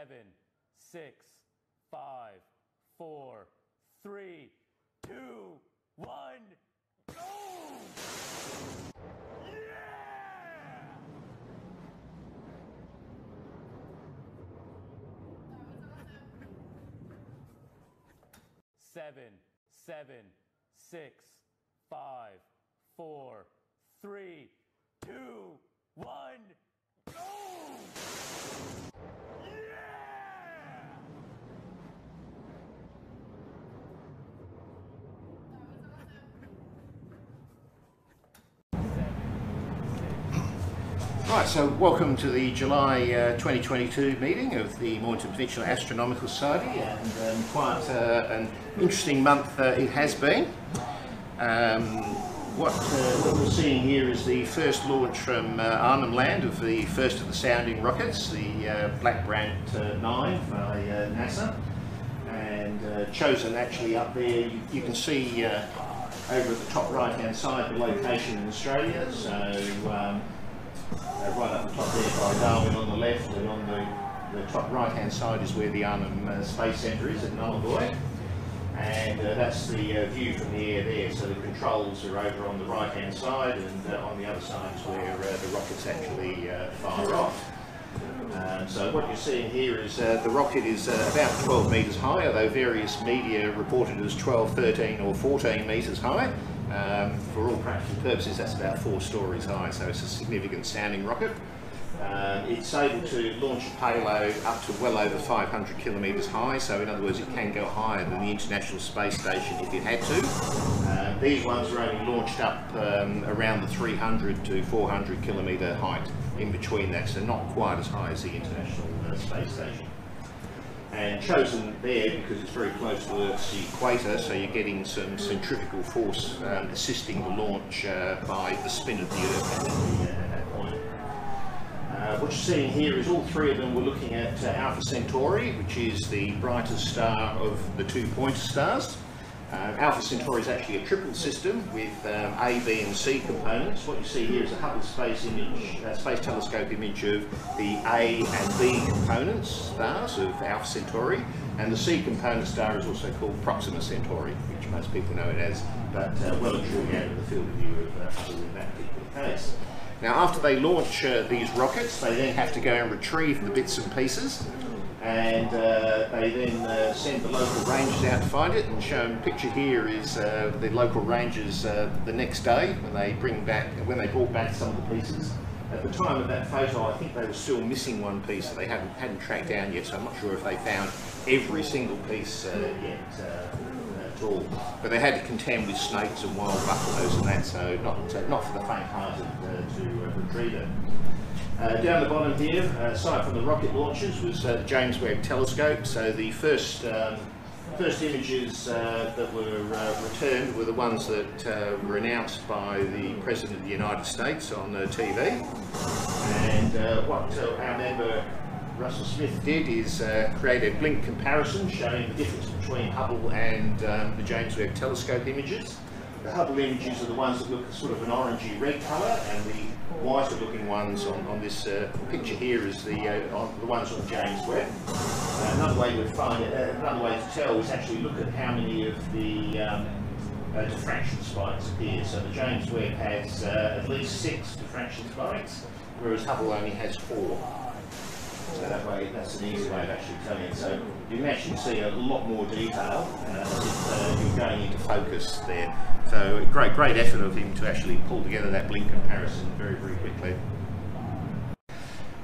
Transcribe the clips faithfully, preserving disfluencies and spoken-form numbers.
seven, six, five, four, three, two, one, go! Yeah! That was awesome. Seven, seven, six, five, four, three, two, one, go! Yeah! That was awesome. All right, so welcome to the July uh, twenty twenty-two meeting of the Mornington Peninsula Astronomical Society, and um, quite uh, an interesting month uh, it has been. Um, What, uh, what we're seeing here is the first launch from uh, Arnhem Land of the first of the sounding rockets, the uh, Black Brant uh, nine by uh, NASA, and uh, chosen actually up there. You, you can see uh, over at the top right hand side the location in Australia, so um, uh, right up the top there by Darwin on the left, and on the, the top right hand side is where the Arnhem uh, Space Center is at Nullarbor. And uh, that's the uh, view from the air there, so the controls are over on the right hand side, and uh, on the other side is where uh, the rockets actually uh, fire off. Um, so what you're seeing here is uh, the rocket is uh, about twelve metres high, although various media reported as twelve, thirteen or fourteen metres high. Um, for all practical purposes that's about four stories high, so it's a significant sounding rocket. Uh, it's able to launch a payload up to well over five hundred kilometres high, so in other words it can go higher than the International Space Station if it had to. Uh, these ones are only launched up um, around the three hundred to four hundred kilometre height in between that, so not quite as high as the International uh, Space Station. And chosen there because it's very close to Earth's equator, so you're getting some centrifugal force um, assisting the launch uh, by the spin of the Earth. Uh, what you're seeing here is all three of them were looking at uh, Alpha Centauri, which is the brightest star of the two pointer stars. Uh, Alpha Centauri is actually a triple system with um, A, B and C components. What you see here is a Hubble Space, image, uh, Space Telescope image of the A and B components stars of Alpha Centauri, and the C component star is also called Proxima Centauri, which most people know it as, but uh, well and truly out of the field of view of uh, Hubble in that particular case. Now after they launch uh, these rockets, they then have to go and retrieve the bits and pieces, and uh, they then uh, send the local rangers out to find it, and shown picture here is uh, the local rangers uh, the next day when they bring back, when they brought back some of the pieces. At the time of that photo I think they were still missing one piece that they haven't, hadn't tracked down yet, so I'm not sure if they found every single piece uh, yet. Uh, all. But they had to contend with snakes and wild buffaloes and that, so not, uh, not for the faint-hearted uh, to uh, retrieve it. Uh, down the bottom here, uh, aside from the rocket launches, was uh, the James Webb Telescope. So the first um, first images uh, that were uh, returned were the ones that uh, were announced by the President of the United States on uh, T V. And uh, what uh, our member Russell Smith did is uh, create a blink comparison showing the difference between Hubble and um, the James Webb Telescope images. The Hubble images are the ones that look sort of an orangey red colour, and the whiter looking ones on, on this uh, picture here is the, uh, on the ones on James Webb. Uh, another way you would find it, uh, another way to tell is actually look at how many of the um, uh, diffraction spikes appear. So the James Webb has uh, at least six diffraction spikes, whereas Hubble only has four. So that way, that's an easy way of actually telling it. So you can actually see a lot more detail uh, if uh, you're going into focus there. So a great, great effort of him to actually pull together that blink comparison very, very quickly.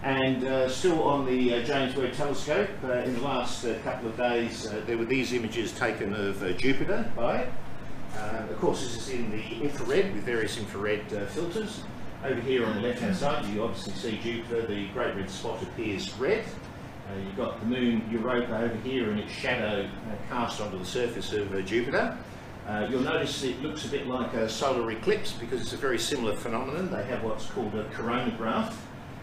And uh, still on the uh, James Webb Telescope, uh, in the last uh, couple of days, uh, there were these images taken of uh, Jupiter by it. Uh, of course, this is in the infrared with various infrared uh, filters. Over here on the left hand side you obviously see Jupiter, the great red spot appears red. Uh, you've got the moon Europa over here and its shadow uh, cast onto the surface of uh, Jupiter. Uh, you'll notice it looks a bit like a solar eclipse because it's a very similar phenomenon. They have what's called a coronagraph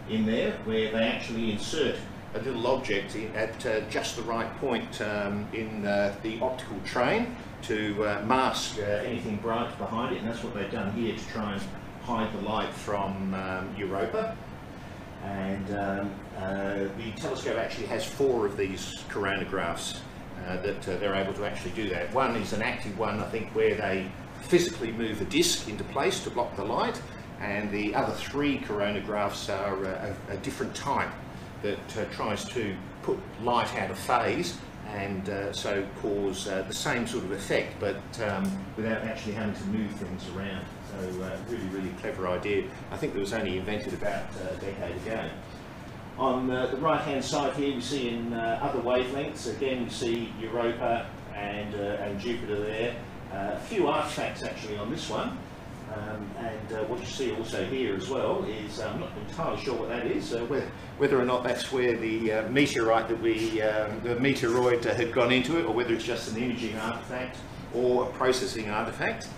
in there, where they actually insert a little object at uh, just the right point um, in uh, the optical train to uh, mask uh, anything bright behind it, and that's what they've done here to try and hide the light from um, Europa. Uh, And um, uh, the telescope actually has four of these coronagraphs uh, that uh, they're able to actually do that. One is an active one, I think, where they physically move a disc into place to block the light, and the other three coronagraphs are a, a different type that uh, tries to put light out of phase and uh, so cause uh, the same sort of effect, but um, without actually having to move things around. So uh, really, really clever idea. I think that was only invented about uh, a decade ago. On uh, the right-hand side here, we see in uh, other wavelengths. Again, we see Europa and, uh, and Jupiter there. Uh, a few artifacts actually on this one. Um, and uh, what you see also here as well is, I'm not entirely sure what that is, uh, whether, whether or not that's where the uh, meteorite that we, um, the meteoroid uh, had gone into it, or whether it's just an imaging artefact or a processing artefact.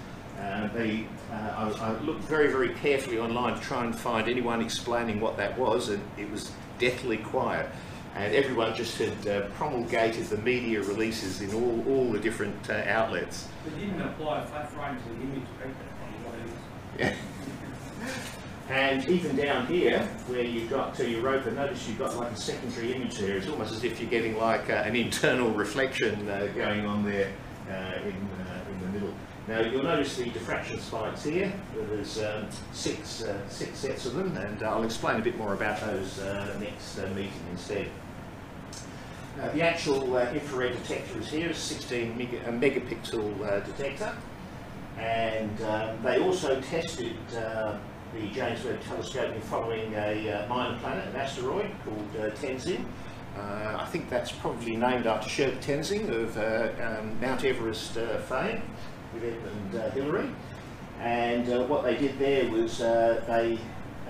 Uh, the, uh, I, I looked very, very carefully online to try and find anyone explaining what that was, and it was deathly quiet. And everyone just had uh, promulgated the media releases in all, all the different uh, outlets. They didn't apply a flat frame to the image, right? And even down here, where you've got to Europa, notice you've got like a secondary image there. It's almost as if you're getting like uh, an internal reflection uh, going on there uh, in, uh, in the middle. Now you'll notice the diffraction spikes here. There's um, six, uh, six sets of them, and I'll explain a bit more about those uh, next uh, meeting instead. Uh, the actual uh, infrared detector is here, a sixteen mega, a megapixel uh, detector. And um, they also tested uh, the James Webb Telescope in following a uh, minor planet, an asteroid called uh, Tenzing. Uh, I think that's probably named after Sherpa Tenzing of uh, um, Mount Everest uh, fame, with Edmund uh, Hillary. And uh, what they did there was uh, they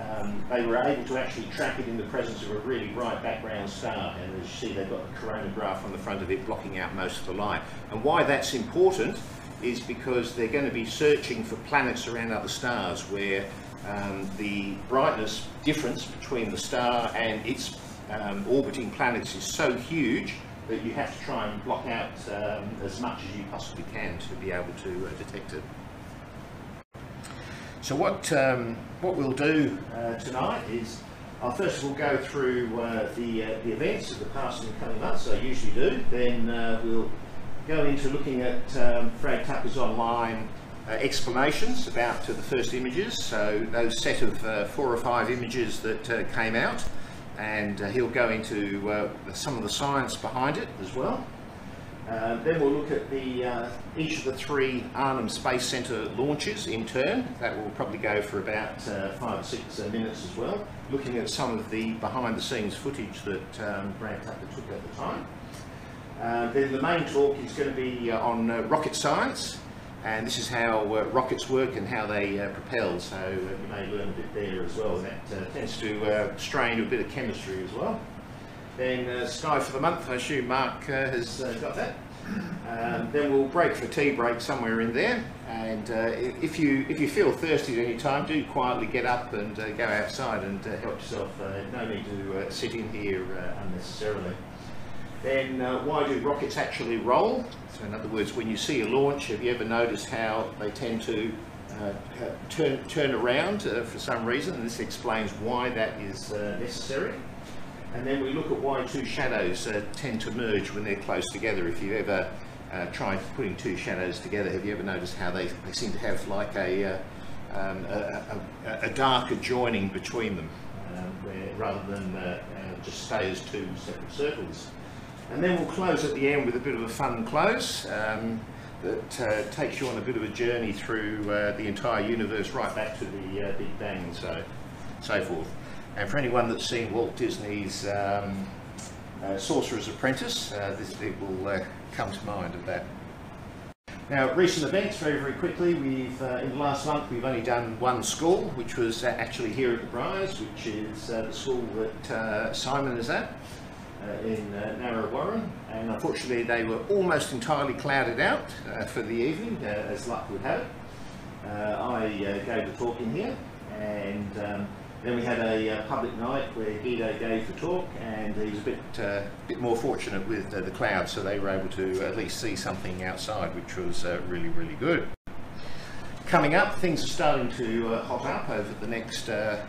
um, they were able to actually track it in the presence of a really bright background star. And as you see, they've got the coronagraph on the front of it blocking out most of the light. And why that's important is because they're going to be searching for planets around other stars where um, the brightness difference between the star and its um, orbiting planets is so huge that you have to try and block out um, as much as you possibly can to be able to uh, detect it. So what, um, what we'll do uh, tonight is I'll first of all go through uh, the, uh, the events of the past and coming months, I usually do, then uh, we'll go into looking at um, Brad Tucker's online uh, explanations about to the first images, so those set of uh, four or five images that uh, came out, and uh, he'll go into uh, some of the science behind it as well. Uh, then we'll look at the uh, each of the three Arnhem Space Center launches in turn. That will probably go for about uh, five or six uh, minutes as well, looking at some of the behind the scenes footage that um, Brad Tucker took at the time. Uh, then the main talk is going to be uh, on uh, rocket science, and this is how uh, rockets work and how they uh, propel, so uh, you may learn a bit there as well. That uh, tends to uh, strain a bit of chemistry as well. Then uh, Sky for the Month, I assume Mark uh, has uh, got that. Um, then we'll break for tea break somewhere in there, and uh, if you if you feel thirsty at any time, do quietly get up and uh, go outside and uh, help yourself. Uh, no need to uh, sit in here uh, unnecessarily. Then uh, why do rockets actually roll? So in other words, when you see a launch, have you ever noticed how they tend to uh, turn, turn around uh, for some reason? And this explains why that is uh, necessary. And then we look at why two shadows uh, tend to merge when they're close together. If you ever uh, tried putting two shadows together, have you ever noticed how they, they seem to have like a, uh, um, a, a, a dark adjoining between them, um, where, rather than uh, uh, just stay as two separate circles? And then we'll close at the end with a bit of a fun close um, that uh, takes you on a bit of a journey through uh, the entire universe, right back to the uh, Big Bang and so, so forth. And for anyone that's seen Walt Disney's um, uh, Sorcerer's Apprentice, uh, this bit will uh, come to mind of that. Now, recent events, very, very quickly. We've uh, in the last month, we've only done one school, which was uh, actually here at the Briars, which is uh, the school that uh, Simon is at. Uh, in uh, Narra Warren, and unfortunately they were almost entirely clouded out uh, for the evening, uh, as luck would have it. Uh, I uh, gave the talk in here, and um, then we had a uh, public night where Guido gave the talk, and he was a bit, uh, bit more fortunate with uh, the clouds, so they were able to at least see something outside, which was uh, really, really good. Coming up, things are starting to uh, hot up over the next uh,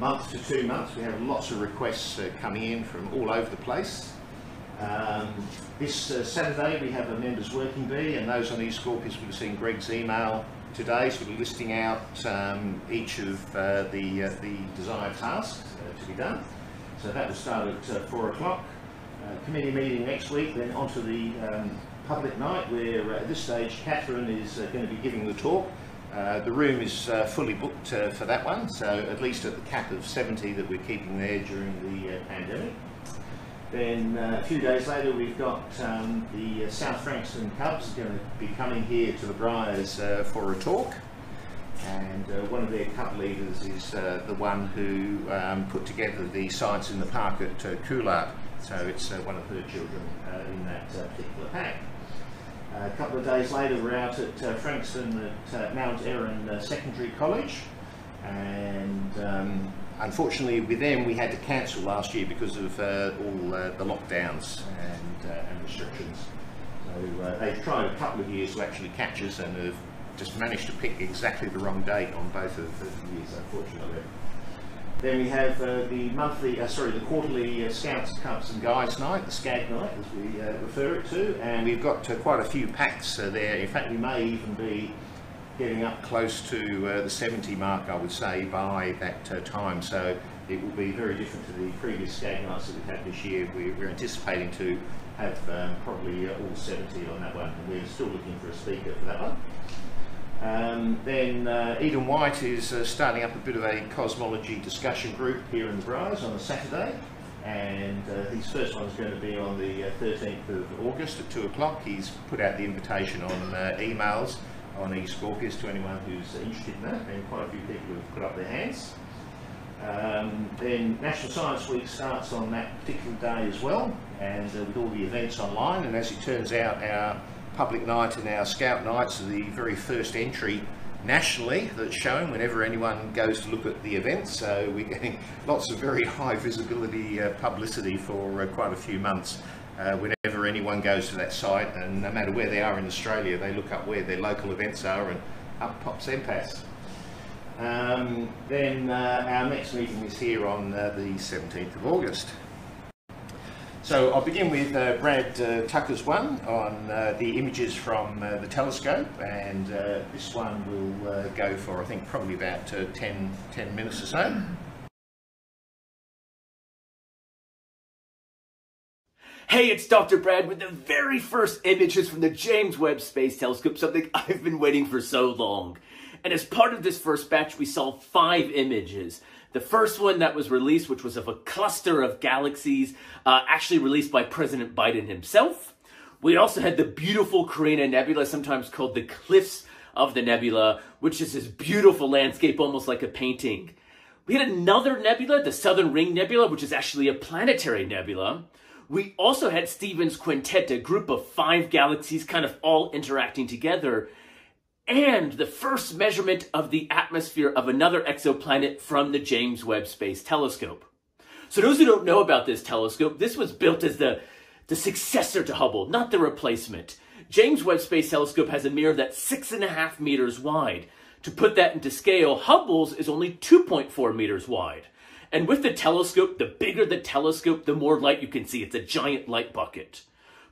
month to two months. We have lots of requests uh, coming in from all over the place. Um, this uh, Saturday we have a members working bee, and those on eScorpius will have seen Greg's email today, so we'll be listing out um, each of uh, the, uh, the desired tasks uh, to be done. So that will start at uh, four o'clock. Uh, committee meeting next week, then onto the um, public night, where uh, at this stage Catherine is uh, going to be giving the talk. Uh, the room is uh, fully booked uh, for that one, so at least at the cap of seventy that we're keeping there during the uh, pandemic. Then uh, a few days later we've got um, the uh, South Frankston Cubs going to be coming here to the Briars uh, for a talk, and uh, one of their cub leaders is uh, the one who um, put together the Science in the Park at uh, Coolart, so it's uh, one of her children uh, in that uh, particular pack. Uh, a couple of days later we're out at uh, Frankston at uh, Mount Erin uh, Secondary College, and um, unfortunately with them we had to cancel last year because of uh, all uh, the lockdowns and, uh, and restrictions. So uh, they've tried a couple of years to actually catch us and have just managed to pick exactly the wrong date on both of the years, unfortunately. Then we have uh, the monthly, uh, sorry, the quarterly uh, Scouts, Cubs and Guides night, the SCAG night as we uh, refer it to, and we've got uh, quite a few packs uh, there. In fact, we may even be getting up close to uh, the seventy mark, I would say, by that uh, time. So it will be very different to the previous SCAG nights that we've had this year. We're, we're anticipating to have um, probably uh, all seventy on that one, and we're still looking for a speaker for that one. Um, then uh, Eden White is uh, starting up a bit of a cosmology discussion group here in the Briars on a Saturday, and uh, his first one is going to be on the uh, thirteenth of August at two o'clock. He's put out the invitation on uh, emails on eScorpius to anyone who's interested in that, and quite a few people have put up their hands. Um, then National Science Week starts on that particular day as well, and uh, with all the events online, and as it turns out our public night and our scout nights are the very first entry nationally that's shown whenever anyone goes to look at the events, so we're getting lots of very high visibility uh, publicity for uh, quite a few months uh, whenever anyone goes to that site, and no matter where they are in Australia they look up where their local events are and up pops M PAS. Um, then uh, our next meeting is here on uh, the seventeenth of August. So I'll begin with uh, Brad uh, Tucker's one on uh, the images from uh, the telescope, and uh, this one will uh, go for I think probably about uh, ten, ten minutes or so. Hey, it's Doctor Brad with the very first images from the James Webb Space Telescope, something I've been waiting for so long. And as part of this first batch, we saw five images. The first one that was released, which was of a cluster of galaxies, uh, actually released by President Biden himself. We also had the beautiful Carina Nebula, sometimes called the Cliffs of the Nebula, which is this beautiful landscape, almost like a painting. We had another nebula, the Southern Ring Nebula, which is actually a planetary nebula. We also had Stephan's Quintet, a group of five galaxies kind of all interacting together. And the first measurement of the atmosphere of another exoplanet from the James Webb Space Telescope. So those who don't know about this telescope, this was built as the, the successor to Hubble, not the replacement. James Webb Space Telescope has a mirror that's six and a half meters wide. To put that into scale, Hubble's is only two point four meters wide. And with the telescope, the bigger the telescope, the more light you can see. It's a giant light bucket.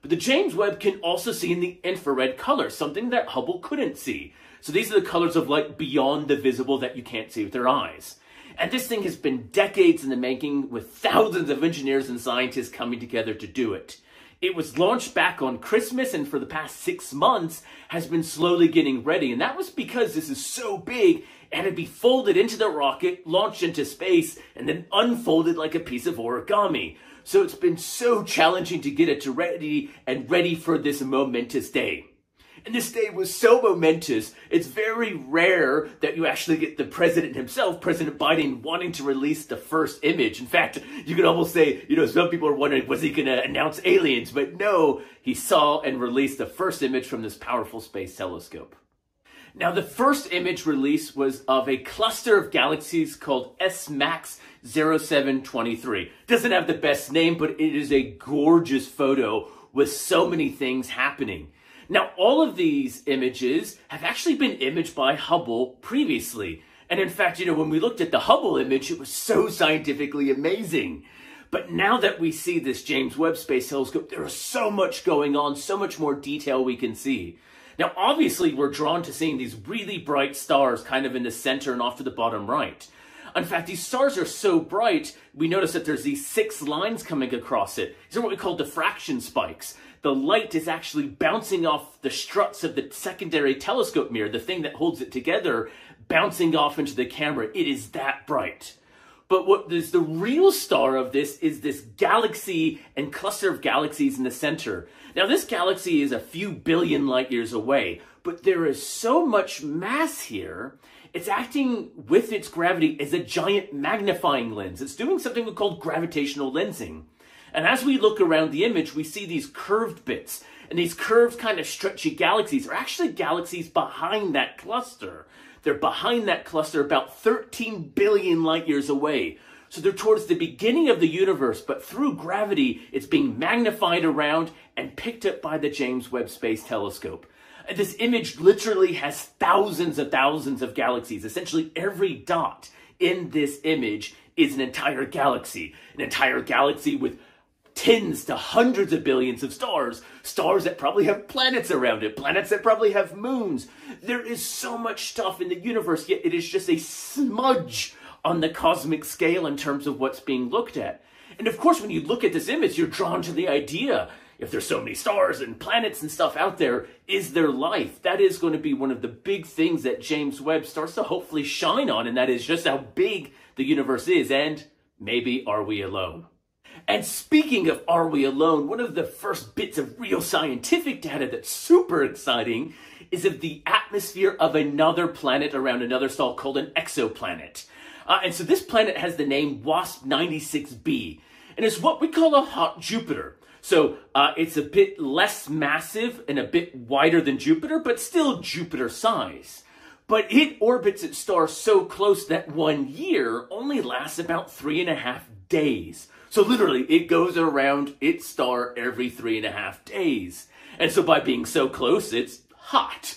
But the James Webb can also see in the infrared color, something that Hubble couldn't see. So these are the colors of light beyond the visible that you can't see with your eyes. And this thing has been decades in the making, with thousands of engineers and scientists coming together to do it. It was launched back on Christmas, and for the past six months has been slowly getting ready. And that was because this is so big, it had to be folded into the rocket, launched into space, and then unfolded like a piece of origami. So it's been so challenging to get it to ready and ready for this momentous day. And this day was so momentous, it's very rare that you actually get the president himself, President Biden, wanting to release the first image. In fact, you could almost say, you know, some people are wondering, was he going to announce aliens? But no, he saw and released the first image from this powerful space telescope. Now, the first image release was of a cluster of galaxies called S MAX zero seven twenty-three. Doesn't have the best name, but it is a gorgeous photo with so many things happening. Now, all of these images have actually been imaged by Hubble previously. And in fact, you know, when we looked at the Hubble image, it was so scientifically amazing. But now that we see this James Webb Space Telescope, there is so much going on, so much more detail we can see. Now, obviously, we're drawn to seeing these really bright stars kind of in the center and off to the bottom right. In fact, these stars are so bright, we notice that there's these six lines coming across it. These are what we call diffraction spikes. The light is actually bouncing off the struts of the secondary telescope mirror, the thing that holds it together, bouncing off into the camera. It is that bright. But what is the real star of this is this galaxy and cluster of galaxies in the center. Now, this galaxy is a few billion light years away, but there is so much mass here. It's acting with its gravity as a giant magnifying lens. It's doing something we call gravitational lensing. And as we look around the image, we see these curved bits. And these curved kind of stretchy galaxies are actually galaxies behind that cluster. They're behind that cluster about thirteen billion light years away. So they're towards the beginning of the universe, but through gravity, it's being magnified around and picked up by the James Webb Space Telescope. And this image literally has thousands and thousands of galaxies. Essentially, every dot in this image is an entire galaxy, an entire galaxy with tens to hundreds of billions of stars, stars that probably have planets around it, planets that probably have moons. There is so much stuff in the universe, yet it is just a smudge on the cosmic scale in terms of what's being looked at. And of course, when you look at this image, you're drawn to the idea, if there's so many stars and planets and stuff out there, is there life? That is going to be one of the big things that James Webb starts to hopefully shine on, and that is just how big the universe is, and maybe are we alone? And speaking of are we alone, one of the first bits of real scientific data that's super exciting is of the atmosphere of another planet around another star called an exoplanet. Uh, and so this planet has the name WASP ninety-six b, and it's what we call a hot Jupiter. So uh, it's a bit less massive and a bit wider than Jupiter, but still Jupiter size. But it orbits its star so close that one year only lasts about three and a half days. So literally, it goes around its star every three and a half days. And so by being so close, it's hot.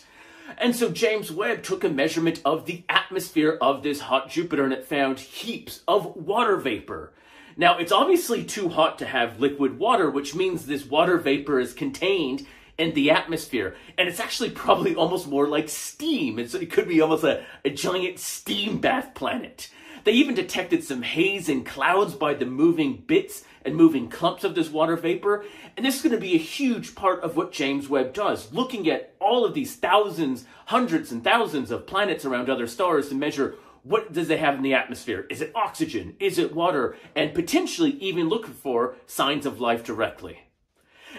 And so James Webb took a measurement of the atmosphere of this hot Jupiter, and it found heaps of water vapor. Now, it's obviously too hot to have liquid water, which means this water vapor is contained in the atmosphere. And it's actually probably almost more like steam. And so it could be almost a, a giant steam bath planet. They even detected some haze and clouds by the moving bits and moving clumps of this water vapor. And this is going to be a huge part of what James Webb does, looking at all of these thousands, hundreds and thousands of planets around other stars to measure what does they have in the atmosphere. Is it oxygen? Is it water? And potentially even looking for signs of life directly.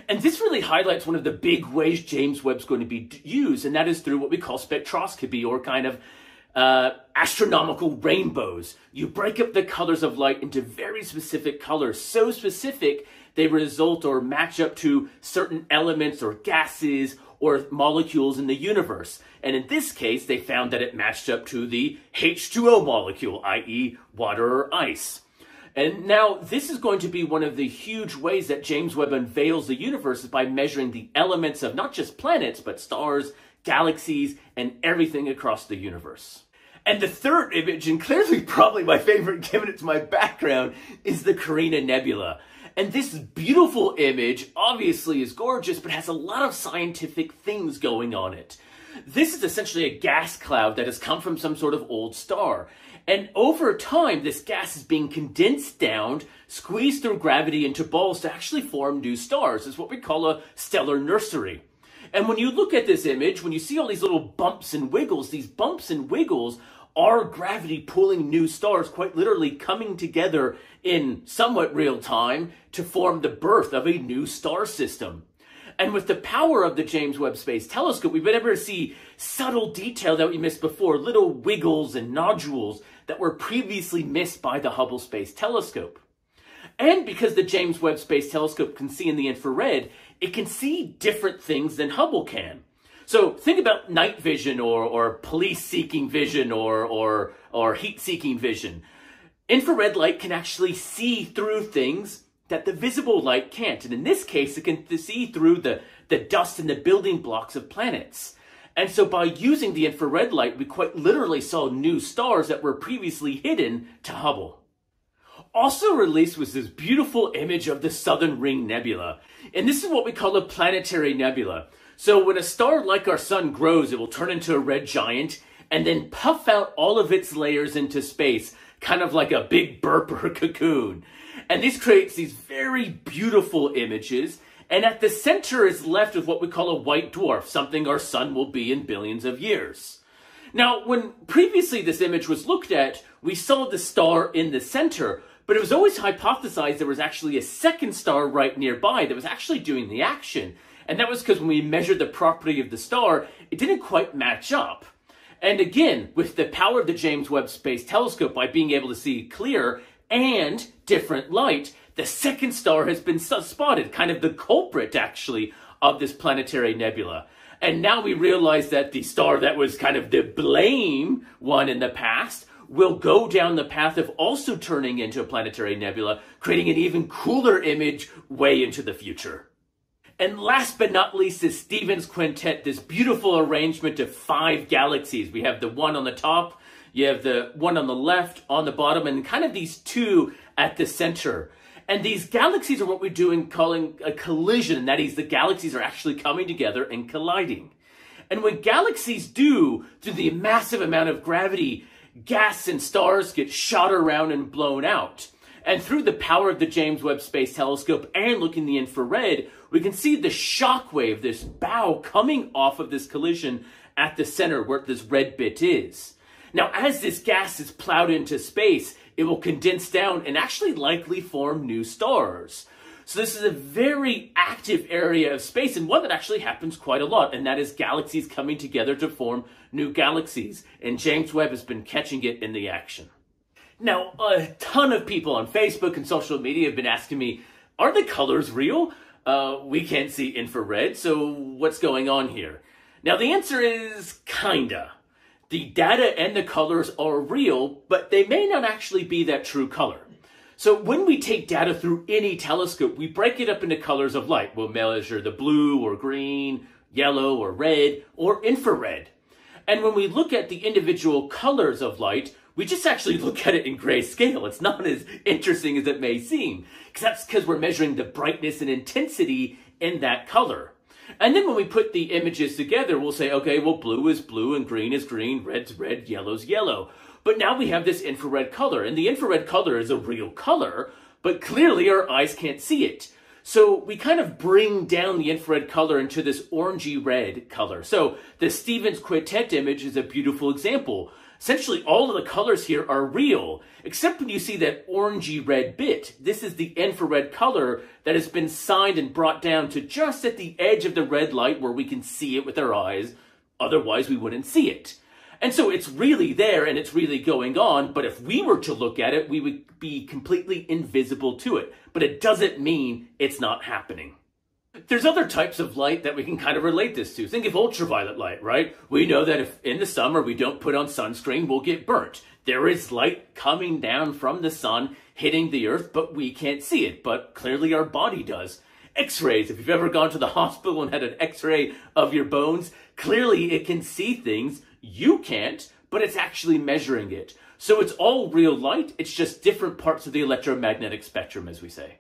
And this really highlights one of the big ways James Webb's going to be used, and that is through what we call spectroscopy, or kind of Uh, astronomical rainbows. You break up the colors of light into very specific colors, so specific they result or match up to certain elements or gases or molecules in the universe. And in this case, they found that it matched up to the H two O molecule, that is water or ice. And now this is going to be one of the huge ways that James Webb unveils the universe, is by measuring the elements of not just planets, but stars, galaxies, and everything across the universe. And the third image, and clearly probably my favorite given it's my background, is the Carina Nebula. And this beautiful image obviously is gorgeous, but has a lot of scientific things going on it. This is essentially a gas cloud that has come from some sort of old star. And over time, this gas is being condensed down, squeezed through gravity into balls to actually form new stars. It's what we call a stellar nursery. And when you look at this image, when you see all these little bumps and wiggles, these bumps and wiggles are gravity pulling new stars, quite literally coming together in somewhat real time to form the birth of a new star system. And with the power of the James Webb Space Telescope, we've been able to see subtle detail that we missed before, little wiggles and nodules that were previously missed by the Hubble Space Telescope. And because the James Webb Space Telescope can see in the infrared, it can see different things than Hubble can. So think about night vision or, or police-seeking vision or, or, or heat-seeking vision. Infrared light can actually see through things that the visible light can't. And in this case, it can see through the, the dust and the building blocks of planets. And so by using the infrared light, we quite literally saw new stars that were previously hidden to Hubble. Also released was this beautiful image of the Southern Ring Nebula. And this is what we call a planetary nebula. So when a star like our sun grows, it will turn into a red giant and then puff out all of its layers into space, kind of like a big burp or cocoon. And this creates these very beautiful images. And at the center is left with what we call a white dwarf, something our sun will be in billions of years. Now, when previously this image was looked at, we saw the star in the center, but it was always hypothesized there was actually a second star right nearby that was actually doing the action. And that was because when we measured the property of the star, it didn't quite match up. And again, with the power of the James Webb Space Telescope, by being able to see clear and different light, the second star has been spotted, kind of the culprit, actually, of this planetary nebula. And now we realize that the star that was kind of the blame one in the past will go down the path of also turning into a planetary nebula, creating an even cooler image way into the future. And last but not least is Stephan's Quintet, this beautiful arrangement of five galaxies. We have the one on the top, you have the one on the left, on the bottom, and kind of these two at the center. And these galaxies are what we're doing, calling a collision. That is, the galaxies are actually coming together and colliding. And when galaxies do, through the massive amount of gravity, gas and stars get shot around and blown out. And through the power of the James Webb Space Telescope and looking in the infrared, we can see the shock wave, this bow coming off of this collision at the center where this red bit is. Now, as this gas is plowed into space, it will condense down and actually likely form new stars. So this is a very active area of space, and one that actually happens quite a lot, and that is galaxies coming together to form new galaxies. And James Webb has been catching it in the action. Now, a ton of people on Facebook and social media have been asking me, are the colors real? Uh, we can't see infrared, so what's going on here? Now, the answer is kinda. The data and the colors are real, but they may not actually be that true color. So when we take data through any telescope, we break it up into colors of light. We'll measure the blue or green, yellow or red, or infrared. And when we look at the individual colors of light, we just actually look at it in grayscale. It's not as interesting as it may seem, because that's because we're measuring the brightness and intensity in that color. And then when we put the images together, we'll say, okay, well, blue is blue and green is green, red's red, yellow's yellow. But now we have this infrared color, and the infrared color is a real color, but clearly our eyes can't see it. So we kind of bring down the infrared color into this orangey-red color. So the Stephan's Quintet image is a beautiful example. Essentially, all of the colors here are real, except when you see that orangey-red bit. This is the infrared color that has been signed and brought down to just at the edge of the red light where we can see it with our eyes. Otherwise, we wouldn't see it. And so it's really there and it's really going on, but if we were to look at it, we would be completely invisible to it. But it doesn't mean it's not happening. There's other types of light that we can kind of relate this to. Think of ultraviolet light, right? We know that if in the summer we don't put on sunscreen, we'll get burnt. There is light coming down from the sun, hitting the earth, but we can't see it. But clearly our body does. X-rays, if you've ever gone to the hospital and had an X-ray of your bones, clearly it can see things you can't, but it's actually measuring it. So it's all real light. It's just different parts of the electromagnetic spectrum, as we say.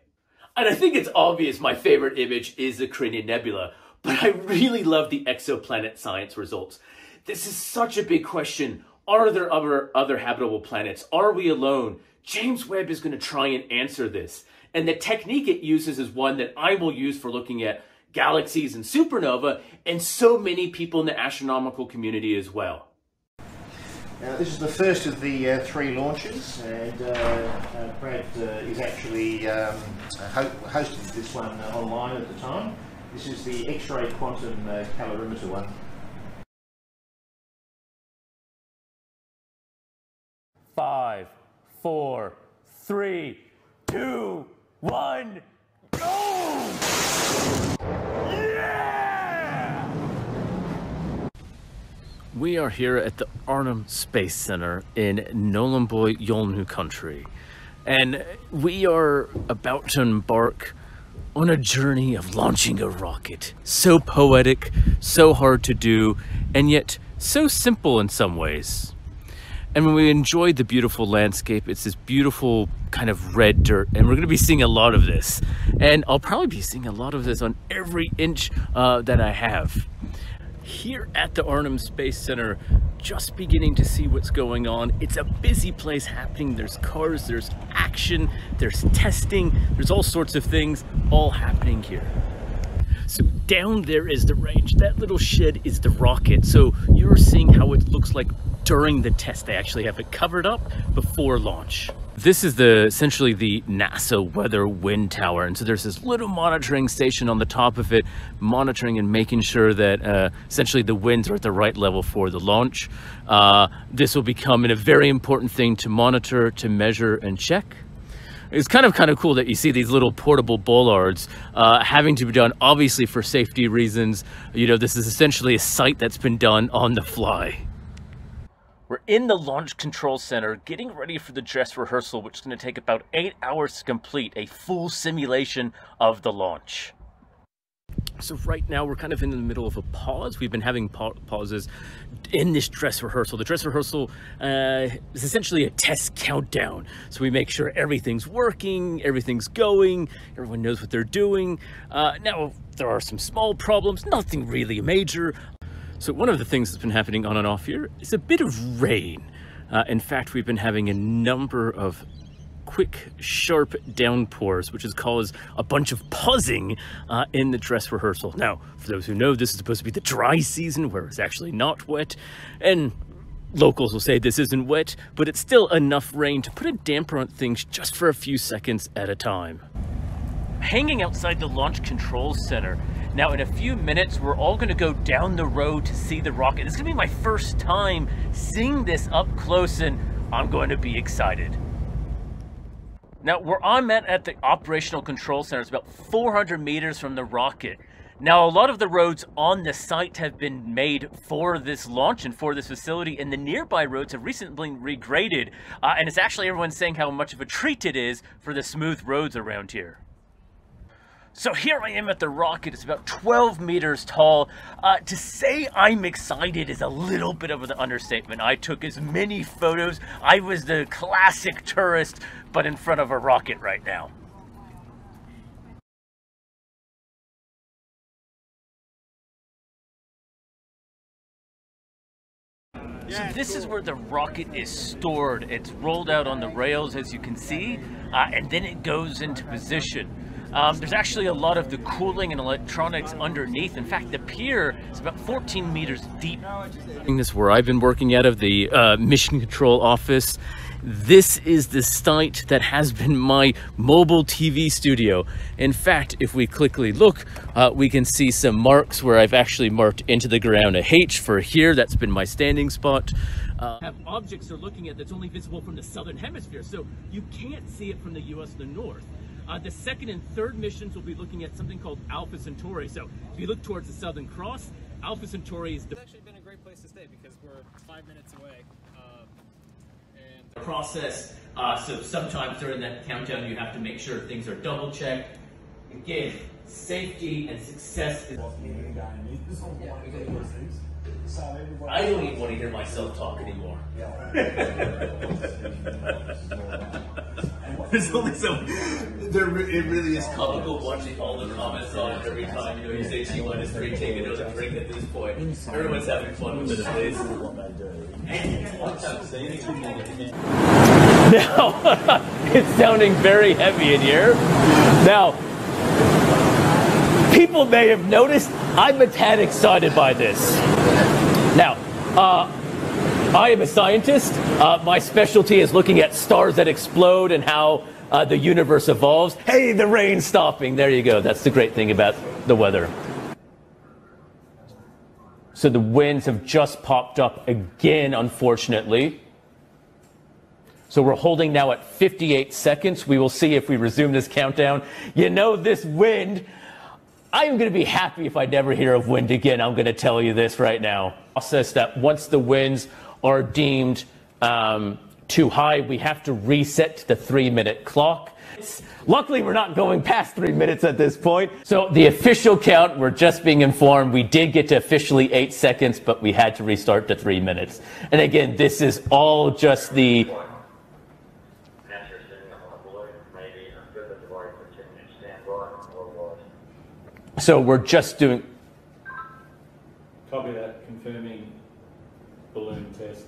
And I think it's obvious my favorite image is the Carina Nebula, but I really love the exoplanet science results. This is such a big question. Are there other, other habitable planets? Are we alone? James Webb is going to try and answer this. And the technique it uses is one that I will use for looking at galaxies and supernova, and so many people in the astronomical community as well. Now, this is the first of the uh, three launches, and uh, uh, Brad uh, is actually um, ho hosted this one uh, online at the time. This is the X-ray quantum uh, calorimeter one. Five, four, three, two, one, go! We are here at the Arnhem Space Center in Nhulunbuy, Yolngu country, and we are about to embark on a journey of launching a rocket. So poetic, so hard to do, and yet so simple in some ways. And when we enjoy the beautiful landscape, it's this beautiful kind of red dirt, and we're going to be seeing a lot of this. And I'll probably be seeing a lot of this on every inch uh, that I have. Here at the Arnhem Space Center, just beginning to see what's going on. It's a busy place happening. There's cars, there's action, there's testing, there's all sorts of things all happening here. So down there is the range. That little shed is the rocket. So you're seeing how it looks like during the test. They actually have it covered up before launch. This is the essentially the NASA weather wind tower, and so there's this little monitoring station on the top of it, monitoring and making sure that uh, essentially the winds are at the right level for the launch. Uh, this will become a very important thing to monitor, to measure, and check. It's kind of kind of cool that you see these little portable bollards uh, having to be done, obviously for safety reasons. You know, this is essentially a site that's been done on the fly. We're in the Launch Control Center, getting ready for the dress rehearsal, which is going to take about eight hours to complete a full simulation of the launch. So right now we're kind of in the middle of a pause. We've been having pa pauses in this dress rehearsal. The dress rehearsal uh, is essentially a test countdown. So we make sure everything's working, everything's going, everyone knows what they're doing. Uh, now, there are some small problems, nothing really major. So one of the things that's been happening on and off here is a bit of rain. Uh, in fact, we've been having a number of quick, sharp downpours, which has caused a bunch of pausing uh, in the dress rehearsal. Now, for those who know, this is supposed to be the dry season where it's actually not wet. And locals will say this isn't wet, but it's still enough rain to put a damper on things just for a few seconds at a time. Hanging outside the Launch Control Center. Now, in a few minutes, we're all going to go down the road to see the rocket. It's going to be my first time seeing this up close, and I'm going to be excited. Now, where I'm at at the Operational Control Center is about four hundred meters from the rocket. Now, a lot of the roads on the site have been made for this launch and for this facility, and the nearby roads have recently been regraded, uh, and it's actually everyone saying how much of a treat it is for the smooth roads around here. So here I am at the rocket. It's about twelve meters tall. Uh, to say I'm excited is a little bit of an understatement. I took as many photos. I was the classic tourist, but in front of a rocket right now. So this is where the rocket is stored. It's rolled out on the rails, as you can see, uh, and then it goes into position. Um, there's actually a lot of the cooling and electronics underneath. In fact, the pier is about fourteen meters deep. This is where I've been working out of the uh, Mission Control Office. This is the site that has been my mobile T V studio. In fact, if we quickly look, uh, we can see some marks where I've actually marked into the ground a H for here. That's been my standing spot. Uh, have objects they're looking at that's only visible from the southern hemisphere, so you can't see it from the U S to the north. Uh, the second and third missions will be looking at something called Alpha Centauri. So if you look towards the Southern Cross, Alpha Centauri is the... It's actually been a great place to stay because we're five minutes away. Uh, and... The process, uh, so sometimes during that countdown, you have to make sure things are double checked. Again, safety and success is... I don't even want to hear myself talk anymore. There's only so... There, it really is comical watching all the comments on every time. You know, you say T one is three, take another drink at this point. Everyone's having fun with it, please. Now, it's sounding very heavy in here. Now, people may have noticed I'm a tad excited by this. Now, uh, I am a scientist. Uh, my specialty is looking at stars that explode and how uh, the universe evolves. Hey, the rain's stopping. There you go. That's the great thing about the weather. So the winds have just popped up again, unfortunately. So we're holding now at fifty-eight seconds. We will see if we resume this countdown. You know, this wind, I'm going to be happy if I never hear of wind again. I'm going to tell you this right now. Process that once the winds are deemed um, too high, we have to reset the three minute clock. Luckily, we're not going past three minutes at this point. So the official count, we're just being informed, we did get to officially eight seconds, but we had to restart to three minutes. And again, this is all just the... So we're just doing... Copy that, confirming balloon test.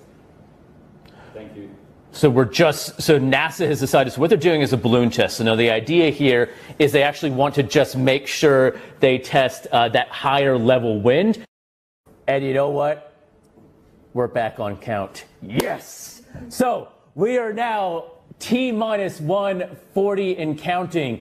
Thank you. So we're just, so NASA has decided, so what they're doing is a balloon test. So now the idea here is they actually want to just make sure they test uh, that higher level wind. And you know what? We're back on count. Yes! So we are now T minus one forty and counting.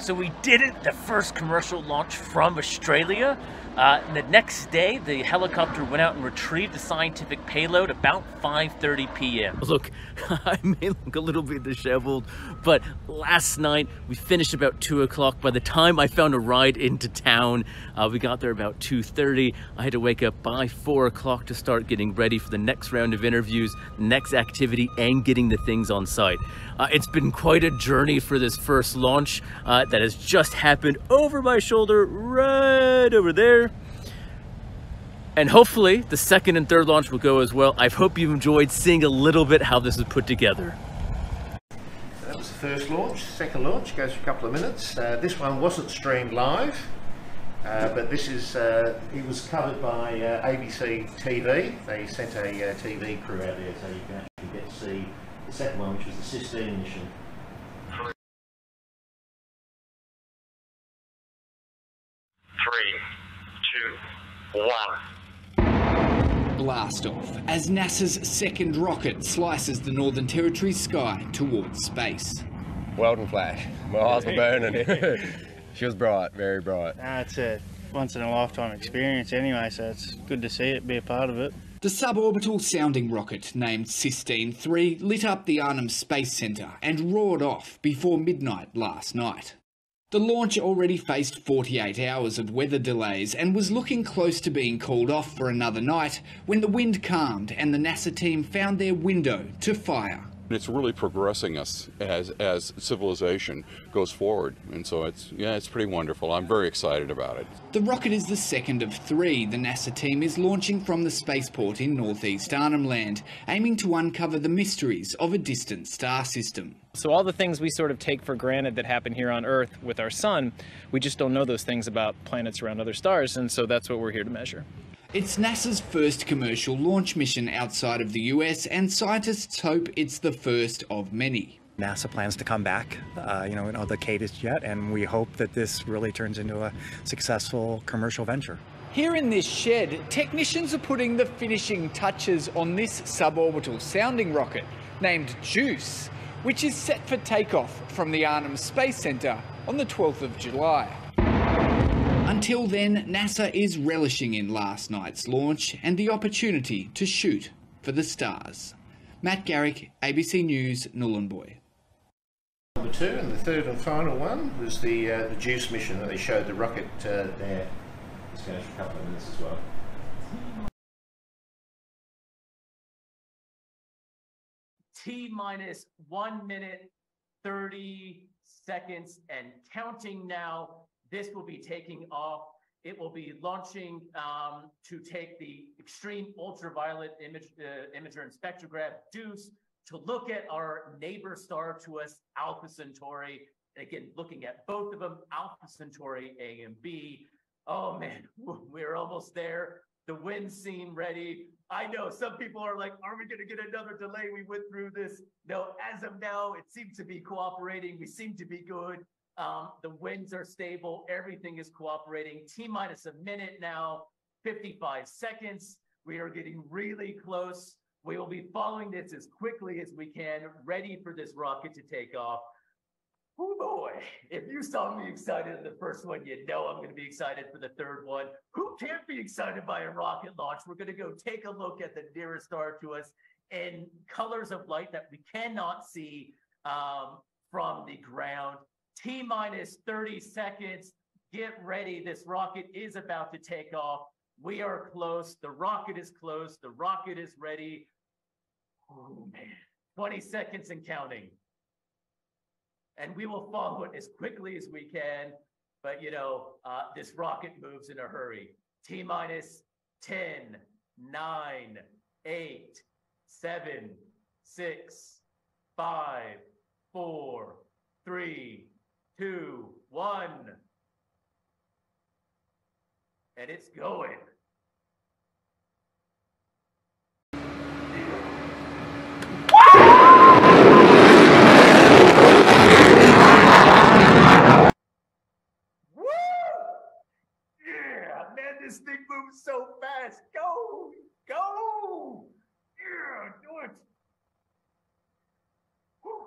So we did it, the first commercial launch from Australia. Uh, the next day, the helicopter went out and retrieved the scientific payload about five thirty p m Look, I may look a little bit disheveled, but last night we finished about two o'clock. By the time I found a ride into town, uh, we got there about two thirty. I had to wake up by four o'clock to start getting ready for the next round of interviews, next activity, and getting the things on site. Uh, it's been quite a journey for this first launch. Uh, that That has just happened over my shoulder, right over there. And hopefully the second and third launch will go as well. I hope you've enjoyed seeing a little bit how this is put together. So that was the first launch. Second launch goes for a couple of minutes. Uh, this one wasn't streamed live, uh, but this is, uh, it was covered by uh, A B C T V. They sent a uh, T V crew out there, so you can actually get to see the second one, which was the Sistine mission. three, two, one. Blast off as NASA's second rocket slices the Northern Territory's sky towards space. Weldon flash. My eyes were burning. She was bright, very bright. Uh, it's a once in a lifetime experience anyway, so it's good to see it, be a part of it. The suborbital sounding rocket named Sistine three lit up the Arnhem Space Center and roared off before midnight last night. The launch already faced forty-eight hours of weather delays and was looking close to being called off for another night when the wind calmed and the NASA team found their window to fire. It's really progressing us as, as civilization goes forward, and so it's, yeah, it's pretty wonderful. I'm very excited about it. The rocket is the second of three the NASA team is launching from the spaceport in northeast Arnhem Land, aiming to uncover the mysteries of a distant star system. So all the things we sort of take for granted that happen here on Earth with our sun, we just don't know those things about planets around other stars, and so that's what we're here to measure. It's NASA's first commercial launch mission outside of the U S, and scientists hope it's the first of many. NASA plans to come back, uh, you know, in other cadence yet, and we hope that this really turns into a successful commercial venture. Here in this shed, technicians are putting the finishing touches on this suborbital sounding rocket, named JUICE, which is set for takeoff from the Arnhem Space Center on the twelfth of July. Until then, NASA is relishing in last night's launch and the opportunity to shoot for the stars. Matt Garrick, A B C News, Nhulunbuy. Number two, and the third and final one was the, uh, the JUICE mission that they showed the rocket uh, there. It's going for a couple of minutes as well. T minus one minute, thirty seconds, and counting now. This will be taking off. It will be launching um, to take the extreme ultraviolet image, uh, imager and spectrograph JUICE to look at our neighbor star to us, Alpha Centauri. And again, looking at both of them, Alpha Centauri A and B. Oh man, we're almost there. The wind seemed ready. I know some people are like, are we gonna get another delay? We went through this. No, as of now, it seems to be cooperating. We seem to be good. Um, the winds are stable. Everything is cooperating. T minus a minute now, fifty-five seconds. We are getting really close. We will be following this as quickly as we can, ready for this rocket to take off. Oh boy, if you saw me excited in the first one, you know I'm going to be excited for the third one. Who can't be excited by a rocket launch? We're going to go take a look at the nearest star to us in colors of light that we cannot see um, from the ground. T minus thirty seconds, get ready, this rocket is about to take off. We are close, the rocket is close, the rocket is ready. Oh man, twenty seconds and counting. And we will follow it as quickly as we can. But you know, uh, this rocket moves in a hurry. T minus ten, nine, eight, seven, six, five, four, three, two, one. And it's going. This thing moves so fast. Go, go. Yeah, do it. Whew.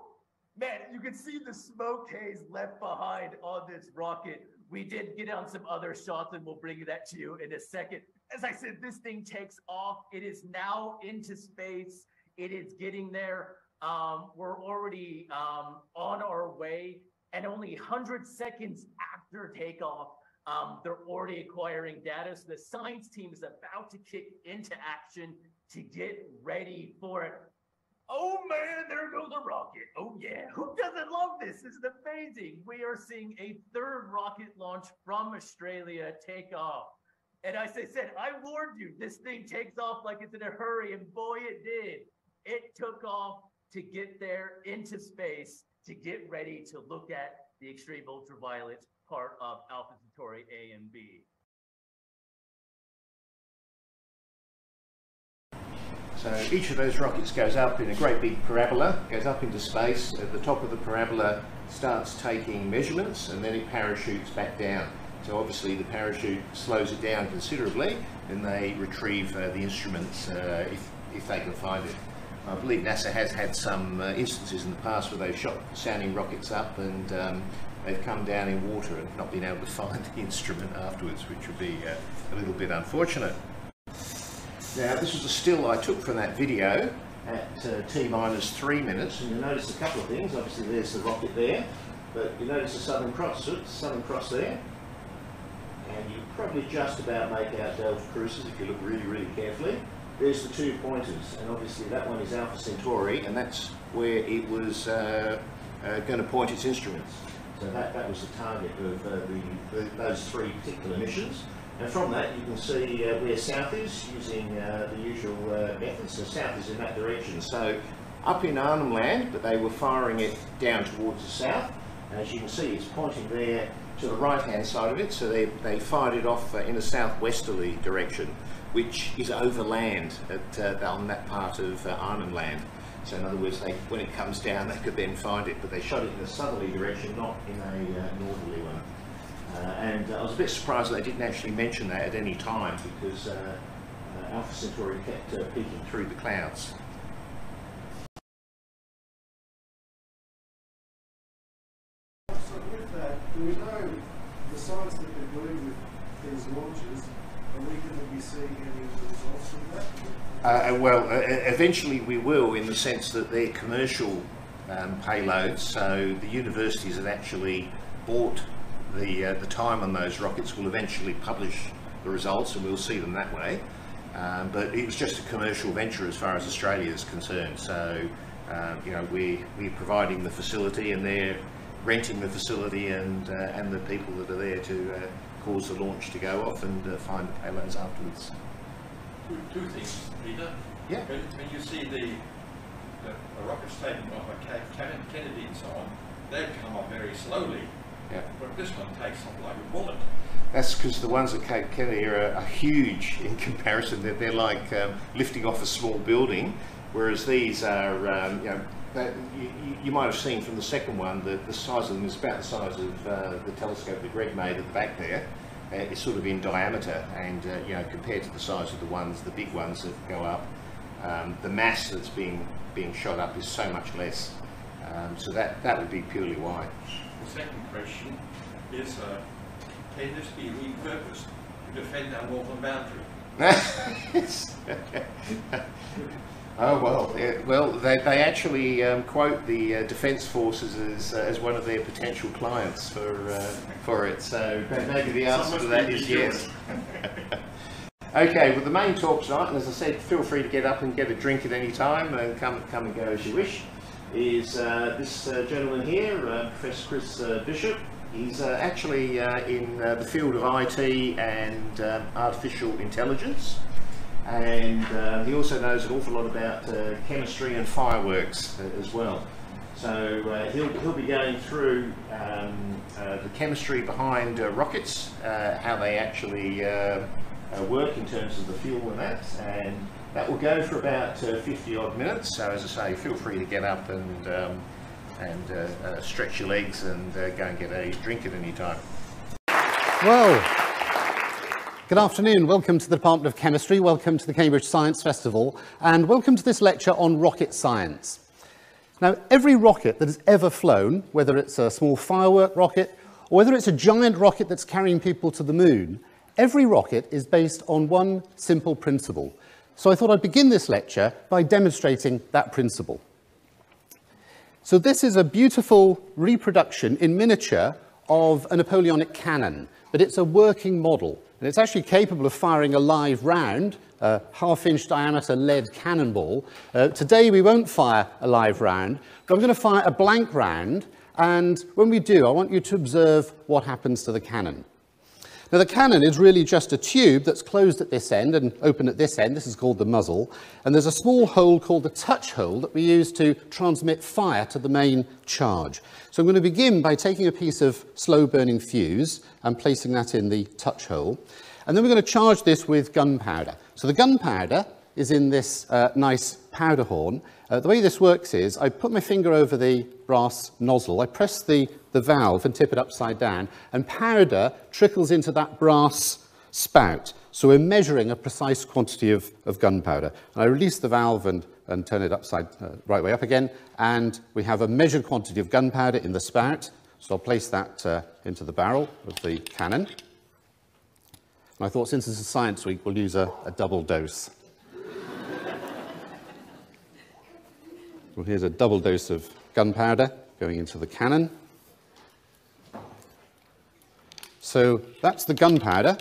Man, you can see the smoke haze left behind on this rocket. We did get on some other shots, and we'll bring that to you in a second. As I said, this thing takes off. It is now into space. It is getting there. Um, we're already um, on our way, and only one hundred seconds after takeoff, Um, they're already acquiring data, so the science team is about to kick into action to get ready for it. Oh man, there goes the rocket. Oh yeah, who doesn't love this? This is amazing. We are seeing a third rocket launch from Australia take off. And as I said, I warned you, this thing takes off like it's in a hurry, and boy, it did. It took off to get there into space to get ready to look at the extreme ultraviolet part of Alpha Centauri A and B. So each of those rockets goes up in a great big parabola, goes up into space. At the top of the parabola, starts taking measurements, and then it parachutes back down. So obviously the parachute slows it down considerably, and they retrieve uh, the instruments uh, if, if they can find it. I believe NASA has had some uh, instances in the past where they've shot sounding rockets up, and um, they've come down in water and not been able to find the instrument afterwards, which would be uh, a little bit unfortunate. Now, this was a still I took from that video at uh, T minus three minutes, and you'll notice a couple of things. Obviously, there's the rocket there, but you notice the Southern Cross, so it's the Southern Cross there, and you probably just about make out Delta Cruisers if you look really, really carefully. There's the two pointers, and obviously that one is Alpha Centauri, and that's where it was uh, uh, going to point its instruments. So that, that was the target of uh, the, the, those three particular missions. And from that you can see uh, where south is, using uh, the usual uh, methods. So south is in that direction. So up in Arnhem Land, but they were firing it down towards the south. And as you can see, it's pointing there to the right-hand side of it, so they, they fired it off uh, in a southwesterly direction, which is over land at, uh, on that part of uh, Arnhem Land. So in other words, they, when it comes down, they could then find it, but they shot it in a southerly direction, not in a uh, northerly one. Uh, and uh, I was a bit surprised that they didn't actually mention that at any time, because uh, uh, Alpha Centauri kept uh, peeking through the clouds. So with that, do we know the science that they're doing with these launches? Are we going to be seeing any of the results from that? Uh, well, uh, eventually we will, in the sense that they're commercial um, payloads, so the universities that actually bought the, uh, the time on those rockets will eventually publish the results, and we'll see them that way. Um, but it was just a commercial venture as far as Australia is concerned, so um, you know, we, we're providing the facility, and they're renting the facility, and, uh, and the people that are there to uh, cause the launch to go off and uh, find the payloads afterwards. Two, two things, Peter. Yeah. When, when you see the, the, the rockets taken off at Kennedy and so on, they come off very slowly. Yeah. But this one takes off like a bullet. That's because the ones at Cape Kennedy are, are huge in comparison. They're, they're like um, lifting off a small building, whereas these are, um, you know, that you, you might have seen from the second one that the size of them is about the size of uh, the telescope that Greg made at the back there. Uh, it's sort of in diameter, and uh, you know, compared to the size of the ones, the big ones that go up, um, the mass that's being being shot up is so much less. Um, so that that would be purely why. The second question is, uh, can this be repurposed to defend our northern boundary? Oh, well, yeah, well, they, they actually um, quote the uh, Defence Forces as, uh, as one of their potential clients for, uh, for it, so maybe the answer to that is yes. Okay, well, the main talk tonight, and as I said, feel free to get up and get a drink at any time, and come, come and go as you wish, is uh, this uh, gentleman here, uh, Professor Chris uh, Bishop. He's uh, actually uh, in uh, the field of I T and uh, artificial intelligence. And uh, he also knows an awful lot about uh, chemistry and fireworks uh, as well. So uh, he'll, he'll be going through um, uh, the chemistry behind uh, rockets, uh, how they actually uh, uh, work in terms of the fuel and that. And that will go for about uh, fifty odd minutes. So as I say, feel free to get up and, um, and uh, uh, stretch your legs and uh, go and get a drink at any time. Whoa. Good afternoon, welcome to the Department of Chemistry, welcome to the Cambridge Science Festival, and welcome to this lecture on rocket science. Now, every rocket that has ever flown, whether it's a small firework rocket, or whether it's a giant rocket that's carrying people to the moon, every rocket is based on one simple principle. So I thought I'd begin this lecture by demonstrating that principle. So this is a beautiful reproduction in miniature of a Napoleonic cannon, but it's a working model. And it's actually capable of firing a live round, a half-inch diameter lead cannonball. Uh, today we won't fire a live round, but I'm going to fire a blank round, and when we do, I want you to observe what happens to the cannon. Now the cannon is really just a tube that's closed at this end and open at this end. This is called the muzzle, and there's a small hole called the touch hole that we use to transmit fire to the main charge. So I'm going to begin by taking a piece of slow-burning fuse and placing that in the touch hole, and then we're going to charge this with gunpowder. So the gunpowder is in this uh, nice powder horn. Uh, the way this works is I put my finger over the brass nozzle, I press the, the valve and tip it upside down, and powder trickles into that brass spout. So we're measuring a precise quantity of, of gunpowder. And I release the valve and, and turn it upside, uh, right way up again, and we have a measured quantity of gunpowder in the spout. So I'll place that uh, into the barrel of the cannon. And I thought, since this is Science Week, we'll use a, a double dose. Well, here's a double dose of gunpowder going into the cannon. So that's the gunpowder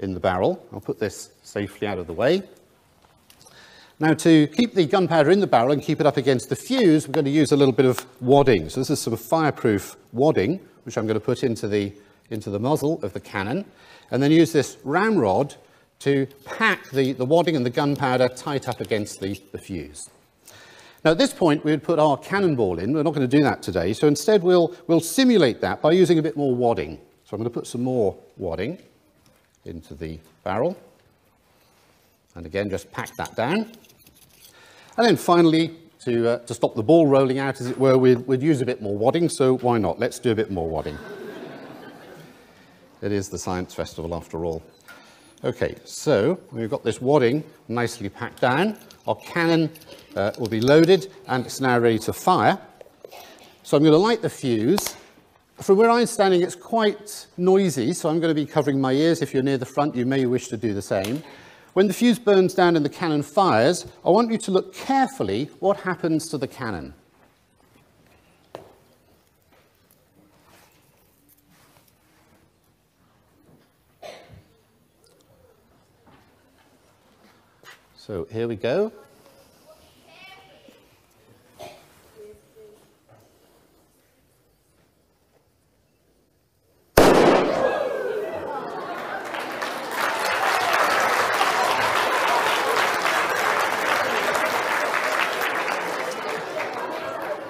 in the barrel. I'll put this safely out of the way. Now, to keep the gunpowder in the barrel and keep it up against the fuse, we're going to use a little bit of wadding. So this is some fireproof wadding, which I'm going to put into the, into the muzzle of the cannon, and then use this ramrod to pack the, the wadding and the gunpowder tight up against the, the fuse. Now at this point we would put our cannonball in. We're not going to do that today, so instead we'll, we'll simulate that by using a bit more wadding. So I'm going to put some more wadding into the barrel, and again just pack that down. And then finally, to, uh, to stop the ball rolling out as it were, we'd, we'd use a bit more wadding, so why not? Let's do a bit more wadding. It is the Science Festival after all. Okay, so we've got this wadding nicely packed down. Our cannon uh, will be loaded, and it's now ready to fire. So I'm going to light the fuse. From where I'm standing, it's quite noisy, so I'm going to be covering my ears. If you're near the front, you may wish to do the same. When the fuse burns down and the cannon fires, I want you to look carefully what happens to the cannon. So here we go.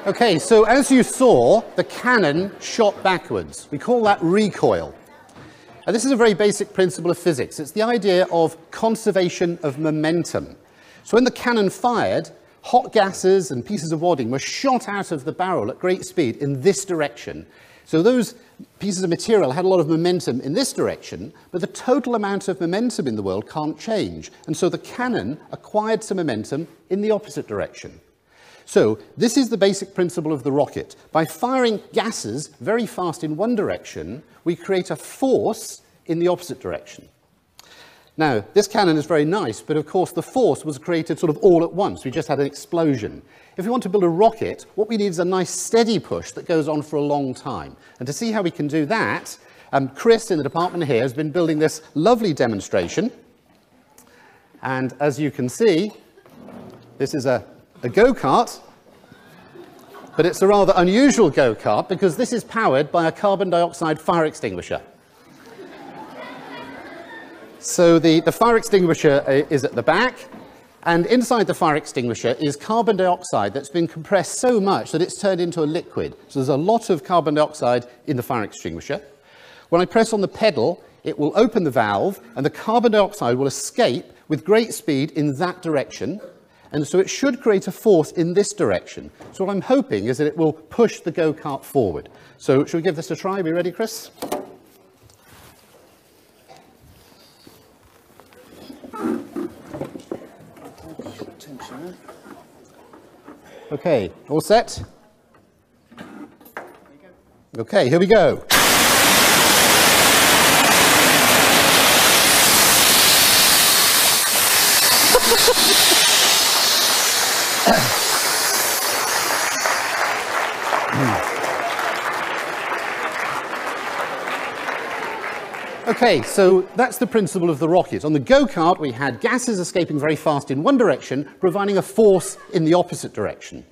Okay, so as you saw, the cannon shot backwards. We call that recoil. And this is a very basic principle of physics. It's the idea of conservation of momentum. So when the cannon fired, hot gases and pieces of wadding were shot out of the barrel at great speed in this direction. So those pieces of material had a lot of momentum in this direction, but the total amount of momentum in the world can't change. And so the cannon acquired some momentum in the opposite direction. So this is the basic principle of the rocket. By firing gases very fast in one direction, we create a force in the opposite direction. Now, this cannon is very nice, but of course the force was created sort of all at once. We just had an explosion. If we want to build a rocket, what we need is a nice steady push that goes on for a long time. And to see how we can do that, um, Chris in the department here has been building this lovely demonstration. And as you can see, this is a, a go-kart, but it's a rather unusual go-kart because this is powered by a carbon dioxide fire extinguisher. So the, the fire extinguisher is at the back, and inside the fire extinguisher is carbon dioxide that's been compressed so much that it's turned into a liquid. So there's a lot of carbon dioxide in the fire extinguisher. When I press on the pedal, it will open the valve, and the carbon dioxide will escape with great speed in that direction, and so it should create a force in this direction. So what I'm hoping is that it will push the go-kart forward. So should we give this a try? Are we ready, Chris? Okay, all set? Okay, here we go. Okay, so that's the principle of the rocket. On the go-kart, we had gases escaping very fast in one direction, providing a force in the opposite direction.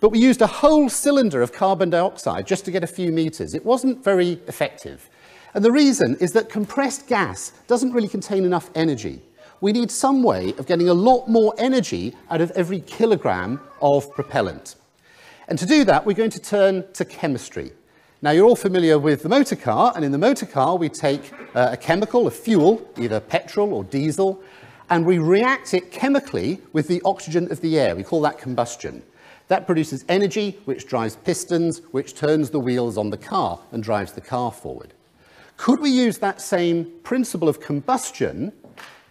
But we used a whole cylinder of carbon dioxide just to get a few meters. It wasn't very effective. And the reason is that compressed gas doesn't really contain enough energy. We need some way of getting a lot more energy out of every kilogram of propellant. And to do that, we're going to turn to chemistry. Now, you're all familiar with the motor car, and in the motor car, we take uh, a chemical, a fuel, either petrol or diesel, and we react it chemically with the oxygen of the air. We call that combustion. That produces energy, which drives pistons, which turns the wheels on the car and drives the car forward. Could we use that same principle of combustion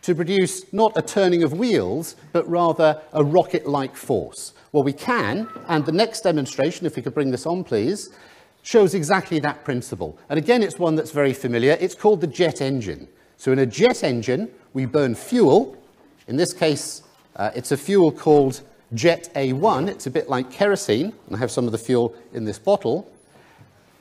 to produce not a turning of wheels, but rather a rocket-like force? Well, we can, and the next demonstration, if we could bring this on, please, shows exactly that principle. And again, it's one that's very familiar. It's called the jet engine. So in a jet engine, we burn fuel. In this case, uh, it's a fuel called Jet A one. It's a bit like kerosene, and I have some of the fuel in this bottle.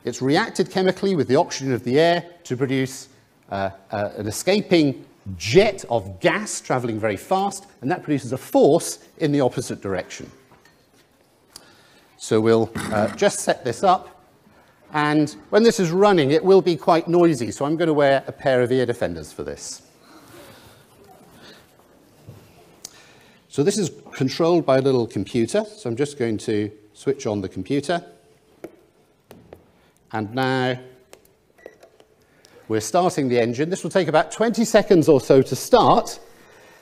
It's reacted chemically with the oxygen of the air to produce uh, uh, an escaping jet of gas traveling very fast, and that produces a force in the opposite direction. So we'll uh, just set this up. And when this is running, it will be quite noisy, so I'm going to wear a pair of ear defenders for this. So this is controlled by a little computer, so I'm just going to switch on the computer. And now we're starting the engine. This will take about twenty seconds or so to start,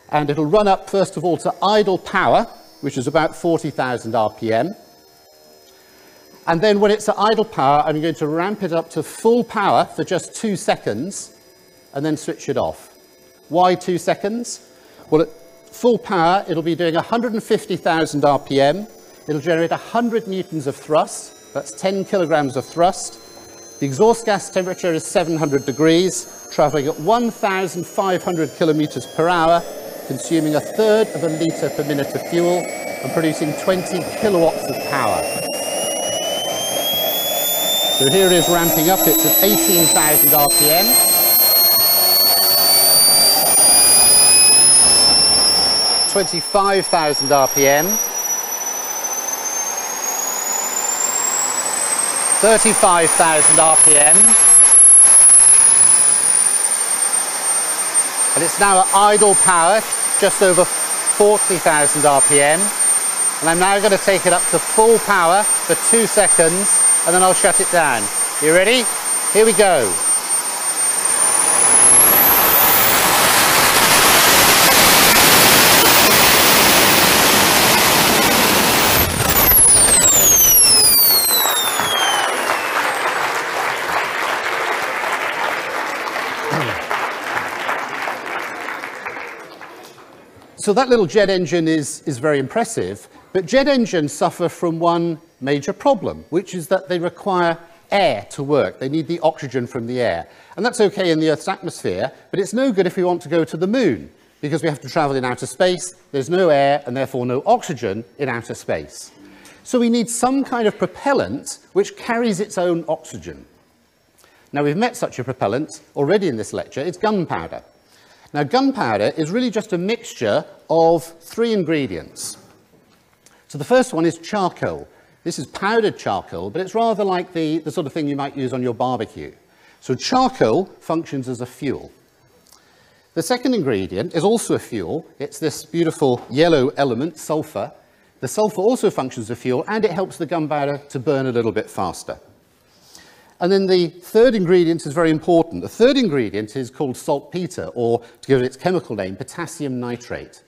and it'll run up, first of all, to idle power, which is about forty thousand R P M. And then when it's at idle power, I'm going to ramp it up to full power for just two seconds and then switch it off. Why two seconds? Well, at full power, it'll be doing one hundred fifty thousand R P M. It'll generate one hundred newtons of thrust. That's ten kilograms of thrust. The exhaust gas temperature is seven hundred degrees, traveling at one thousand five hundred kilometers per hour, consuming a third of a litre per minute of fuel and producing twenty kilowatts of power. So here it is ramping up, it's at eighteen thousand R P M, twenty-five thousand R P M, thirty-five thousand R P M, and it's now at idle power, just over forty thousand R P M, and I'm now going to take it up to full power for two seconds. And then I'll shut it down. You ready? Here we go. So that little jet engine is, is very impressive, but jet engines suffer from one major problem, which is that they require air to work. They need the oxygen from the air. And that's okay in the Earth's atmosphere, but it's no good if we want to go to the moon, because we have to travel in outer space. There's no air and therefore no oxygen in outer space. So we need some kind of propellant which carries its own oxygen. Now, we've met such a propellant already in this lecture. It's gunpowder. Now, gunpowder is really just a mixture of three ingredients. So the first one is charcoal. This is powdered charcoal, but it's rather like the, the sort of thing you might use on your barbecue. So charcoal functions as a fuel. The second ingredient is also a fuel. It's this beautiful yellow element, sulfur. The sulfur also functions as a fuel, and it helps the gunpowder to burn a little bit faster. And then the third ingredient is very important. The third ingredient is called saltpeter, or to give it its chemical name, potassium nitrate.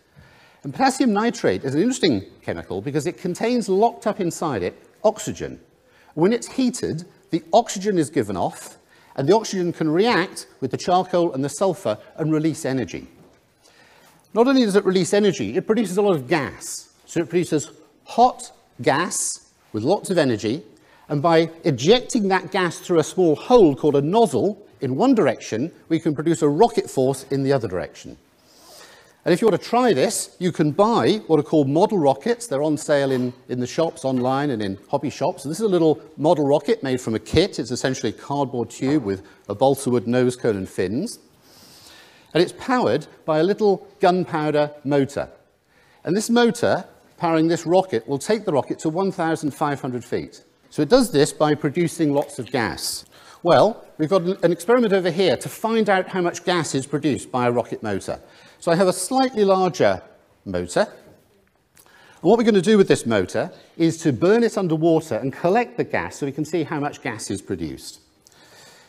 And potassium nitrate is an interesting chemical because it contains locked up inside it oxygen. When it's heated, the oxygen is given off, and the oxygen can react with the charcoal and the sulfur and release energy. Not only does it release energy, it produces a lot of gas. So it produces hot gas with lots of energy, and by ejecting that gas through a small hole called a nozzle in one direction, we can produce a rocket force in the other direction. And if you want to try this, you can buy what are called model rockets. They're on sale in, in the shops online and in hobby shops. And this is a little model rocket made from a kit. It's essentially a cardboard tube with a balsa wood nose cone and fins. And it's powered by a little gunpowder motor. And this motor powering this rocket will take the rocket to one thousand five hundred feet. So it does this by producing lots of gas. Well, we've got an experiment over here to find out how much gas is produced by a rocket motor. So I have a slightly larger motor. And what we're going to do with this motor is to burn it underwater and collect the gas so we can see how much gas is produced.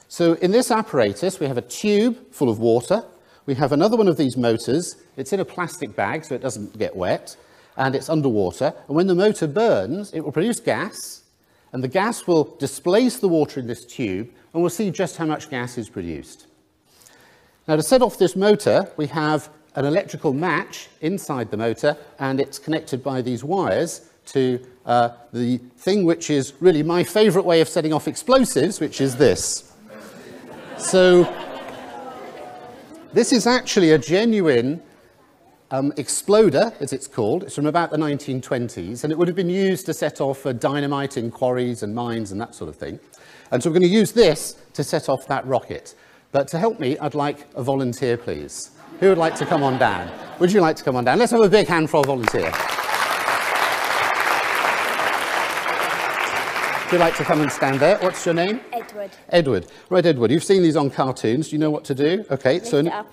So in this apparatus, we have a tube full of water. We have another one of these motors. It's in a plastic bag so it doesn't get wet, and it's underwater. And when the motor burns, it will produce gas. And the gas will displace the water in this tube, and we'll see just how much gas is produced. Now, to set off this motor, we have an electrical match inside the motor, and it's connected by these wires to uh, the thing which is really my favorite way of setting off explosives, which is this. So this is actually a genuine Um, exploder, as it's called. It's from about the nineteen twenties, and it would have been used to set off uh, dynamite in quarries and mines and that sort of thing. And so we're going to use this to set off that rocket. But to help me, I'd like a volunteer, please. Who would like to come on down? Would you like to come on down? Let's have a big hand for a volunteer. Would you like to come and stand there? What's your name? Edward. Edward. Right, Edward, you've seen these on cartoons. Do you know what to do? Okay, Lift so... It up.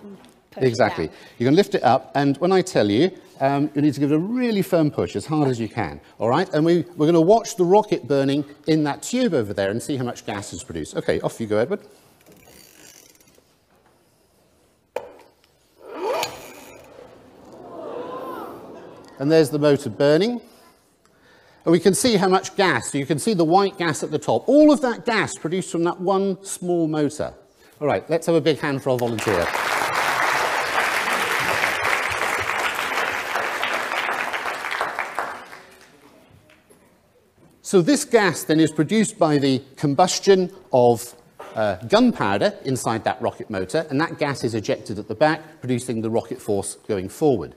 Exactly. You can lift it up, and when I tell you, um, you need to give it a really firm push, as hard as you can, all right? And we, we're going to watch the rocket burning in that tube over there and see how much gas is produced. OK, off you go, Edward. And there's the motor burning. And we can see how much gas. So you can see the white gas at the top. All of that gas produced from that one small motor. All right, let's have a big hand for our volunteer. So this gas then is produced by the combustion of uh, gunpowder inside that rocket motor, and that gas is ejected at the back, producing the rocket force going forward.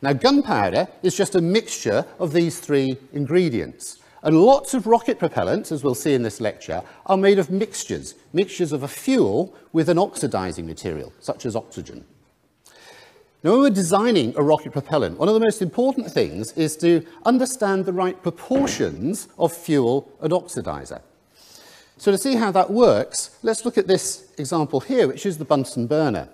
Now, gunpowder is just a mixture of these three ingredients. And lots of rocket propellants, as we'll see in this lecture, are made of mixtures, mixtures of a fuel with an oxidizing material, such as oxygen. Now, when we're designing a rocket propellant, one of the most important things is to understand the right proportions of fuel and oxidizer. So to see how that works, let's look at this example here, which is the Bunsen burner.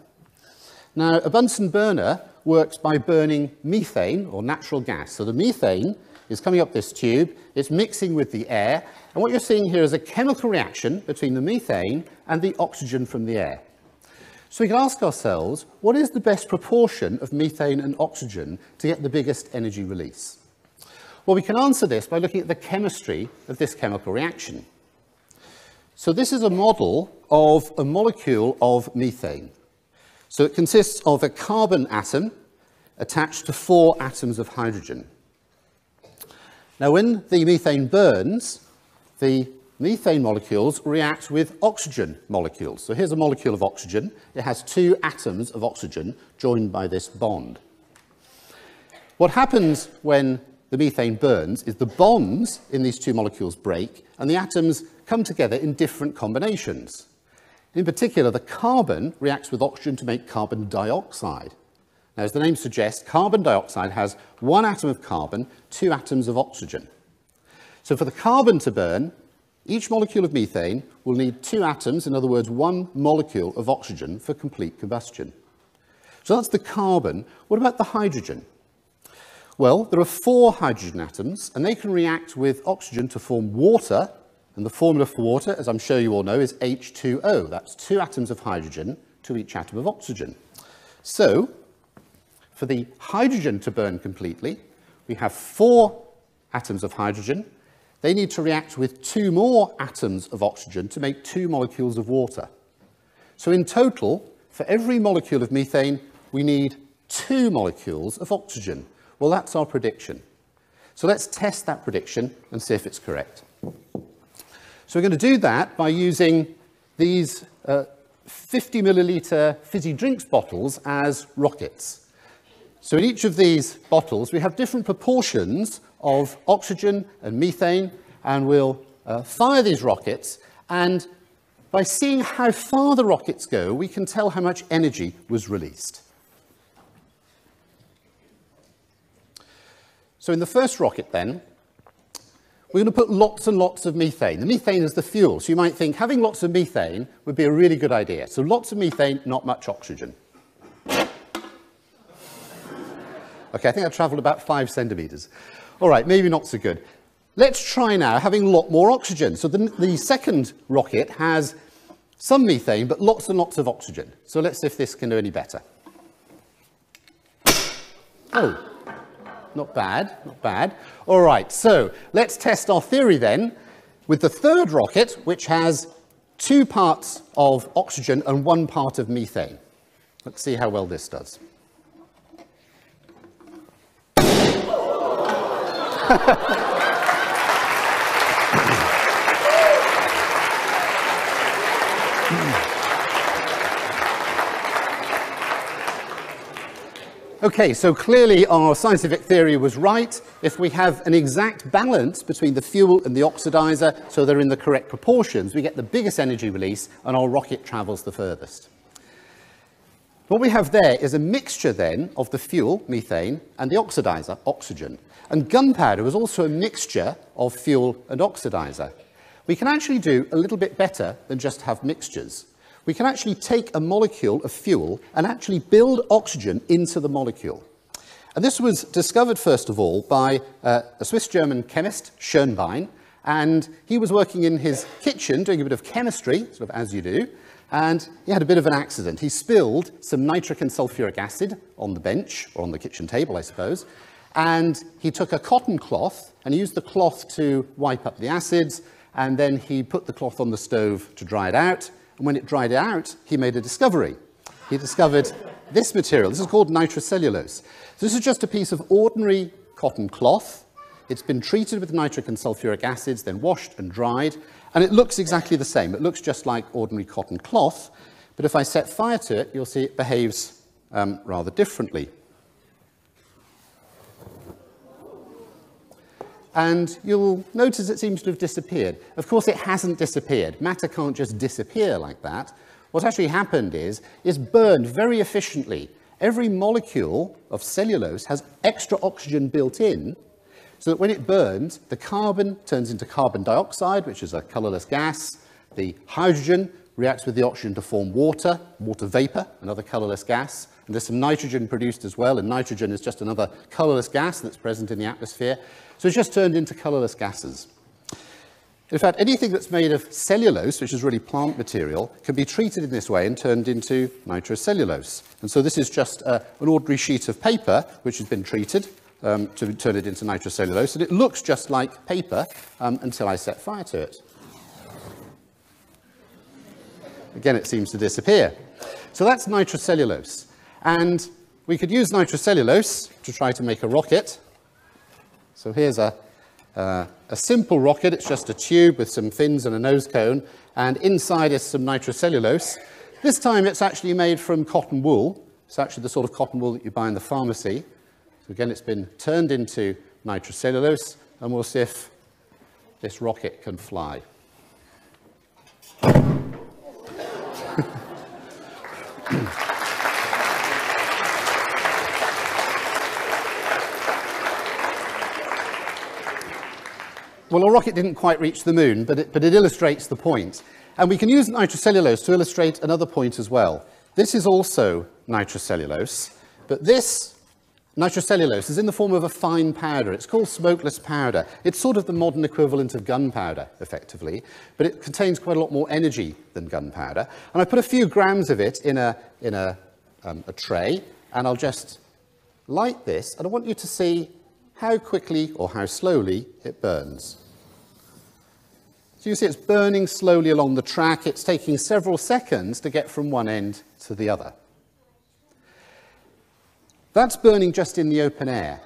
Now, a Bunsen burner works by burning methane, or natural gas. So the methane is coming up this tube, it's mixing with the air, and what you're seeing here is a chemical reaction between the methane and the oxygen from the air. So we can ask ourselves, what is the best proportion of methane and oxygen to get the biggest energy release? Well, we can answer this by looking at the chemistry of this chemical reaction. So this is a model of a molecule of methane. So it consists of a carbon atom attached to four atoms of hydrogen. Now, when the methane burns, the methane molecules react with oxygen molecules. So here's a molecule of oxygen. It has two atoms of oxygen joined by this bond. What happens when the methane burns is the bonds in these two molecules break and the atoms come together in different combinations. In particular, the carbon reacts with oxygen to make carbon dioxide. Now, as the name suggests, carbon dioxide has one atom of carbon, two atoms of oxygen. So for the carbon to burn, each molecule of methane will need two atoms, in other words, one molecule of oxygen for complete combustion. So that's the carbon. What about the hydrogen? Well, there are four hydrogen atoms, and they can react with oxygen to form water, and the formula for water, as I'm sure you all know, is H two O. That's two atoms of hydrogen to each atom of oxygen. So, for the hydrogen to burn completely, we have four atoms of hydrogen. They need to react with two more atoms of oxygen to make two molecules of water. So in total, for every molecule of methane, we need two molecules of oxygen. Well, that's our prediction. So let's test that prediction and see if it's correct. So we're going to do that by using these uh, fifty milliliter fizzy drinks bottles as rockets. So in each of these bottles, we have different proportions of oxygen and methane, and we'll uh, fire these rockets, and by seeing how far the rockets go, we can tell how much energy was released. So in the first rocket then, we're going to put lots and lots of methane. The methane is the fuel, so you might think having lots of methane would be a really good idea. So lots of methane, not much oxygen. Okay, I think I travelled about five centimetres. All right, maybe not so good. Let's try now having a lot more oxygen. So the, the second rocket has some methane, but lots and lots of oxygen. So let's see if this can do any better. Oh. Not bad, not bad. All right, so let's test our theory then with the third rocket, which has two parts of oxygen and one part of methane. Let's see how well this does. Okay, so clearly our scientific theory was right. If we have an exact balance between the fuel and the oxidizer, so they're in the correct proportions, we get the biggest energy release and our rocket travels the furthest. What we have there is a mixture then of the fuel, methane, and the oxidizer, oxygen. And gunpowder was also a mixture of fuel and oxidizer. We can actually do a little bit better than just have mixtures. We can actually take a molecule of fuel and actually build oxygen into the molecule. And this was discovered, first of all, by uh, a Swiss-German chemist, Nhulunbuy, and he was working in his kitchen doing a bit of chemistry, sort of as you do, and he had a bit of an accident. He spilled some nitric and sulfuric acid on the bench, or on the kitchen table, I suppose, and he took a cotton cloth and he used the cloth to wipe up the acids, and then he put the cloth on the stove to dry it out. And when it dried out, he made a discovery. He discovered this material. This is called nitrocellulose. So this is just a piece of ordinary cotton cloth. It's been treated with nitric and sulfuric acids, then washed and dried, and it looks exactly the same. It looks just like ordinary cotton cloth, but if I set fire to it, you'll see it behaves um, rather differently. And you'll notice it seems to have disappeared. Of course, it hasn't disappeared. Matter can't just disappear like that. What actually happened is, it's burned very efficiently. Every molecule of cellulose has extra oxygen built in, so that when it burns, the carbon turns into carbon dioxide, which is a colourless gas. The hydrogen reacts with the oxygen to form water, water vapour, another colourless gas. And there's some nitrogen produced as well, and nitrogen is just another colourless gas that's present in the atmosphere. So it's just turned into colourless gases. In fact, anything that's made of cellulose, which is really plant material, can be treated in this way and turned into nitrocellulose. And so this is just uh, an ordinary sheet of paper which has been treated um, to turn it into nitrocellulose, and it looks just like paper um, until I set fire to it. Again, it seems to disappear. So that's nitrocellulose. And we could use nitrocellulose to try to make a rocket. So here's a, uh, a simple rocket. It's just a tube with some fins and a nose cone, and inside is some nitrocellulose. This time it's actually made from cotton wool. It's actually the sort of cotton wool that you buy in the pharmacy. So again, it's been turned into nitrocellulose, and we'll see if this rocket can fly. Well, a rocket didn't quite reach the moon, but it, but it illustrates the point. And we can use nitrocellulose to illustrate another point as well. This is also nitrocellulose, but this nitrocellulose is in the form of a fine powder. It's called smokeless powder. It's sort of the modern equivalent of gunpowder, effectively, but it contains quite a lot more energy than gunpowder. And I put a few grams of it in a, in a, um, a tray, and I'll just light this, and I want you to see how quickly or how slowly it burns. So you see it's burning slowly along the track. It's taking several seconds to get from one end to the other. That's burning just in the open air.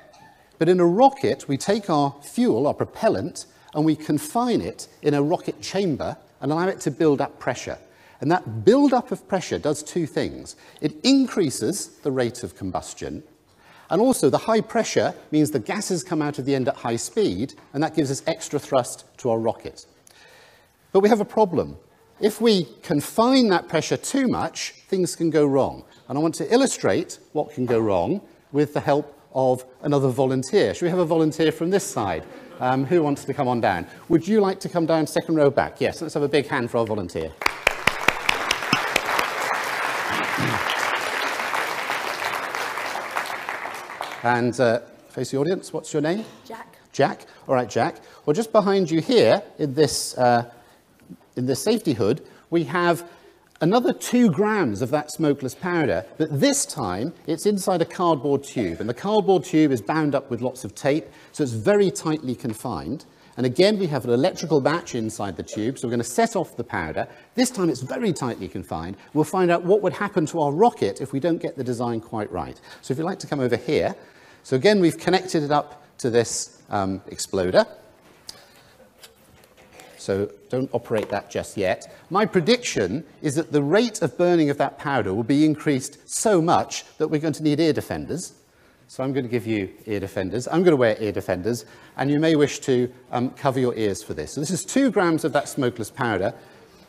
But in a rocket, we take our fuel, our propellant, and we confine it in a rocket chamber and allow it to build up pressure. And that build-up of pressure does two things. It increases the rate of combustion, and also the high pressure means the gases come out of the end at high speed, and that gives us extra thrust to our rocket. But we have a problem. If we confine that pressure too much, things can go wrong. And I want to illustrate what can go wrong with the help of another volunteer. Should we have a volunteer from this side? Um, who wants to come on down? Would you like to come down second row back? Yes, let's have a big hand for our volunteer. And uh, face the audience, what's your name? Jack. Jack, all right, Jack. Well, just behind you here, in this, uh, in this safety hood, we have another two grams of that smokeless powder, but this time it's inside a cardboard tube, and the cardboard tube is bound up with lots of tape, so it's very tightly confined. And again, we have an electrical batch inside the tube, so we're going to set off the powder. This time it's very tightly confined. We'll find out what would happen to our rocket if we don't get the design quite right. So if you'd like to come over here. So again, we've connected it up to this um, exploder. So don't operate that just yet. My prediction is that the rate of burning of that powder will be increased so much that we're going to need ear defenders. So I'm going to give you ear defenders. I'm going to wear ear defenders, and you may wish to um, cover your ears for this. So this is two grams of that smokeless powder,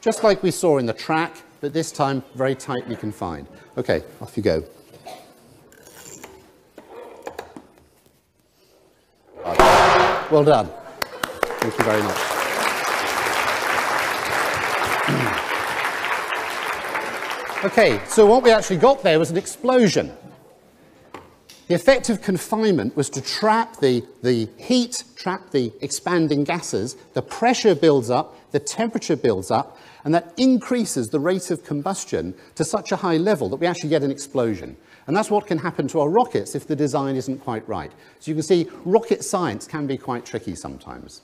just like we saw in the track, but this time very tightly confined. Okay, off you go. Well done. Thank you very much. Okay, so what we actually got there was an explosion. The effect of confinement was to trap the, the heat, trap the expanding gases, the pressure builds up, the temperature builds up, and that increases the rate of combustion to such a high level that we actually get an explosion. And that's what can happen to our rockets if the design isn't quite right. So you can see rocket science can be quite tricky sometimes.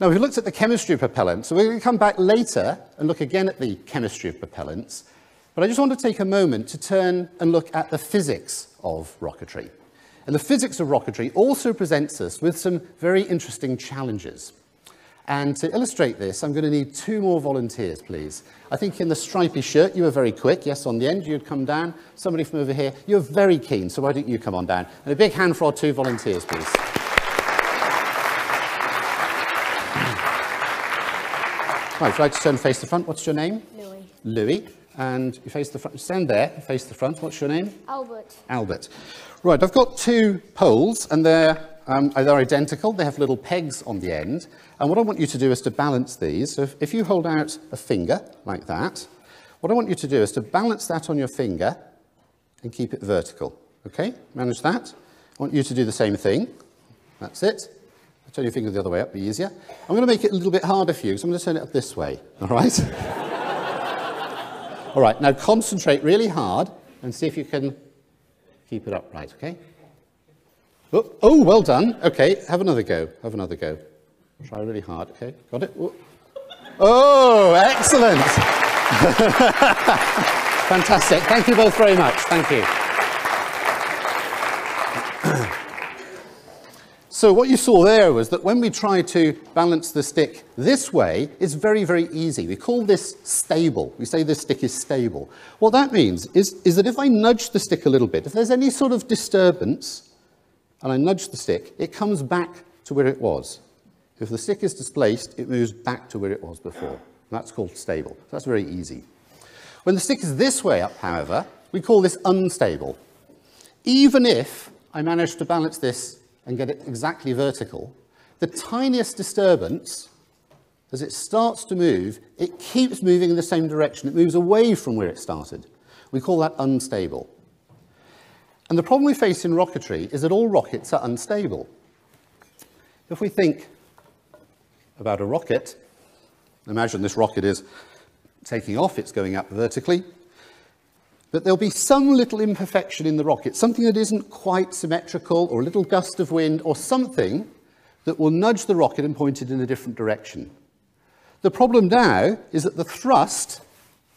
Now, we've looked at the chemistry of propellants, so we're going to come back later and look again at the chemistry of propellants. But I just want to take a moment to turn and look at the physics of rocketry. And the physics of rocketry also presents us with some very interesting challenges. And to illustrate this, I'm going to need two more volunteers, please. I think in the stripy shirt, you were very quick. Yes, on the end, you'd come down. Somebody from over here, you're very keen, so why don't you come on down? And a big hand for our two volunteers, please. Right, if you'd like to turn and face the front, what's your name? Louis. Louis. And you face the front, stand there, face the front. What's your name? Albert. Albert. Right, I've got two poles, and they're, um, they're identical. They have little pegs on the end. And what I want you to do is to balance these. So if, if you hold out a finger like that, what I want you to do is to balance that on your finger and keep it vertical. Okay, manage that. I want you to do the same thing. That's it. I'll turn your finger the other way up, it'll be easier. I'm going to make it a little bit harder for you, so I'm going to turn it up this way, all right? All right, now concentrate really hard and see if you can keep it upright, okay? Oh, oh, well done. Okay, have another go, have another go. Try really hard, okay? Got it? Oh, oh excellent. Fantastic. Thank you both very much. Thank you. So what you saw there was that when we try to balance the stick this way, it's very, very easy. We call this stable. We say this stick is stable. What that means is, is that if I nudge the stick a little bit, if there's any sort of disturbance, and I nudge the stick, it comes back to where it was. If the stick is displaced, it moves back to where it was before. That's called stable. So that's very easy. When the stick is this way up, however, we call this unstable. Even if I manage to balance this and get it exactly vertical, the tiniest disturbance, as it starts to move, it keeps moving in the same direction. It moves away from where it started. We call that unstable. And the problem we face in rocketry is that all rockets are unstable. If we think about a rocket, imagine this rocket is taking off, it's going up vertically, but there'll be some little imperfection in the rocket, something that isn't quite symmetrical, or a little gust of wind, or something that will nudge the rocket and point it in a different direction. The problem now is that the thrust,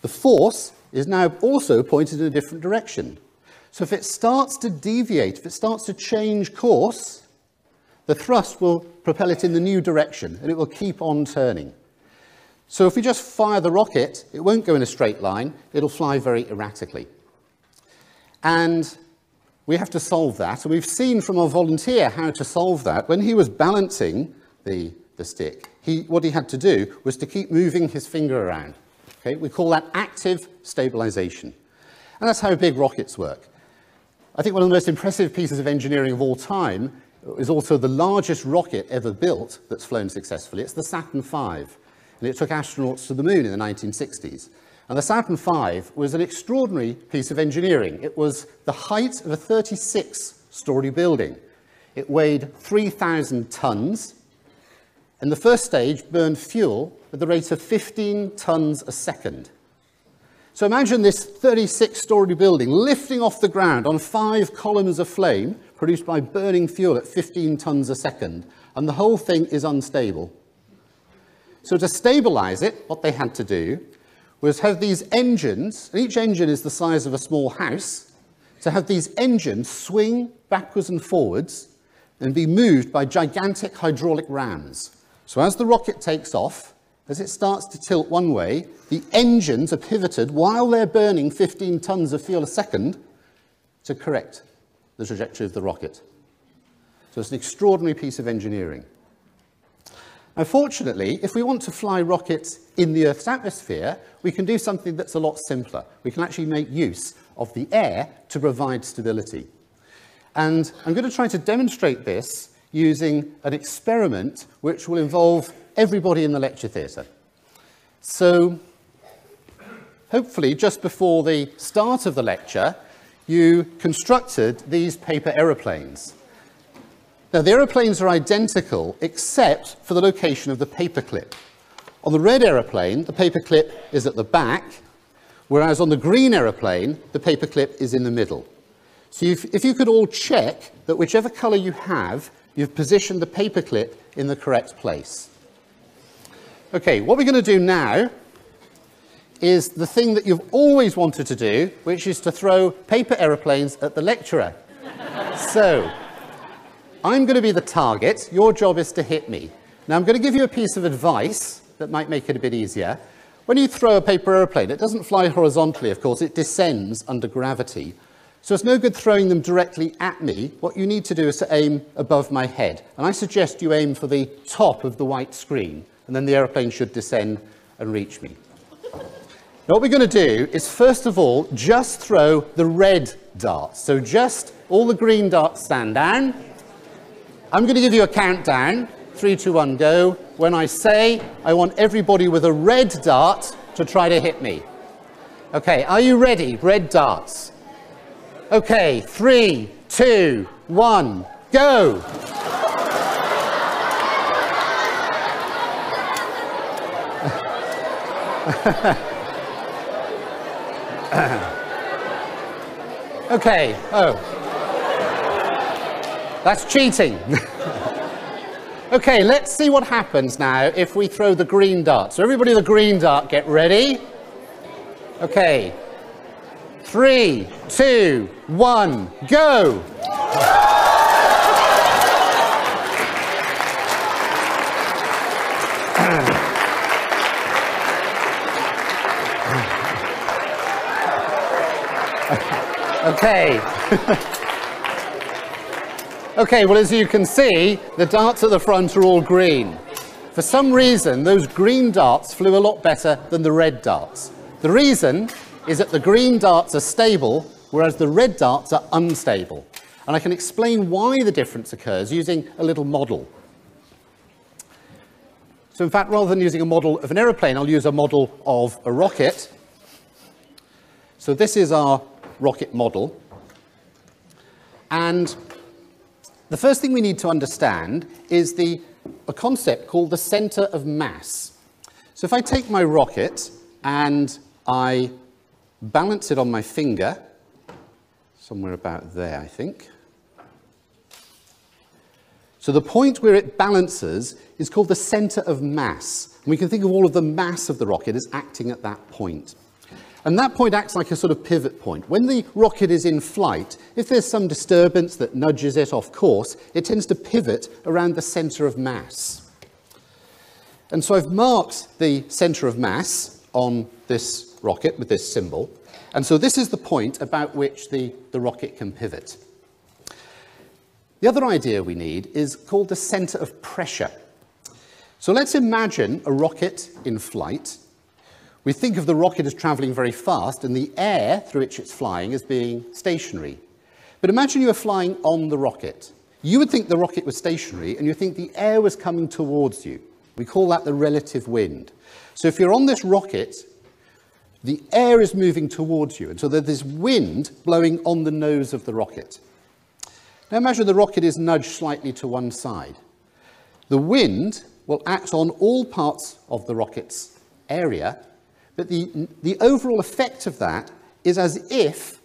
the force, is now also pointed in a different direction. So if it starts to deviate, if it starts to change course, the thrust will propel it in the new direction, and it will keep on turning. So if we just fire the rocket, it won't go in a straight line, it'll fly very erratically. And we have to solve that, and we've seen from our volunteer how to solve that. When he was balancing the, the stick, he, what he had to do was to keep moving his finger around. Okay? We call that active stabilization. And that's how big rockets work. I think one of the most impressive pieces of engineering of all time is also the largest rocket ever built that's flown successfully. It's the Saturn five. And it took astronauts to the moon in the nineteen sixties. And the Saturn five was an extraordinary piece of engineering. It was the height of a thirty-six story building. It weighed three thousand tons. And the first stage burned fuel at the rate of fifteen tons a second. So imagine this thirty-six story building lifting off the ground on five columns of flame produced by burning fuel at fifteen tons a second. And the whole thing is unstable. So to stabilize it, what they had to do was have these engines, and each engine is the size of a small house, to have these engines swing backwards and forwards and be moved by gigantic hydraulic rams. So as the rocket takes off, as it starts to tilt one way, the engines are pivoted while they're burning fifteen tons of fuel a second to correct the trajectory of the rocket. So it's an extraordinary piece of engineering. Unfortunately, if we want to fly rockets in the Earth's atmosphere, we can do something that's a lot simpler. We can actually make use of the air to provide stability. And I'm going to try to demonstrate this using an experiment which will involve everybody in the lecture theatre. So, hopefully, just before the start of the lecture, you constructed these paper aeroplanes. Now, the aeroplanes are identical except for the location of the paperclip. On the red aeroplane, the paperclip is at the back, whereas on the green aeroplane, the paperclip is in the middle. So if, if you could all check that whichever colour you have, you've positioned the paperclip in the correct place. Okay, what we're going to do now is the thing that you've always wanted to do, which is to throw paper aeroplanes at the lecturer. So, I'm going to be the target, your job is to hit me. Now I'm going to give you a piece of advice that might make it a bit easier. When you throw a paper aeroplane, it doesn't fly horizontally, of course, it descends under gravity. So it's no good throwing them directly at me. What you need to do is to aim above my head. And I suggest you aim for the top of the white screen, and then the aeroplane should descend and reach me. Now what we're going to do is, first of all, just throw the red darts. So just all the green darts stand down. I'm going to give you a countdown, three, two, one, go. When I say, I want everybody with a red dart to try to hit me. Okay, are you ready? Red darts. Okay, three, two, one, go. Okay, oh. That's cheating. Okay, let's see what happens now if we throw the green dart. So everybody with a green dart, get ready. Okay. Three, two, one, go. Okay. Okay, well, as you can see, the darts at the front are all green. For some reason, those green darts flew a lot better than the red darts. The reason is that the green darts are stable, whereas the red darts are unstable. And I can explain why the difference occurs using a little model. So in fact, rather than using a model of an aeroplane, I'll use a model of a rocket. So this is our rocket model. And the first thing we need to understand is the, a concept called the center of mass. So if I take my rocket and I balance it on my finger, somewhere about there, I think. So the point where it balances is called the center of mass. And we can think of all of the mass of the rocket as acting at that point. And that point acts like a sort of pivot point. When the rocket is in flight, if there's some disturbance that nudges it off course, it tends to pivot around the center of mass. And so I've marked the center of mass on this rocket with this symbol. And so this is the point about which the, the rocket can pivot. The other idea we need is called the center of pressure. So let's imagine a rocket in flight. We think of the rocket as traveling very fast and the air through which it's flying as being stationary. But imagine you were flying on the rocket. You would think the rocket was stationary and you think the air was coming towards you. We call that the relative wind. So if you're on this rocket, the air is moving towards you, and so there's this wind blowing on the nose of the rocket. Now imagine the rocket is nudged slightly to one side. The wind will act on all parts of the rocket's area, but the, the overall effect of that is as if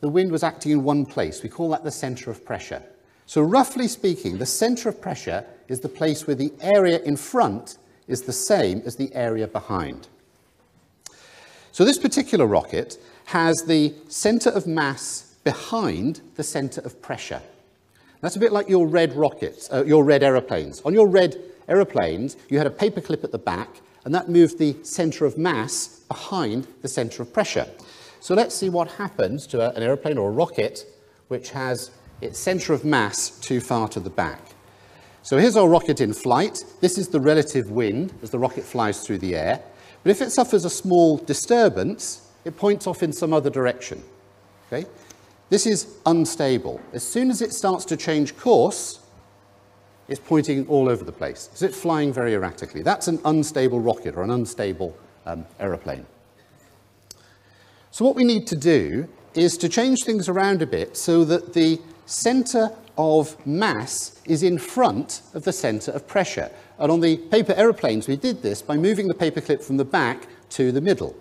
the wind was acting in one place. We call that the center of pressure. So roughly speaking, the center of pressure is the place where the area in front is the same as the area behind. So this particular rocket has the center of mass behind the center of pressure. That's a bit like your red rockets, uh, your red aeroplanes. On your red aeroplanes, you had a paperclip at the back, and that moved the center of mass behind the center of pressure. So let's see what happens to a, an aeroplane or a rocket which has its center of mass too far to the back. So here's our rocket in flight. This is the relative wind as the rocket flies through the air. But if it suffers a small disturbance, it points off in some other direction. Okay? This is unstable. As soon as it starts to change course, it's pointing all over the place, because it's flying very erratically. That's an unstable rocket or an unstable um, aeroplane. So what we need to do is to change things around a bit so that the center of mass is in front of the center of pressure. And on the paper aeroplanes, we did this by moving the paperclip from the back to the middle.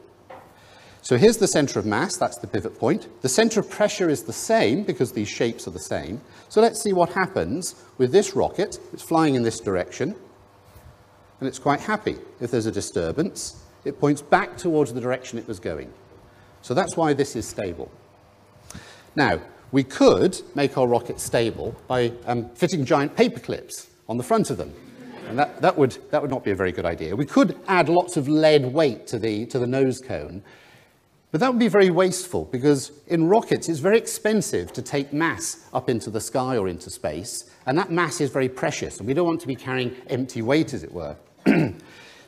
So here's the center of mass, that's the pivot point. The center of pressure is the same because these shapes are the same. So let's see what happens with this rocket. It's flying in this direction, and it's quite happy. If there's a disturbance, it points back towards the direction it was going. So that's why this is stable. Now, we could make our rocket stable by um, fitting giant paper clips on the front of them. And that, that, would, that would not be a very good idea. We could add lots of lead weight to the, to the nose cone, but that would be very wasteful because in rockets it's very expensive to take mass up into the sky or into space, and that mass is very precious, and we don't want to be carrying empty weight, as it were.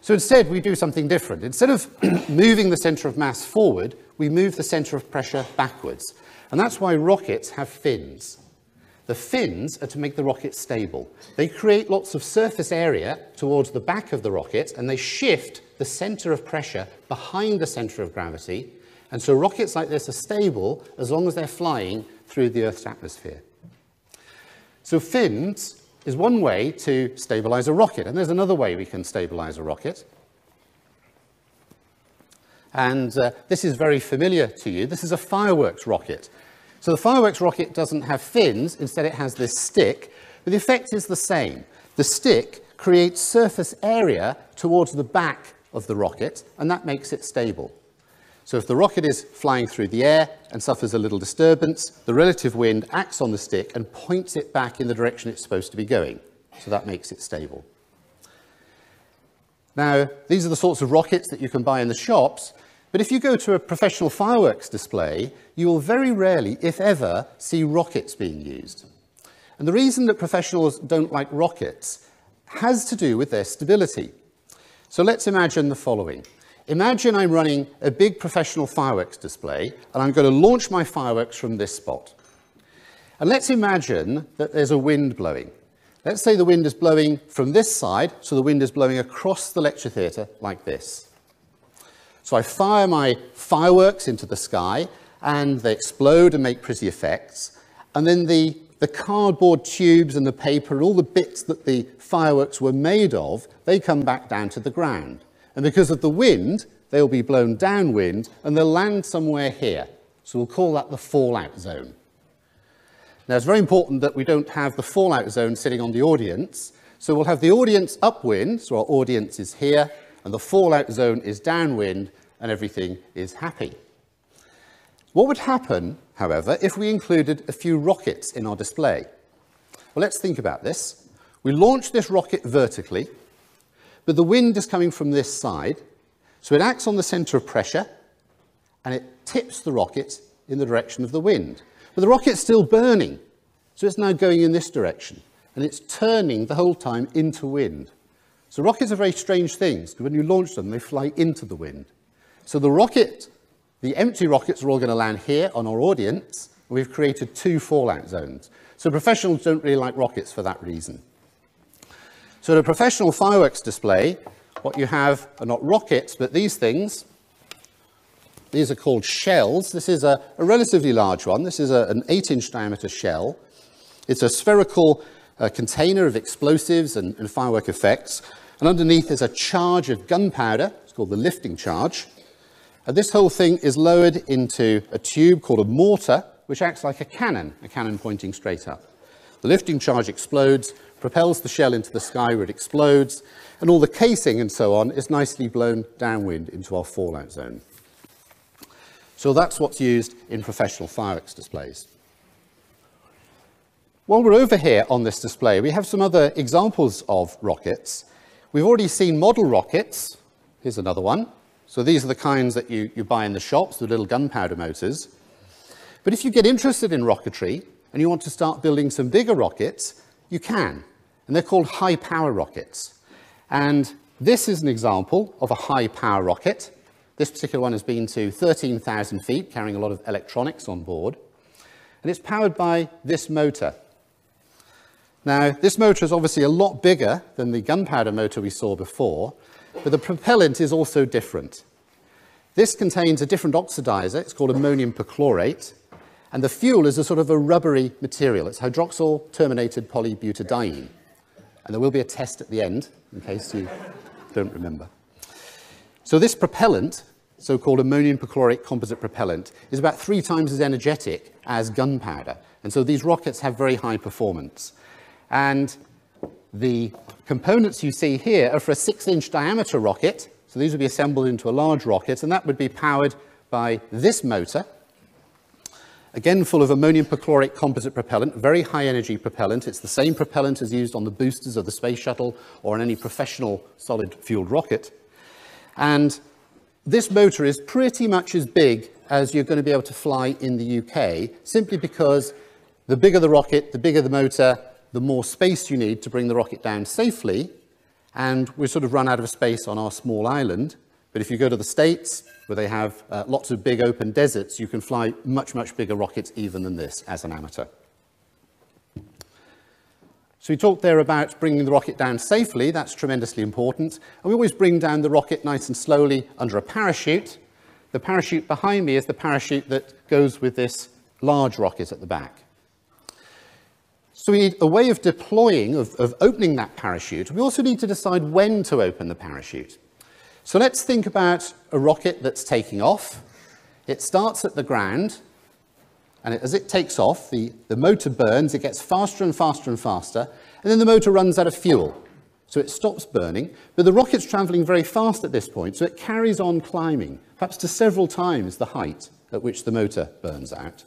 So instead we do something different. Instead of moving the center of mass forward, we move the center of pressure backwards. And that's why rockets have fins. The fins are to make the rocket stable. They create lots of surface area towards the back of the rocket, and they shift the center of pressure behind the center of gravity. And so rockets like this are stable as long as they're flying through the Earth's atmosphere. So fins is one way to stabilize a rocket. And there's another way we can stabilize a rocket. And uh, this is very familiar to you. This is a fireworks rocket. So the fireworks rocket doesn't have fins, instead it has this stick, but the effect is the same. The stick creates surface area towards the back of the rocket, and that makes it stable. So if the rocket is flying through the air and suffers a little disturbance, the relative wind acts on the stick and points it back in the direction it's supposed to be going. So that makes it stable. Now, these are the sorts of rockets that you can buy in the shops. But if you go to a professional fireworks display, you will very rarely, if ever, see rockets being used. And the reason that professionals don't like rockets has to do with their stability. So let's imagine the following. Imagine I'm running a big professional fireworks display, and I'm going to launch my fireworks from this spot. And let's imagine that there's a wind blowing. Let's say the wind is blowing from this side, so the wind is blowing across the lecture theatre like this. So I fire my fireworks into the sky, and they explode and make pretty effects. And then the, the cardboard tubes and the paper and all the bits that the fireworks were made of, they come back down to the ground. And because of the wind, they'll be blown downwind, and they'll land somewhere here. So we'll call that the fallout zone. Now, it's very important that we don't have the fallout zone sitting on the audience. So we'll have the audience upwind, so our audience is here, and the fallout zone is downwind, and everything is happy. What would happen, however, if we included a few rockets in our display? Well, let's think about this. We launch this rocket vertically, but the wind is coming from this side, so it acts on the centre of pressure, and it tips the rocket in the direction of the wind. But the rocket's still burning, so it's now going in this direction, and it's turning the whole time into wind. So rockets are very strange things, because when you launch them, they fly into the wind. So the rocket, the empty rockets are all going to land here on our audience, and we've created two fallout zones. So professionals don't really like rockets for that reason. So at a professional fireworks display, what you have are not rockets, but these things. These are called shells. This is a, a relatively large one. This is a, an eight-inch diameter shell. It's a spherical uh, container of explosives and, and firework effects. And underneath is a charge of gunpowder. It's called the lifting charge. And this whole thing is lowered into a tube called a mortar, which acts like a cannon, a cannon pointing straight up. The lifting charge explodes, propels the shell into the sky where it explodes, and all the casing and so on is nicely blown downwind into our fallout zone. So that's what's used in professional fireworks displays. While we're over here on this display, we have some other examples of rockets. We've already seen model rockets. Here's another one. So these are the kinds that you, you buy in the shops, the little gunpowder motors. But if you get interested in rocketry and you want to start building some bigger rockets, you can. And they're called high-power rockets. And this is an example of a high-power rocket. This particular one has been to thirteen thousand feet, carrying a lot of electronics on board. And it's powered by this motor. Now, this motor is obviously a lot bigger than the gunpowder motor we saw before, but the propellant is also different. This contains a different oxidizer. It's called ammonium perchlorate. And the fuel is a sort of a rubbery material. It's hydroxyl-terminated polybutadiene. And there will be a test at the end, in case you don't remember. So this propellant, so-called ammonium perchlorate composite propellant, is about three times as energetic as gunpowder. And so these rockets have very high performance. And the components you see here are for a six-inch diameter rocket. So these would be assembled into a large rocket, and that would be powered by this motor, again full of ammonium perchlorate composite propellant, very high energy propellant. It's the same propellant as used on the boosters of the space shuttle or on any professional solid-fueled rocket. And this motor is pretty much as big as you're going to be able to fly in the U K, simply because the bigger the rocket, the bigger the motor, the more space you need to bring the rocket down safely. And we've sort of run out of space on our small island. But if you go to the States, where they have uh, lots of big open deserts, you can fly much, much bigger rockets even than this as an amateur. So we talked there about bringing the rocket down safely. That's tremendously important. And we always bring down the rocket nice and slowly under a parachute. The parachute behind me is the parachute that goes with this large rocket at the back. So we need a way of deploying, of, of opening that parachute. We also need to decide when to open the parachute. So let's think about a rocket that's taking off. It starts at the ground, and it, as it takes off, the, the motor burns. It gets faster and faster and faster, and then the motor runs out of fuel, so it stops burning. But the rocket's traveling very fast at this point, so it carries on climbing, perhaps to several times the height at which the motor burns out.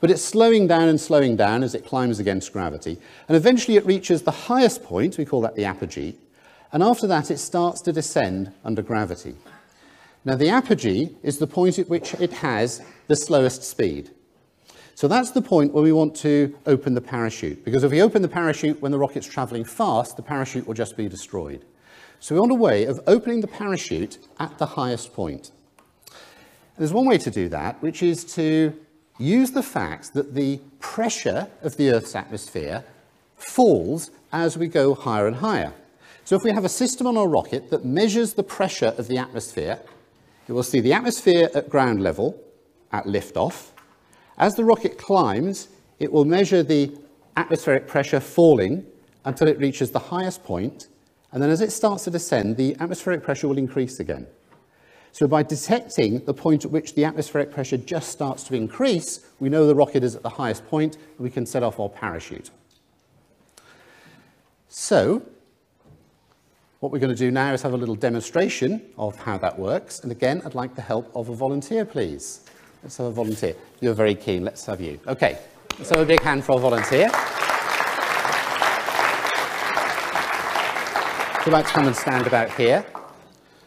But it's slowing down and slowing down as it climbs against gravity, and eventually it reaches the highest point. We call that the apogee. And after that, it starts to descend under gravity. Now, the apogee is the point at which it has the slowest speed. So that's the point where we want to open the parachute, because if we open the parachute when the rocket's traveling fast, the parachute will just be destroyed. So we want a way of opening the parachute at the highest point. And there's one way to do that, which is to use the fact that the pressure of the Earth's atmosphere falls as we go higher and higher. So if we have a system on our rocket that measures the pressure of the atmosphere, it will see the atmosphere at ground level at liftoff. As the rocket climbs, it will measure the atmospheric pressure falling until it reaches the highest point, and then as it starts to descend, the atmospheric pressure will increase again. So by detecting the point at which the atmospheric pressure just starts to increase, we know the rocket is at the highest point, and we can set off our parachute. So what we're going to do now is have a little demonstration of how that works. And again, I'd like the help of a volunteer, please. Let's have a volunteer. You're very keen. Let's have you. OK. Let's have a big hand for a volunteer. Would you like to come and stand about here?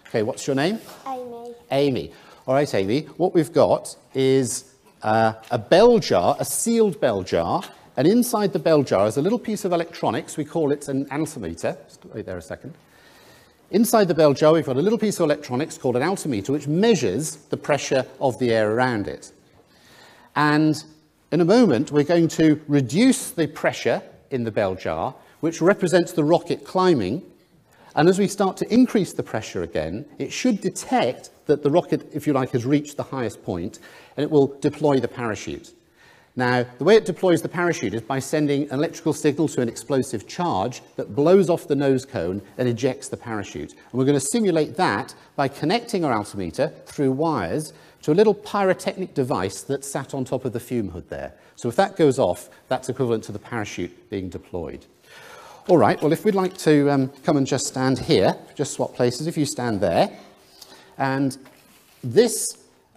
OK, what's your name? Amy. Amy. All right, Amy. What we've got is uh, a bell jar, a sealed bell jar. And inside the bell jar is a little piece of electronics. We call it an altimeter. Just wait there a second. Inside the bell jar, we've got a little piece of electronics called an altimeter, which measures the pressure of the air around it. And in a moment, we're going to reduce the pressure in the bell jar, which represents the rocket climbing. And as we start to increase the pressure again, it should detect that the rocket, if you like, has reached the highest point, and it will deploy the parachute. Now, the way it deploys the parachute is by sending an electrical signal to an explosive charge that blows off the nose cone and ejects the parachute. And we're going to simulate that by connecting our altimeter through wires to a little pyrotechnic device that's sat on top of the fume hood there. So if that goes off, that's equivalent to the parachute being deployed. All right, well, if we'd like to um, come and just stand here, just swap places, if you stand there, and this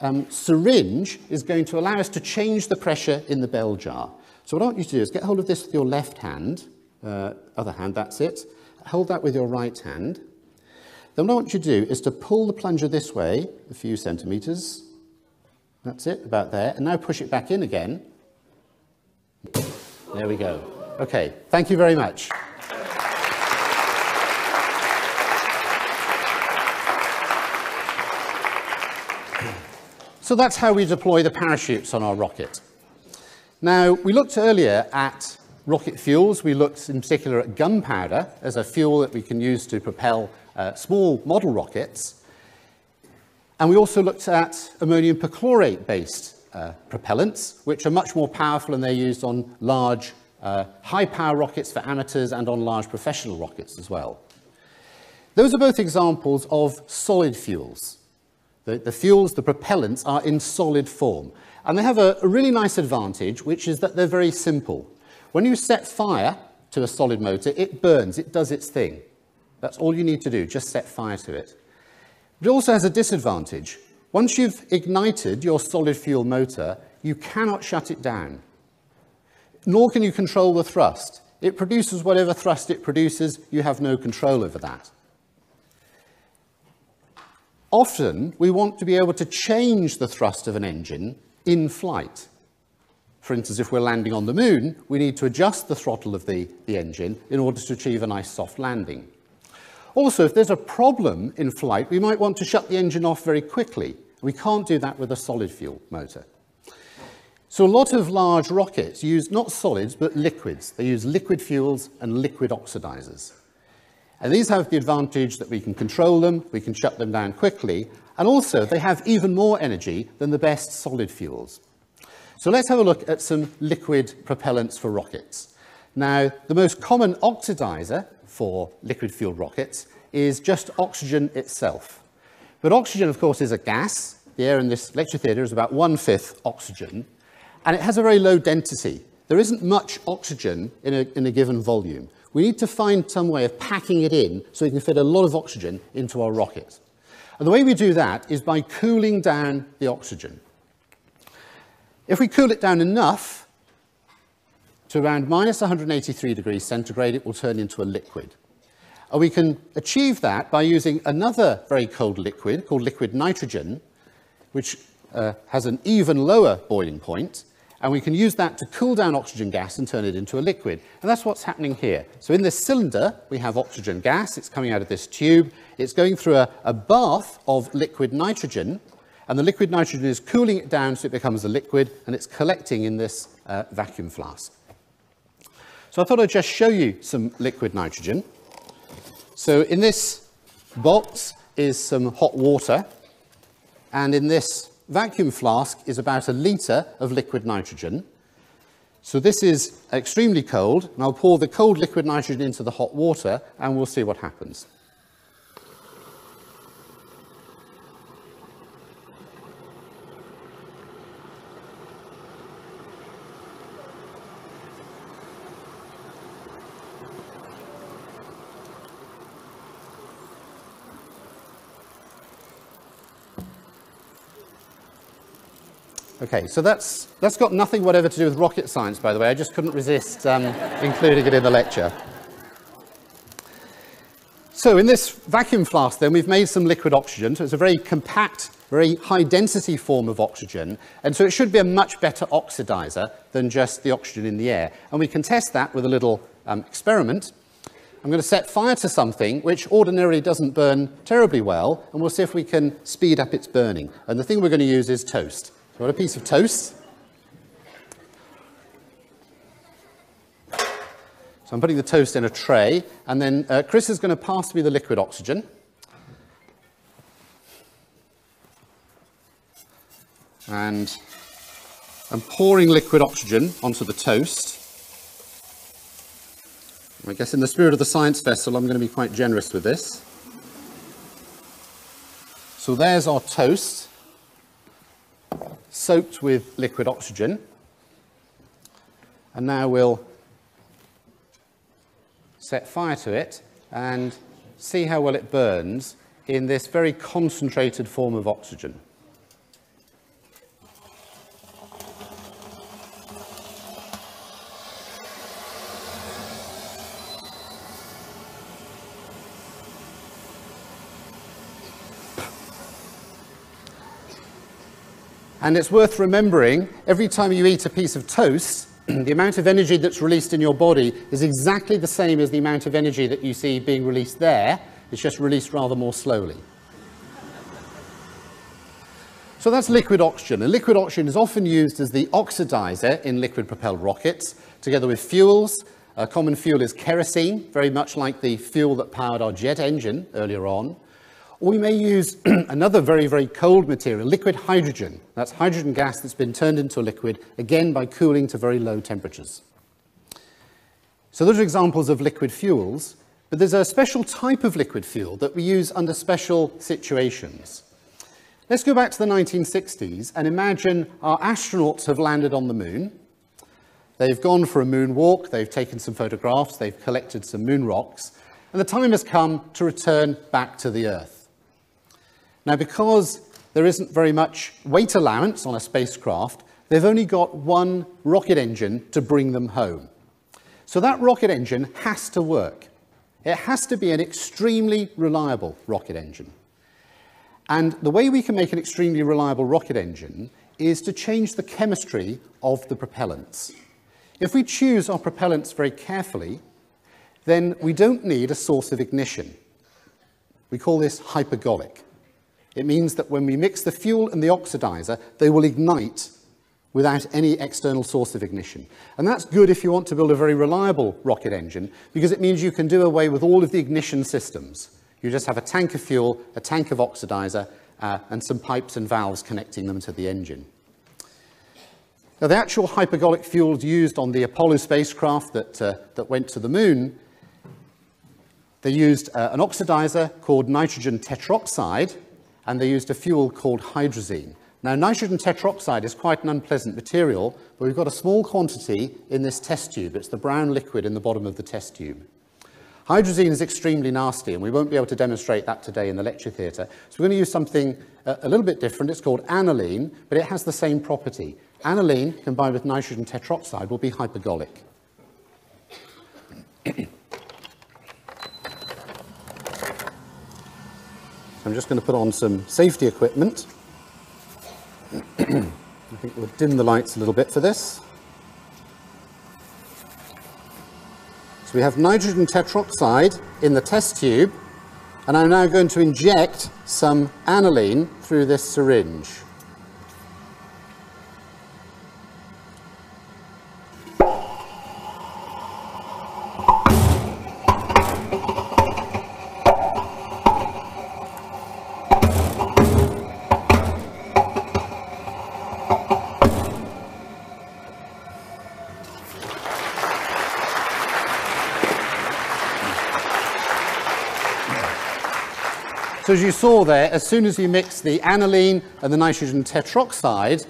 Um, syringe is going to allow us to change the pressure in the bell jar. So what I want you to do is get hold of this with your left hand, uh, other hand, that's it. Hold that with your right hand. Then what I want you to do is to pull the plunger this way, a few centimetres. That's it, about there. And now push it back in again. There we go. Okay, thank you very much. So that's how we deploy the parachutes on our rocket. Now, we looked earlier at rocket fuels. We looked in particular at gunpowder as a fuel that we can use to propel uh, small model rockets. And we also looked at ammonium perchlorate-based uh, propellants, which are much more powerful, and they're used on large, uh, high-power rockets for amateurs and on large professional rockets as well. Those are both examples of solid fuels. The, the fuels, the propellants, are in solid form. And they have a, a really nice advantage, which is that they're very simple. When you set fire to a solid motor, it burns, it does its thing. That's all you need to do, just set fire to it. But it also has a disadvantage. Once you've ignited your solid fuel motor, you cannot shut it down, nor can you control the thrust. It produces whatever thrust it produces, you have no control over that. Often, we want to be able to change the thrust of an engine in flight. For instance, if we're landing on the moon, we need to adjust the throttle of the, the engine in order to achieve a nice soft landing. Also, if there's a problem in flight, we might want to shut the engine off very quickly. We can't do that with a solid fuel motor. So a lot of large rockets use not solids, but liquids. They use liquid fuels and liquid oxidizers. And these have the advantage that we can control them, we can shut them down quickly, and also they have even more energy than the best solid fuels. So let's have a look at some liquid propellants for rockets. Now, the most common oxidizer for liquid fuel rockets is just oxygen itself. But oxygen, of course, is a gas. The air in this lecture theatre is about one-fifth oxygen, and it has a very low density. There isn't much oxygen in a, in a given volume. We need to find some way of packing it in so we can fit a lot of oxygen into our rocket. And the way we do that is by cooling down the oxygen. If we cool it down enough to around minus one hundred eighty-three degrees centigrade, it will turn into a liquid. We can achieve that by using another very cold liquid called liquid nitrogen, which uh, has an even lower boiling point, and we can use that to cool down oxygen gas and turn it into a liquid. And that's what's happening here. So in this cylinder, we have oxygen gas. It's coming out of this tube. It's going through a, a bath of liquid nitrogen, and the liquid nitrogen is cooling it down so it becomes a liquid, and it's collecting in this uh, vacuum flask. So I thought I'd just show you some liquid nitrogen. So in this box is some hot water, and in this vacuum flask is about a litre of liquid nitrogen. So this is extremely cold, and I'll pour the cold liquid nitrogen into the hot water, and we'll see what happens. Okay, so that's, that's got nothing whatever to do with rocket science, by the way. I just couldn't resist um, including it in the lecture. So in this vacuum flask, then, we've made some liquid oxygen. So it's a very compact, very high-density form of oxygen. And so it should be a much better oxidizer than just the oxygen in the air. And we can test that with a little um, experiment. I'm going to set fire to something which ordinarily doesn't burn terribly well, and we'll see if we can speed up its burning. And the thing we're going to use is toast. I've got a piece of toast. So I'm putting the toast in a tray, and then uh, Chris is going to pass me the liquid oxygen. And I'm pouring liquid oxygen onto the toast. I guess in the spirit of the science festival, I'm going to be quite generous with this. So there's our toast, soaked with liquid oxygen. And now we'll set fire to it and see how well it burns in this very concentrated form of oxygen. And it's worth remembering, every time you eat a piece of toast, the amount of energy that's released in your body is exactly the same as the amount of energy that you see being released there. It's just released rather more slowly. So that's liquid oxygen. And liquid oxygen is often used as the oxidizer in liquid-propelled rockets, together with fuels. A common fuel is kerosene, very much like the fuel that powered our jet engine earlier on. Or we may use another very, very cold material, liquid hydrogen. That's hydrogen gas that's been turned into a liquid, again by cooling to very low temperatures. So those are examples of liquid fuels, but there's a special type of liquid fuel that we use under special situations. Let's go back to the nineteen sixties and imagine our astronauts have landed on the moon. They've gone for a moonwalk, they've taken some photographs, they've collected some moon rocks, and the time has come to return back to the Earth. Now, because there isn't very much weight allowance on a spacecraft, they've only got one rocket engine to bring them home. So that rocket engine has to work. It has to be an extremely reliable rocket engine. And the way we can make an extremely reliable rocket engine is to change the chemistry of the propellants. If we choose our propellants very carefully, then we don't need a source of ignition. We call this hypergolic. It means that when we mix the fuel and the oxidizer, they will ignite without any external source of ignition. And that's good if you want to build a very reliable rocket engine, because it means you can do away with all of the ignition systems. You just have a tank of fuel, a tank of oxidizer, uh, and some pipes and valves connecting them to the engine. Now, the actual hypergolic fuels used on the Apollo spacecraft that, uh, that went to the moon, they used uh, an oxidizer called nitrogen tetroxide, and they used a fuel called hydrazine. Now, nitrogen tetroxide is quite an unpleasant material, but we've got a small quantity in this test tube. It's the brown liquid in the bottom of the test tube. Hydrazine is extremely nasty, and we won't be able to demonstrate that today in the lecture theatre. So we're going to use something a little bit different. It's called aniline, but it has the same property. Aniline combined with nitrogen tetroxide will be hypergolic. I'm just going to put on some safety equipment. I think we'll dim the lights a little bit for this. So we have nitrogen tetroxide in the test tube, and I'm now going to inject some aniline through this syringe. So as you saw there, as soon as you mix the aniline and the nitrogen tetroxide,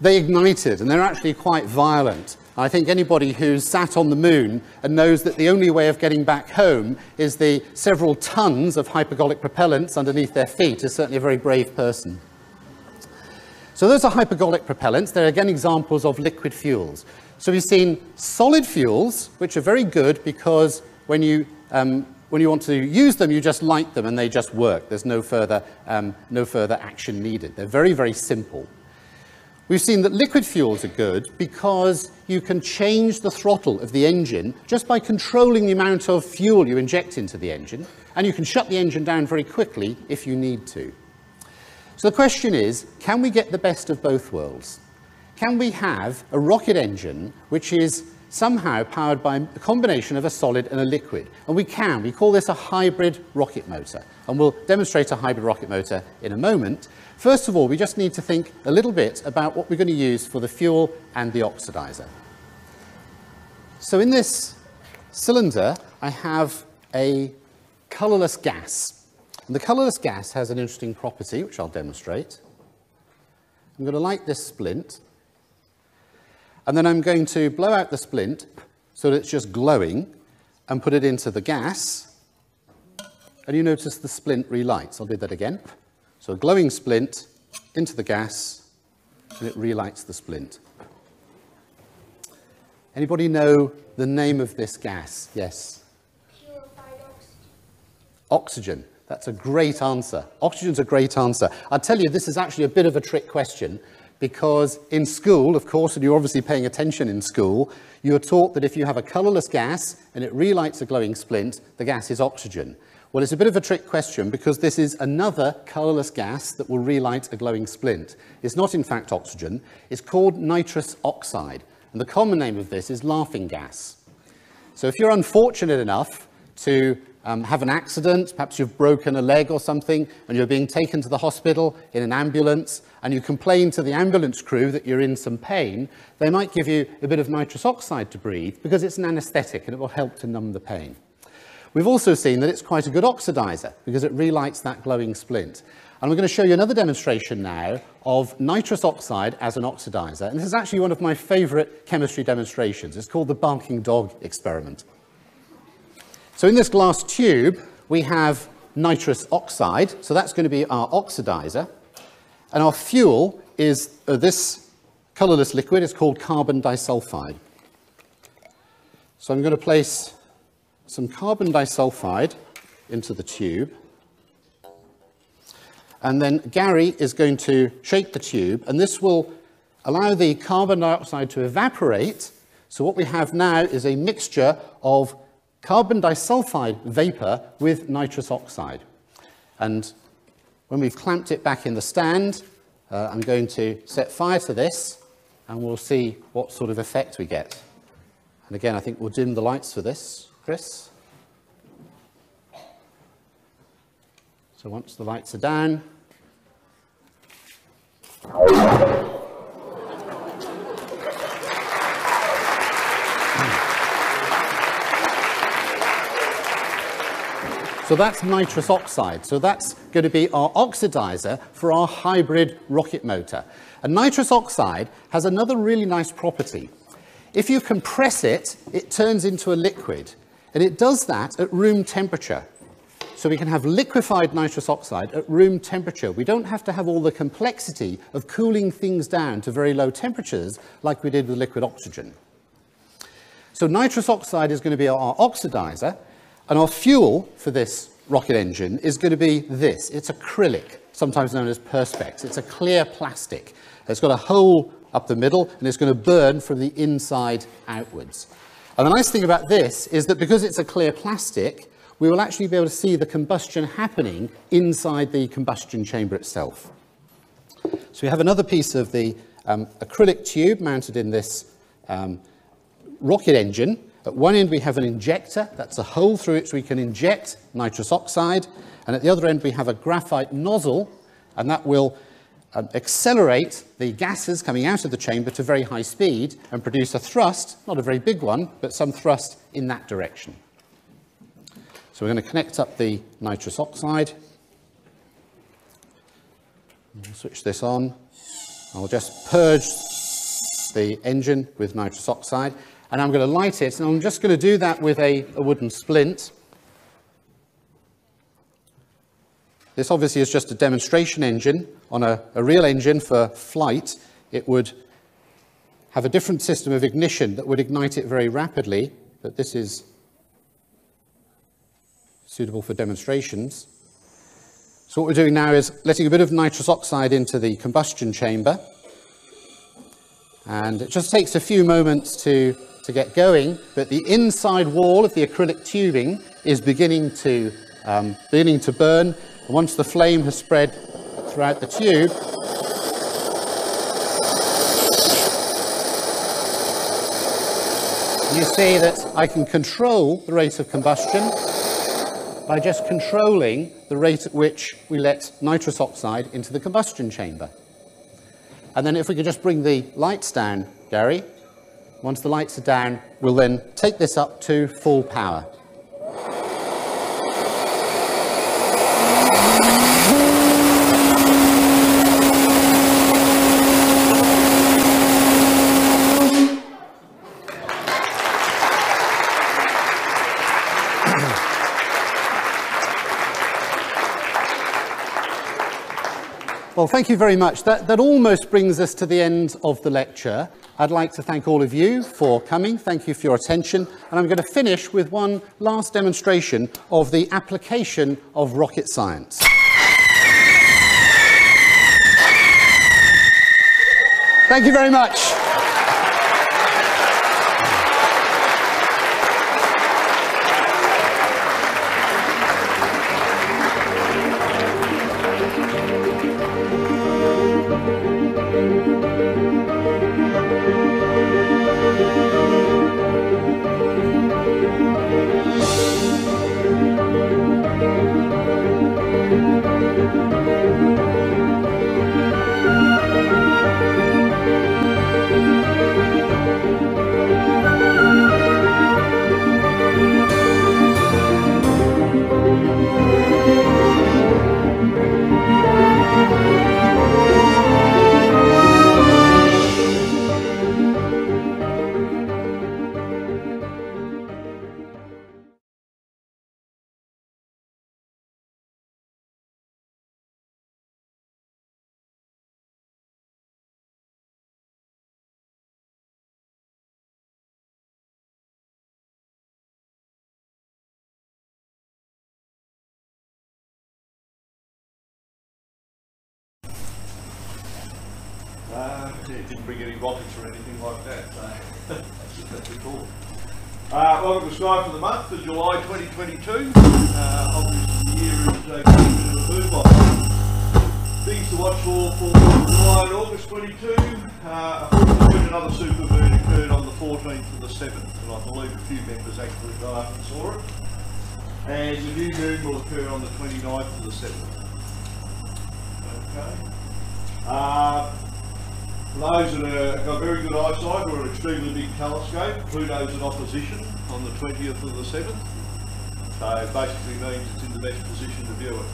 they ignited, and they're actually quite violent. I think anybody who's sat on the moon and knows that the only way of getting back home is the several tons of hypergolic propellants underneath their feet is certainly a very brave person. So those are hypergolic propellants. They're again examples of liquid fuels. So we've seen solid fuels, which are very good because when you um, When you want to use them, you just light them and they just work. There's no further, um, no further action needed. They're very, very simple. We've seen that liquid fuels are good because you can change the throttle of the engine just by controlling the amount of fuel you inject into the engine, and you can shut the engine down very quickly if you need to. So the question is, can we get the best of both worlds? Can we have a rocket engine which is somehow powered by a combination of a solid and a liquid? And we can. We call this a hybrid rocket motor. And we'll demonstrate a hybrid rocket motor in a moment. First of all, we just need to think a little bit about what we're going to use for the fuel and the oxidizer. So in this cylinder, I have a colourless gas. And the colourless gas has an interesting property, which I'll demonstrate. I'm going to light this splint. And then I'm going to blow out the splint so that it's just glowing and put it into the gas. And you notice the splint relights. I'll do that again. So a glowing splint into the gas and it relights the splint. Anybody know the name of this gas? Yes? Purified oxygen. Oxygen. That's a great answer. Oxygen's a great answer. I'll tell you, this is actually a bit of a trick question. Because in school, of course, and you're obviously paying attention in school, you're taught that if you have a colourless gas and it relights a glowing splint, the gas is oxygen. Well, it's a bit of a trick question because this is another colourless gas that will relight a glowing splint. It's not, in fact, oxygen. It's called nitrous oxide. And the common name of this is laughing gas. So if you're unfortunate enough to Um, have an accident, perhaps you've broken a leg or something, and you're being taken to the hospital in an ambulance, and you complain to the ambulance crew that you're in some pain, they might give you a bit of nitrous oxide to breathe because it's an anesthetic and it will help to numb the pain. We've also seen that it's quite a good oxidizer because it relights that glowing splint. And we're going to show you another demonstration now of nitrous oxide as an oxidizer. And this is actually one of my favourite chemistry demonstrations. It's called the barking dog experiment. So in this glass tube, we have nitrous oxide, so that's going to be our oxidizer. And our fuel is uh, this colourless liquid. It's called carbon disulfide. So I'm going to place some carbon disulfide into the tube. And then Gary is going to shake the tube, and this will allow the carbon dioxide to evaporate. So what we have now is a mixture of carbon disulfide vapor with nitrous oxide. And when we've clamped it back in the stand, uh, I'm going to set fire to this and we'll see what sort of effect we get. And again, I think we'll dim the lights for this, Chris. So once the lights are down. So that's nitrous oxide. So that's going to be our oxidizer for our hybrid rocket motor. And nitrous oxide has another really nice property. If you compress it, it turns into a liquid. And it does that at room temperature. So we can have liquefied nitrous oxide at room temperature. We don't have to have all the complexity of cooling things down to very low temperatures like we did with liquid oxygen. So nitrous oxide is going to be our oxidizer. And our fuel for this rocket engine is going to be this. It's acrylic, sometimes known as perspex. It's a clear plastic. It's got a hole up the middle, and it's going to burn from the inside outwards. And the nice thing about this is that because it's a clear plastic, we will actually be able to see the combustion happening inside the combustion chamber itself. So we have another piece of the um, acrylic tube mounted in this um, rocket engine. At one end we have an injector, that's a hole through which we can inject nitrous oxide, and at the other end we have a graphite nozzle, and that will um, accelerate the gases coming out of the chamber to very high speed and produce a thrust, not a very big one, but some thrust in that direction. So we're going to connect up the nitrous oxide. I'll switch this on. I'll just purge the engine with nitrous oxide, and I'm going to light it, and I'm just going to do that with a, a wooden splint. This obviously is just a demonstration engine. On a, a real engine for flight, it would have a different system of ignition that would ignite it very rapidly, but this is suitable for demonstrations. So what we're doing now is letting a bit of nitrous oxide into the combustion chamber, and it just takes a few moments to to get going, but the inside wall of the acrylic tubing is beginning to, um, beginning to burn. And once the flame has spread throughout the tube, you see that I can control the rate of combustion by just controlling the rate at which we let nitrous oxide into the combustion chamber. And then if we could just bring the lights down, Gary. Once the lights are down, we'll then take this up to full power. Well, thank you very much. That, that almost brings us to the end of the lecture. I'd like to thank all of you for coming. Thank you for your attention. And I'm going to finish with one last demonstration of the application of rocket science. Thank you very much. It didn't bring any rockets or anything like that, so that's pretty cool. Uh, welcome to Sky for the month of July twenty twenty-two. Uh, obviously, the year is uh, coming to the boom box. Things to watch for for July and August twenty-two. Uh, another supermoon occurred on the fourteenth and the seventh, and I believe a few members actually got up and saw it. And the new moon will occur on the twenty-ninth and the seventh. Okay. Uh, For those that have got very good eyesight or an extremely big telescope, Pluto's in opposition on the twentieth of the seventh. So it basically means it's in the best position to view it.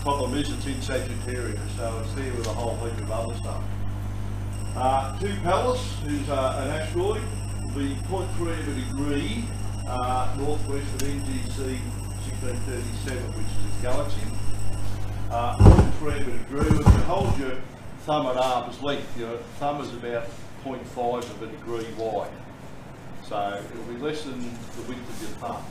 Problem is it's in Sagittarius, so it's there with a whole heap of other stuff. Uh, two Pallas, who's uh, an asteroid, will be zero point three of a degree uh, northwest of N G C sixteen thirty-seven, which is a galaxy. Uh, zero point three of a degree, which holds your thumb at arm's length. Your thumb is about zero point five of a degree wide, so it'll be less than the width of your thumb.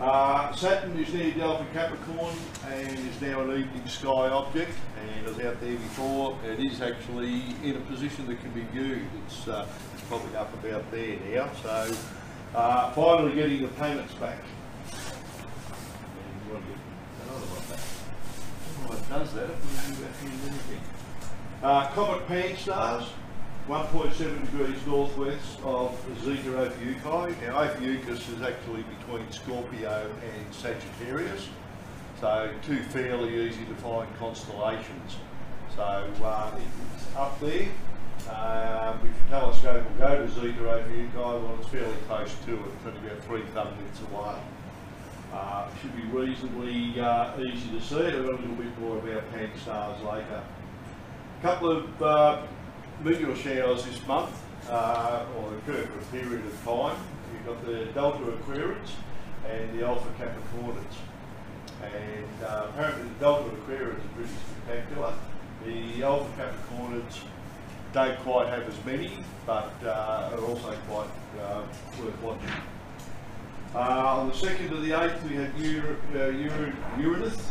Uh, Saturn is near Delta Capricorn and is now an evening sky object, and as out there before, it is actually in a position that can be viewed. It's, uh, it's probably up about there now, so uh, finally getting the planets back. And you want to get another one back. I don't know what does that, it doesn't do that hand anything. Uh, Comet Pan stars, one point seven degrees northwest of Zeta Ophiuchi. Now Ophiuchus is actually between Scorpio and Sagittarius, so two fairly easy to find constellations. So uh, it's up there. Um, if the telescope will go to Zeta Ophiuchi, well, it's fairly close to it, it's only about three thumb widths away. Uh, it should be reasonably uh, easy to see. I'll a little bit more about pan stars later. A couple of uh, meteor showers this month, uh, or occurred for a period of time. You've got the Delta Aquarians and the Alpha Capricornans. And uh, apparently the Delta Aquarians are pretty spectacular. The Alpha Capricornans don't quite have as many, but uh, are also quite uh, worth watching. Uh, on the second of the eighth we had Ur uh, Uranus,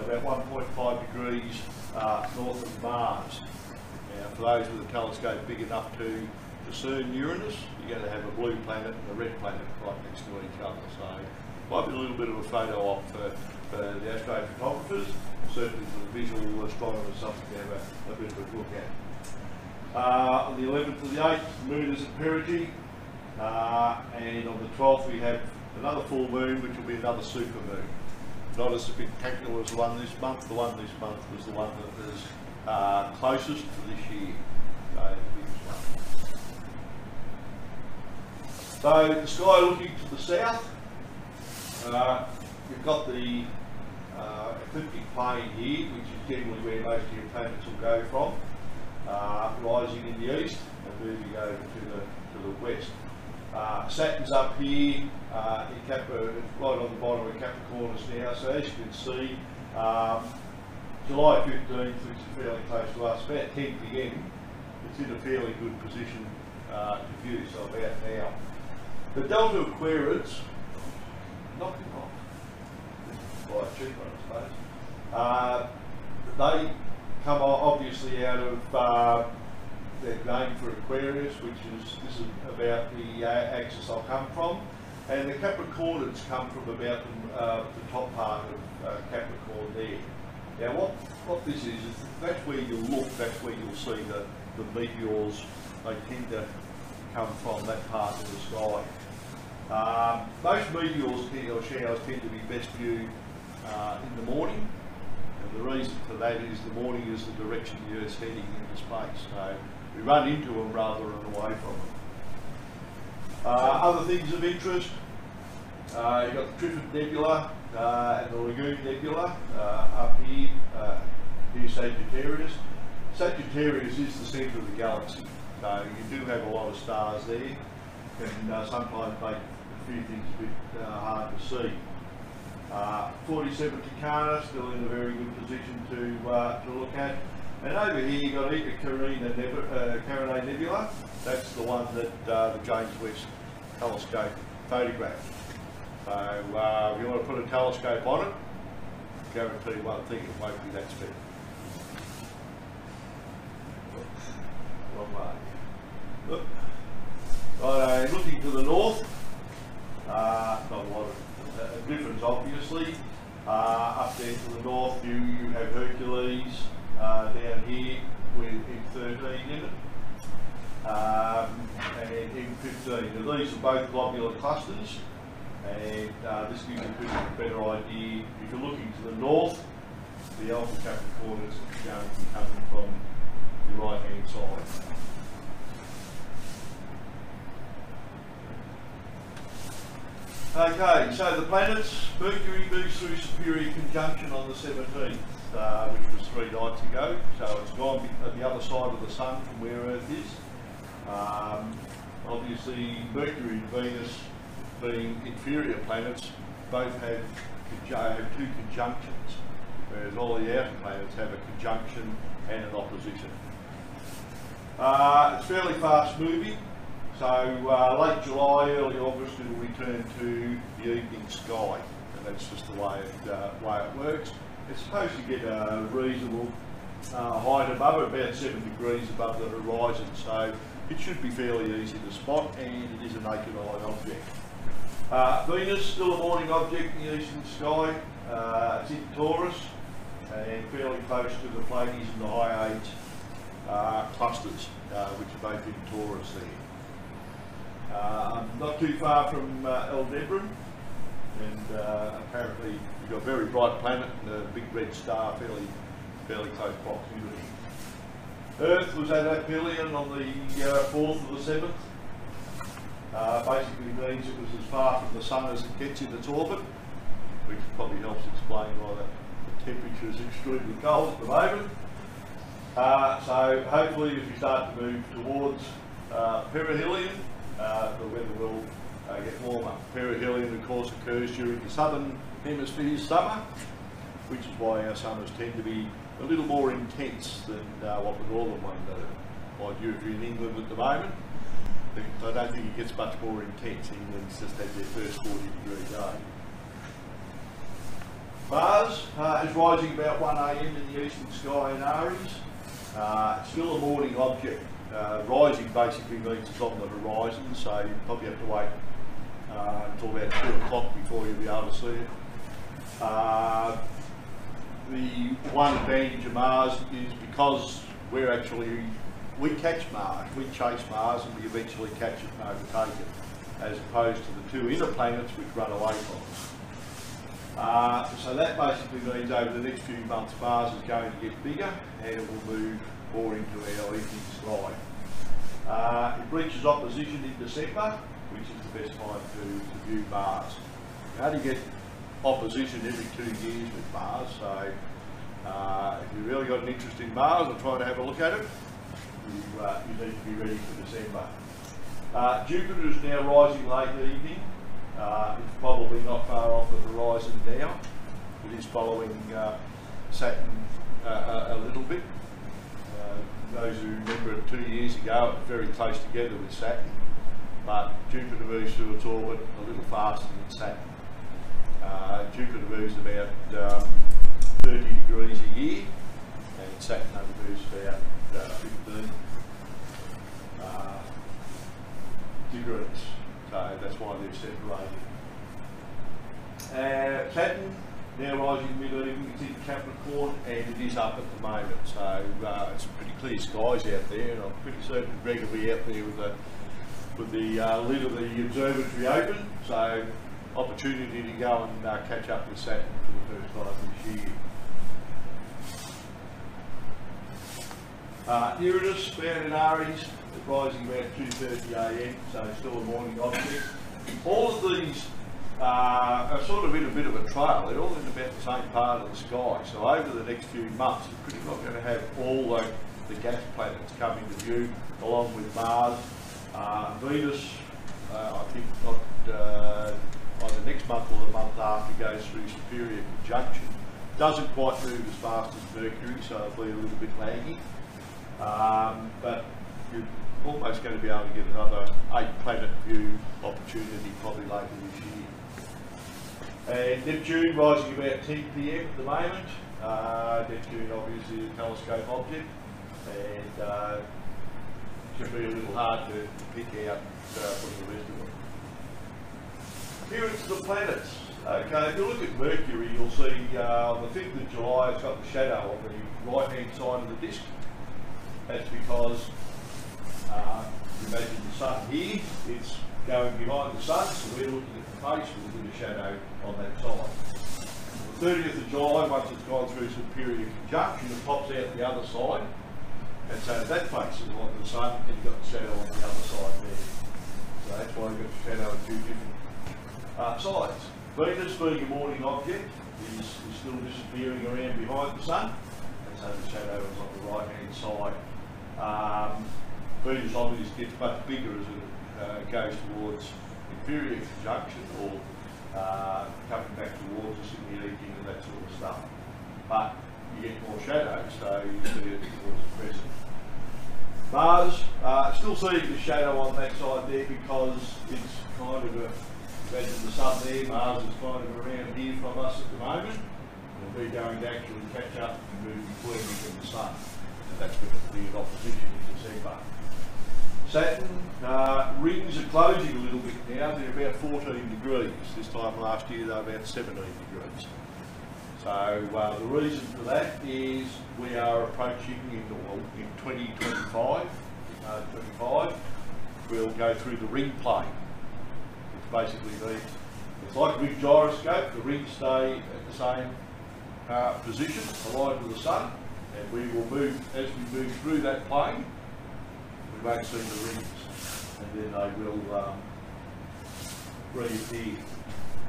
about one point five degrees uh, north of Mars. Now, for those with a telescope big enough to discern Uranus, you're going to have a blue planet and a red planet right next to each other. So, might be a little bit of a photo op for, for the astrophotographers, certainly for the visual astronomers, something to have a, a bit of a look at. Uh, on the eleventh of the eighth, the moon is at perigee, uh, and on the twelfth we have another full moon, which will be another super moon. Not as spectacular as the one this month. The one this month was the one that is Uh, closest to this year. So, so the sky looking to the south, uh, you've got the uh, ecliptic plane here, which is generally where most of your planets will go from, uh, rising in the east and moving over to the to the west. Uh, Saturn's up here, uh, in Cap uh, right on the bottom of Capricornus now. So as you can see, Um, July fifteenth, which is fairly close to us, about ten P M, it's in a fairly good position uh, to view, so about now. The Delta Aquarians, knocking off, quite a cheap one I suppose, uh, they come obviously out of uh, their name for Aquarius, which is, this is about the uh, axis I'll come from, and the Capricornans come from about the, uh, the top part of uh, Capricorn there. Now what, what this is, is that's where you look, that's where you'll see the, the meteors. They tend to come from that part of the sky. Um, most meteors tend, or showers tend to be best viewed uh, in the morning, and the reason for that is the morning is the direction the Earth's heading into space, so we run into them rather than away from them. Uh, other things of interest, uh, you've got the Trifid Nebula, Uh, and the Lagoon Nebula uh, up here, uh, near Sagittarius. Sagittarius is the centre of the galaxy, so you do have a lot of stars there, and uh, sometimes make a few things a bit uh, hard to see. Uh, forty-seven Tucana, still in a very good position to uh, to look at. And over here you've got either Carina Nebula, uh, Carina Nebula, that's the one that uh, the James Webb Telescope photographed. So uh, if you want to put a telescope on it, I guarantee you one thing, it won't be that special. Wrong way. Oop. Right, uh, looking to the north, uh, not a lot of uh, difference obviously. Uh, up there to the north you, you have Hercules uh, down here with M thirteen in it. Um, and M fifteen. Now these are both globular clusters, and uh, this gives you a bit of a better idea. If you're looking to the north, the Alpha Capricorn is going to be coming from the right hand side. Okay, so the planets, Mercury moves through Superior Conjunction on the seventeenth, uh, which was three nights ago, so it's gone at the other side of the Sun from where Earth is. Um, obviously Mercury and Venus, being inferior planets, both have, have two conjunctions, whereas all the outer planets have a conjunction and an opposition. Uh, it's fairly fast moving, So uh, late July, early August, it'll return to the evening sky, and that's just the way it, uh, way it works. It's supposed to get a reasonable uh, height above it, about seven degrees above the horizon, so it should be fairly easy to spot, and it is a naked eye object. Uh, Venus, still a morning object in the eastern sky. Uh, it's in Taurus, and fairly close to the Pleiades and the high eight uh, clusters, uh, which are both in Taurus there. Uh, not too far from uh, Aldebaran, and uh, apparently you've got a very bright planet and a big red star fairly, fairly close proximity. Earth was at eight billion on the uh, fourth or the seventh. Uh, basically means it was as far from the sun as it gets in its orbit, which probably helps explain why the temperature is extremely cold at the moment. Uh, so hopefully as we start to move towards uh, perihelion, uh, the weather will uh, get warmer. Perihelion of course occurs during the southern hemisphere's summer, which is why our summers tend to be a little more intense than uh, what the northern one does. Like you if you're in England at the moment, I don't think it gets much more intense. England's just had their first forty degree day. Mars uh, is rising about one A M in the eastern sky in Aries. Uh, it's still a morning object. Uh, rising basically means it's on the horizon, so you probably have to wait uh, until about two o'clock before you'll be able to see it. Uh, the one advantage of Mars is because we're actually We catch Mars, we chase Mars, and we eventually catch it and overtake it, as opposed to the two inner planets which run away from us. Uh, so that basically means over the next few months Mars is going to get bigger and it will move more into our evening sky. Uh, it reaches opposition in December, which is the best time to, to view Mars. You only get opposition every two years with Mars, so uh, if you've really got an interest in Mars, I'll try to have a look at it. You, uh, you need to be ready for December. Uh, Jupiter is now rising late evening. Uh, it's probably not far off the horizon now. It is following uh, Saturn uh, a, a little bit. Uh, those who remember it two years ago, it was very close together with Saturn, but Jupiter moves through its orbit a little faster than Saturn. Uh, Jupiter moves about um, thirty degrees a year, and Saturn only moves about Uh, fifteen uh, degrees, so that's why they're separated. Uh, Saturn now rising mid-evening, it's in Capricorn and it is up at the moment, so uh, it's pretty clear skies out there, and I'm pretty certain Greg will be out there with the with the uh, lid of the observatory open, so opportunity to go and uh, catch up with Saturn for the first time this year. Uh, Uranus found in Aries, rising about two thirty A M, so still a morning object. All of these uh, are sort of in a bit of a trail, they're all in about the same part of the sky, so over the next few months you're pretty much going to have all the, the gas planets come into view along with Mars. Uh, Venus, uh, I think not, uh, either next month or the month after, goes through superior conjunction. Doesn't quite move as fast as Mercury, so it'll be a little bit laggy. Um, but you're almost going to be able to get another eight planet view opportunity probably later this year. And Neptune rising about ten P M at the moment. Uh, Neptune obviously a telescope object, and uh, it can be a little hard to, to pick out uh, from the rest of them. Appearance of the planets. Okay, if you look at Mercury, you'll see uh, on the fifth of July it's got the shadow on the right hand side of the disk. That's because, uh, imagine the sun here, it's going behind the sun, so we're looking at the face with a bit of shadow on that side. The thirtieth of July, once it's gone through superior conjunction, it pops out the other side, and so that face is like the sun, and you've got the shadow on the other side there. So that's why you've got the shadow on two different uh, sides. Venus, being a morning object, is, is still disappearing around behind the sun, and so the shadow is on the right hand side. Um, Venus obviously gets much bigger as it uh, goes towards inferior conjunction or uh, coming back towards us in the evening and that sort of stuff. But you get more shadow, so you see it towards the crescent. Mars, uh, still seeing the shadow on that side there because it's kind of a, imagine the sun there, Mars is kind of around here from us at the moment. We're going to actually catch up and move between it and the sun. And that's going to be an opposition in December. Saturn uh, rings are closing a little bit now. They're about fourteen degrees. This time last year they were about seventeen degrees. So uh, the reason for that is we are approaching in, in twenty twenty-five. Uh, twenty-five we'll go through the ring plane, which basically means it's like a big gyroscope. The rings stay at the same uh, position, aligned to the sun, and we will move as we move through that plane. We won't see the rings, and then they will um, reappear.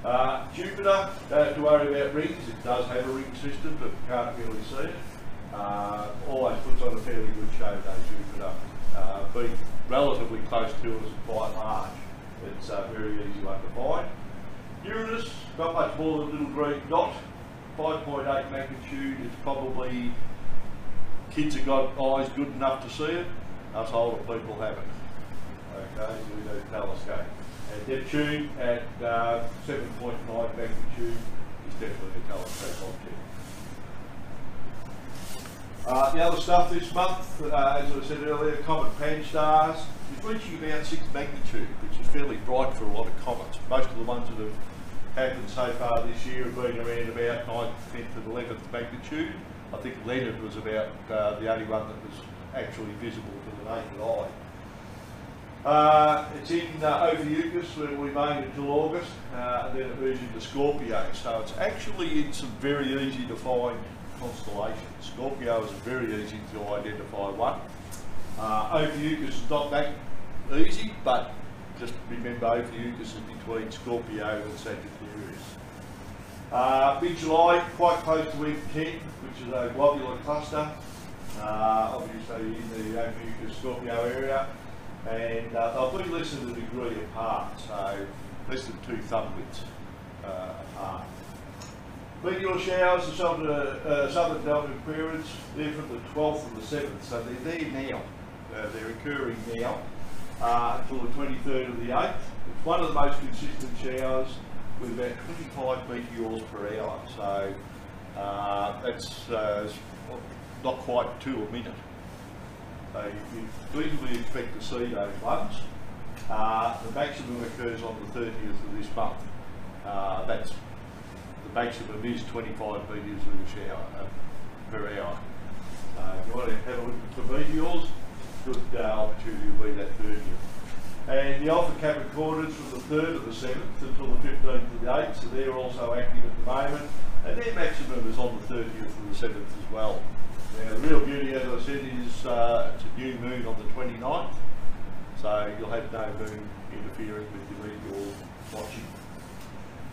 Uh, Jupiter, don't have to worry about rings. It does have a ring system, but we can't really see it. Uh, always puts on a fairly good show though, Jupiter. Uh, being relatively close to us by large, it's a uh, very easy one to find. Uranus, not much more than a little green dot, five point eight magnitude. It's probably, kids have got eyes good enough to see it, us older people haven't. Okay, so we do telescope. And Neptune at uh, seven point nine magnitude is definitely a telescope object. Uh, the other stuff this month, uh, as I said earlier, comet pan-stars is reaching about six magnitude, which is fairly bright for a lot of comets. Most of the ones that have happened so far this year have been around about ninth, tenth and eleventh magnitude. I think Leonard was about uh, the only one that was actually visible to the naked eye. Uh, it's in uh, Ophiuchus, where we remain until August, uh, and then it moves into Scorpio. So it's actually in some very easy to find constellations. Scorpio is very easy to identify one. Uh, Ophiuchus is not that easy, but just remember Ophiuchus is between Scorpio and Sagittarius. Uh, mid-July, quite close to M ten, which is a globular cluster, uh, obviously in the Ophiuchus-Scorpio area. And uh, they'll be less than a degree apart, so less than two thumb widths uh, apart. Meteor showers, the southern, uh, southern Delta appearance, they're from the twelfth and the seventh, so they're there now. Uh, they're occurring now uh, until the twenty-third of the eighth. It's one of the most consistent showers with about twenty-five meteors per hour, so uh, that's uh, not quite two a minute. So you reasonably expect to see those ones. Uh, the maximum occurs on the thirtieth of this month. Uh, that's the maximum is twenty-five metres per hour. Uh, per hour. Uh, if you want to have a look at the meteors, good uh, opportunity will be that thirtieth. And the Alpha Capricorns from the third of the seventh until the fifteenth of the eighth, so they're also active at the moment. And their maximum is on the thirtieth of the seventh as well. Now, the real beauty, as I said, is uh, it's a new moon on the twenty-ninth, so you'll have no moon interfering with your meteor watching.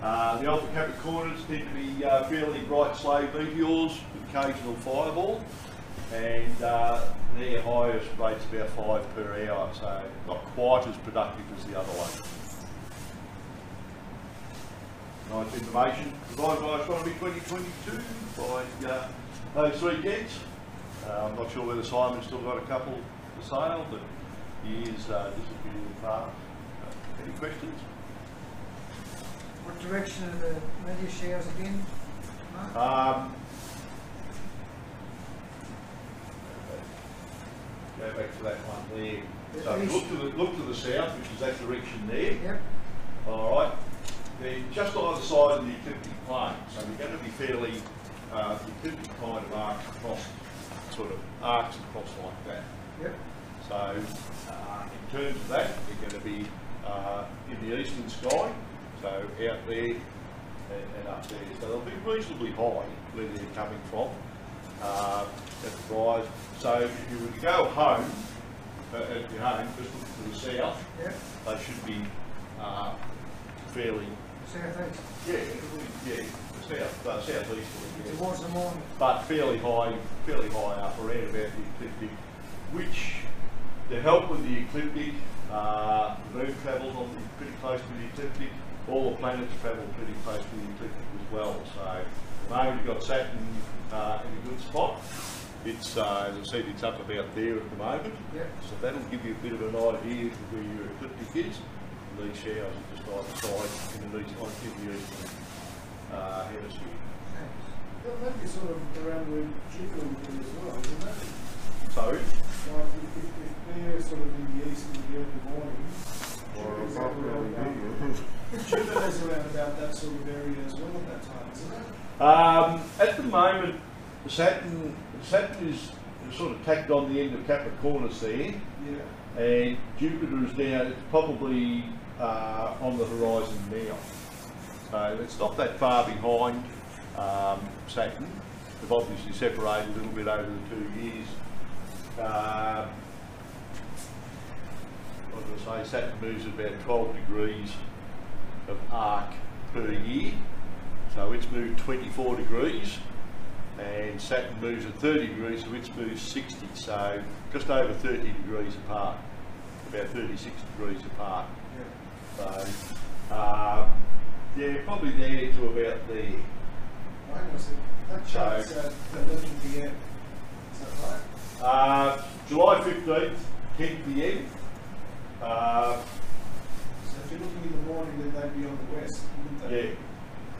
Uh, the Alpha Capricorns tend to be uh, fairly bright, slow meteors with occasional fireball, and uh, their highest rate's about five per hour, so not quite as productive as the other one. Nice information provided by Astronomy twenty twenty-two by uh, those three gents. Uh, I'm not sure whether Simon's still got a couple for sale, but he is uh, disappearing fast. Uh, any questions? What direction are the meteor showers again, Mark? Um, go back to that one there. The so look to, the, look to the south, which is that direction there. Yep. All right. They're just on the side of the ecliptic plane, so they're going to be fairly uh, ecliptic kind of arcs across. Sort of arcs across like that. Yep. So, uh, in terms of that, they're going to be uh, in the eastern sky, so out there and, and up there. So they'll be reasonably high where they're coming from uh, at the rise. So if you were to go home, uh, at your home, just look to the south, yep. They should be uh, fairly... Southeast? Yeah, yeah. South, uh, southeasterly, towards the morning, but fairly high, fairly high up around about the ecliptic. Which, to help with the ecliptic, uh, the moon travels on the, pretty close to the ecliptic. All the planets travel pretty close to the ecliptic as well. So, at the moment you've got Saturn uh, in a good spot, It's, uh, as I said, it's up about there at the moment. Yep. So that'll give you a bit of an idea of where your ecliptic is. These showers are just either side in the east, I'll give you the uh, hemisphere. Well, that'd be sort of around where Jupiter would be as well, wouldn't it? Sorry? Like, if, if, if they're sort of in the east in the early morning, or Jupiter's around, Jupiter's around about that sort of area as well at that time, isn't it? Um, at the moment, Saturn, Saturn is sort of tacked on the end of Capricornus there, yeah. And Jupiter is now, it's probably uh, on the horizon now. So it's not that far behind um, Saturn. They've obviously separated a little bit over the two years. Uh, what do I say, Saturn moves at about twelve degrees of arc per year. So it's moved twenty-four degrees. And Saturn moves at thirty degrees, so it's moved sixty, so just over thirty degrees apart, about thirty-six degrees apart. Yeah. So, um, yeah, probably there to about there. Right, so that chart's so, at eleven P M, is that right? Uh, July fifteenth, ten P M. Uh, so if you're looking in the morning, then they'd be on the west, wouldn't they?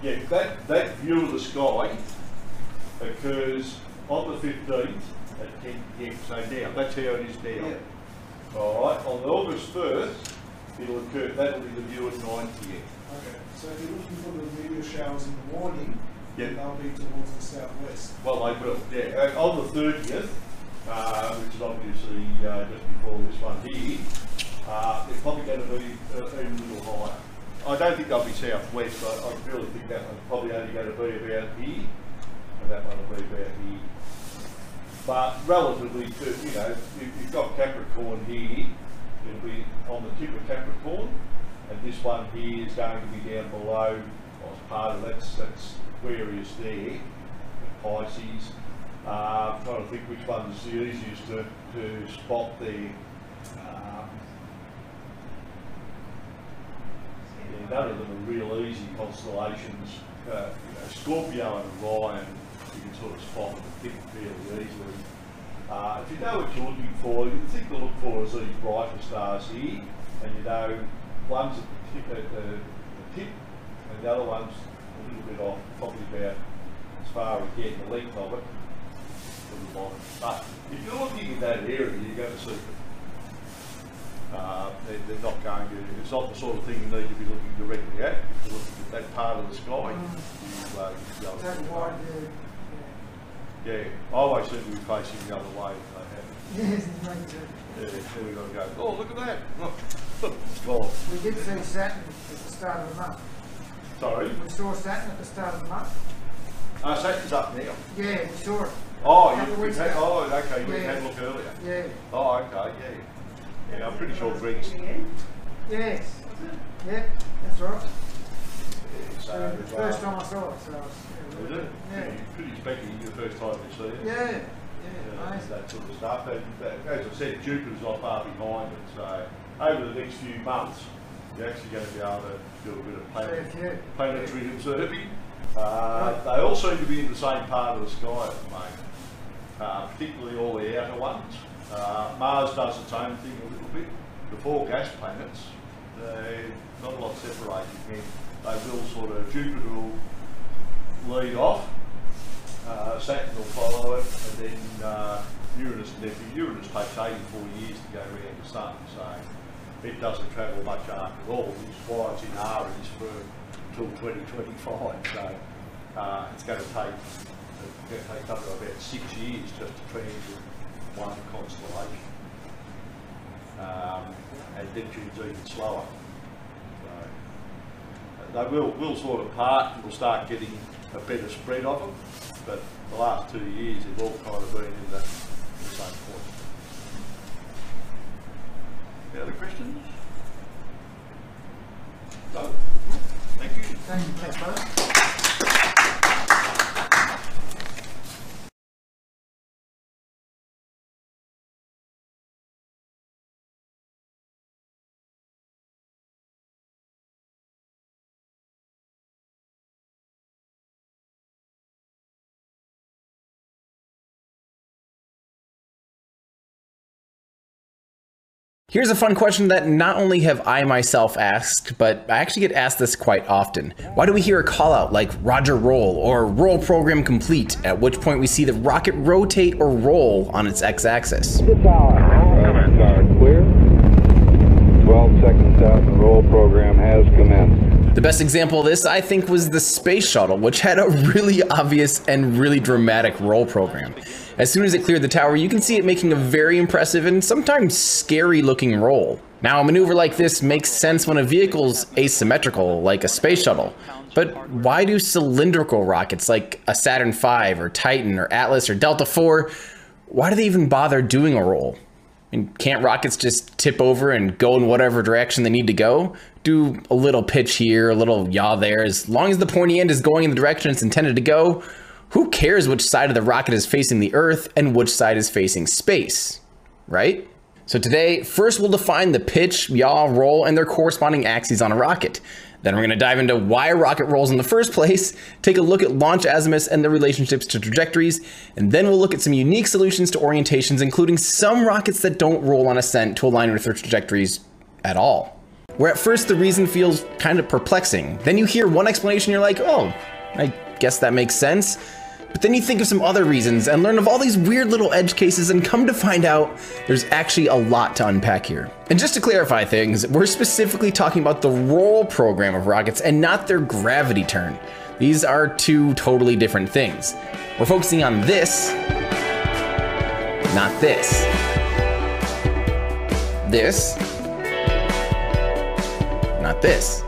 Yeah, yeah, that, that view of the sky occurs on the fifteenth at ten P M, so now, that's how it is now. Yeah. Alright, on August first, it'll occur, that'll be the view at nine P M. Okay, so if you're looking for the meteor showers in the morning, yep, they'll be towards the southwest. Well, they will, yeah. On the thirtieth, uh, which is obviously uh, just before this one here, uh, they're probably going to be uh, even a little higher. I don't think they'll be southwest, I, I really think that one's probably only going to be about here. That one will be about here. But relatively to, you know, if you've got Capricorn here, it'll be on the tip of Capricorn, and this one here is going to be down below, well, as part of that's, that's Aquarius there, Pisces. Uh, I'm trying to think which one's the easiest to, to spot there. Um, yeah, none of them are real easy constellations. Uh, you know, Scorpio and Orion, you can sort of spot them and pick them fairly easily. Uh, if you know what you're looking for, you think to look for is these brighter stars here, and you know one's at the tip, at the, the tip and the other one's a little bit off, probably about as far as getting the length of it from the bottom. But if you're looking in that area, you're going to see them. Uh, they're, they're not going to, it's not the sort of thing you need to be looking directly at. If you're looking at that part of the sky, mm. you, uh, you go that wide, yeah. Yeah, I always seem to be facing the other way if they have it. Yes, yeah, so we've got to go, oh, look at that. Look, look, well, we did see Saturn at the start of the month. Sorry? We saw Saturn at the start of the month. Oh, uh, Saturn's up now. Yeah, we saw it. Oh, you, you had, oh, okay, you yeah. had a look earlier. Yeah. Oh, okay, yeah. Yeah, I'm pretty sure Greg's. Yes. Yeah, that's right. Yeah, so uh, the first time I saw it, so I was, yeah, was it? Yeah. Yeah, pretty expecting the first time you see it. Yeah, yeah. Uh, nice. That sort of stuff. And, uh, as I said, Jupiter's not far behind it, so over the next few months, you're actually going to be able to do a bit of planet, yeah, yeah. planetary yeah. observing. Uh, right. They all seem to be in the same part of the sky at the moment, uh, particularly all the outer ones. Uh, Mars does its own thing a little bit. The four gas planets, they're not a lot separated. They will sort of, Jupiter will lead off, uh, Saturn will follow it, and then uh, Uranus and Neptune. Uranus takes eighty-four years to go around the Sun, so it doesn't travel much after all. Which is why it's in Aries for until twenty twenty-five. So uh, it's going to take it's going to take up to about six years just to transit one constellation, um, and Neptune's even slower. So they will will sort of part, and we'll start getting a better spread of them. But the last two years, they've all kind of been in the, in the same point. Any other questions? No. Thank you. Thank you, thanks, Mark. Here's a fun question that not only have I myself asked, but I actually get asked this quite often. Why do we hear a call out like Roger roll or roll program complete, at which point we see the rocket rotate or roll on its x-axis? twelve seconds out, the roll program has commenced. The best example of this, I think, was the space shuttle, which had a really obvious and really dramatic roll program. As soon as it cleared the tower, you can see it making a very impressive and sometimes scary looking roll. Now, a maneuver like this makes sense when a vehicle's asymmetrical, like a space shuttle. But why do cylindrical rockets like a Saturn five or Titan or Atlas or Delta four, why do they even bother doing a roll? I mean, can't rockets just tip over and go in whatever direction they need to go? Do a little pitch here, a little yaw there. As long as the pointy end is going in the direction it's intended to go, who cares which side of the rocket is facing the Earth and which side is facing space, right? So today, first we'll define the pitch, yaw, roll, and their corresponding axes on a rocket. Then we're gonna dive into why a rocket rolls in the first place, take a look at launch azimuths and their relationships to trajectories, and then we'll look at some unique solutions to orientations, including some rockets that don't roll on ascent to align with their trajectories at all. Where at first the reason feels kind of perplexing. Then you hear one explanation, you're like, oh, I guess that makes sense. But then you think of some other reasons and learn of all these weird little edge cases and come to find out there's actually a lot to unpack here. And just to clarify things, we're specifically talking about the roll program of rockets and not their gravity turn. These are two totally different things. We're focusing on this, not this. This, not this.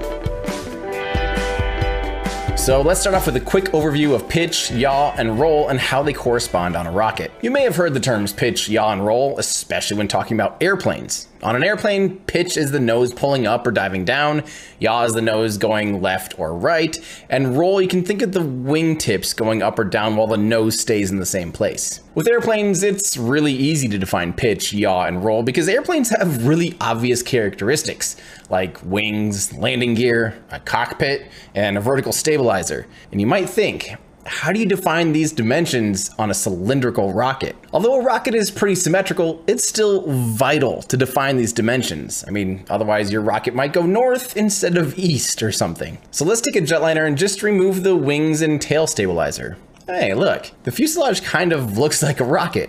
So let's start off with a quick overview of pitch, yaw, and roll and how they correspond on a rocket. You may have heard the terms pitch, yaw, and roll, especially when talking about airplanes. On an airplane, pitch is the nose pulling up or diving down, yaw is the nose going left or right, and roll, you can think of the wingtips going up or down while the nose stays in the same place. With airplanes, it's really easy to define pitch, yaw, and roll because airplanes have really obvious characteristics like wings, landing gear, a cockpit, and a vertical stabilizer. And you might think, how do you define these dimensions on a cylindrical rocket? Although a rocket is pretty symmetrical, it's still vital to define these dimensions. I mean, otherwise your rocket might go north instead of east or something. So let's take a jetliner and just remove the wings and tail stabilizer. Hey, look, the fuselage kind of looks like a rocket.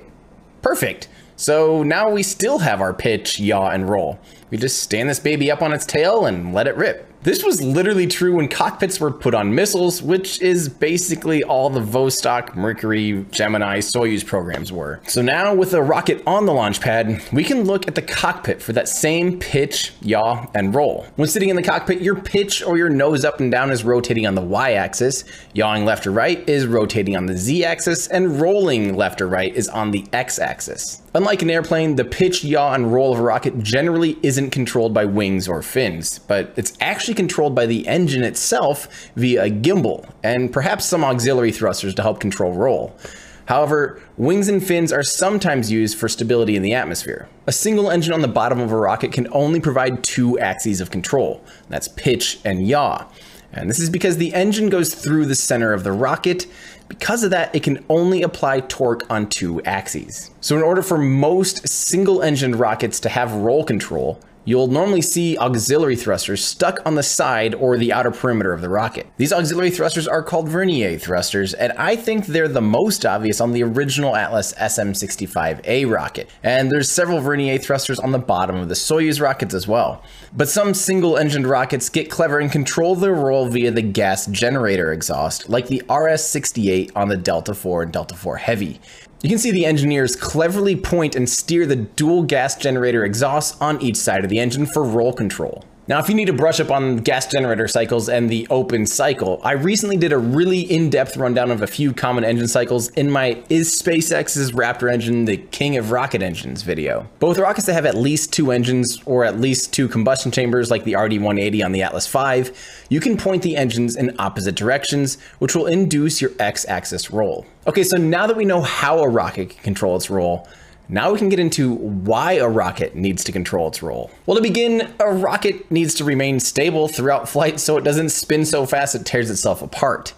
Perfect. So now we still have our pitch, yaw, and roll. We just stand this baby up on its tail and let it rip. This was literally true when cockpits were put on missiles, which is basically all the Vostok, Mercury, Gemini, Soyuz programs were. So now with a rocket on the launch pad, we can look at the cockpit for that same pitch, yaw, and roll. When sitting in the cockpit, your pitch or your nose up and down is rotating on the y-axis, yawing left or right is rotating on the z-axis, and rolling left or right is on the x-axis. Unlike an airplane, the pitch, yaw, and roll of a rocket generally isn't controlled by wings or fins, but it's actually controlled by the engine itself via a gimbal and perhaps some auxiliary thrusters to help control roll. However, wings and fins are sometimes used for stability in the atmosphere. A single engine on the bottom of a rocket can only provide two axes of control. That's pitch and yaw. And this is because the engine goes through the center of the rocket. Because of that, it can only apply torque on two axes. So in order for most single-engine rockets to have roll control, you'll normally see auxiliary thrusters stuck on the side or the outer perimeter of the rocket. These auxiliary thrusters are called vernier thrusters, and I think they're the most obvious on the original Atlas S M sixty-five A rocket. And there's several vernier thrusters on the bottom of the Soyuz rockets as well. But some single-engined rockets get clever and control their roll via the gas generator exhaust, like the R S sixty-eight on the Delta four and Delta four Heavy. You can see the engineers cleverly point and steer the dual gas generator exhausts on each side of the engine for roll control. Now, if you need to brush up on gas generator cycles and the open cycle, I recently did a really in-depth rundown of a few common engine cycles in my Is SpaceX's Raptor engine the king of rocket engines video. Both rockets that have at least two engines or at least two combustion chambers like the R D one eighty on the Atlas five, you can point the engines in opposite directions, which will induce your x-axis roll. Okay, so now that we know how a rocket can control its roll, now we can get into why a rocket needs to control its roll. Well, to begin, a rocket needs to remain stable throughout flight so it doesn't spin so fast it tears itself apart.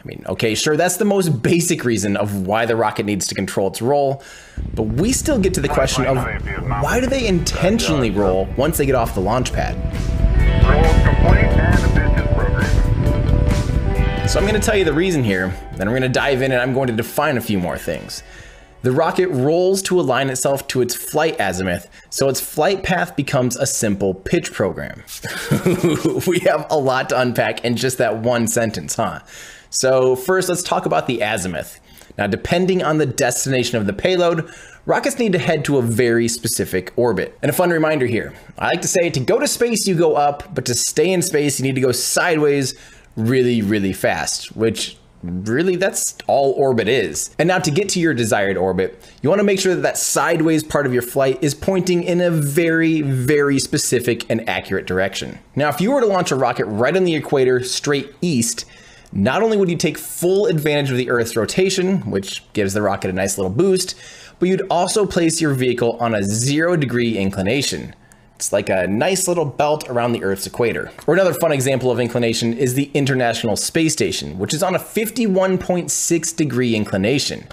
I mean, okay, sure, that's the most basic reason of why the rocket needs to control its roll, but we still get to the question of why do they intentionally roll once they get off the launch pad? So I'm going to tell you the reason here, then we're going to dive in and I'm going to define a few more things. The rocket rolls to align itself to its flight azimuth, so its flight path becomes a simple pitch program. We have a lot to unpack in just that one sentence, huh? So first, let's talk about the azimuth. Now, depending on the destination of the payload, rockets need to head to a very specific orbit. And a fun reminder here, I like to say to go to space, you go up, but to stay in space, you need to go sideways really, really fast, which really, that's all orbit is. And now to get to your desired orbit, you want to make sure that that sideways part of your flight is pointing in a very, very specific and accurate direction. Now, if you were to launch a rocket right on the equator straight east, not only would you take full advantage of the Earth's rotation, which gives the rocket a nice little boost, but you'd also place your vehicle on a zero degree inclination. It's like a nice little belt around the Earth's equator. Or another fun example of inclination is the International Space Station, which is on a fifty-one point six degree inclination.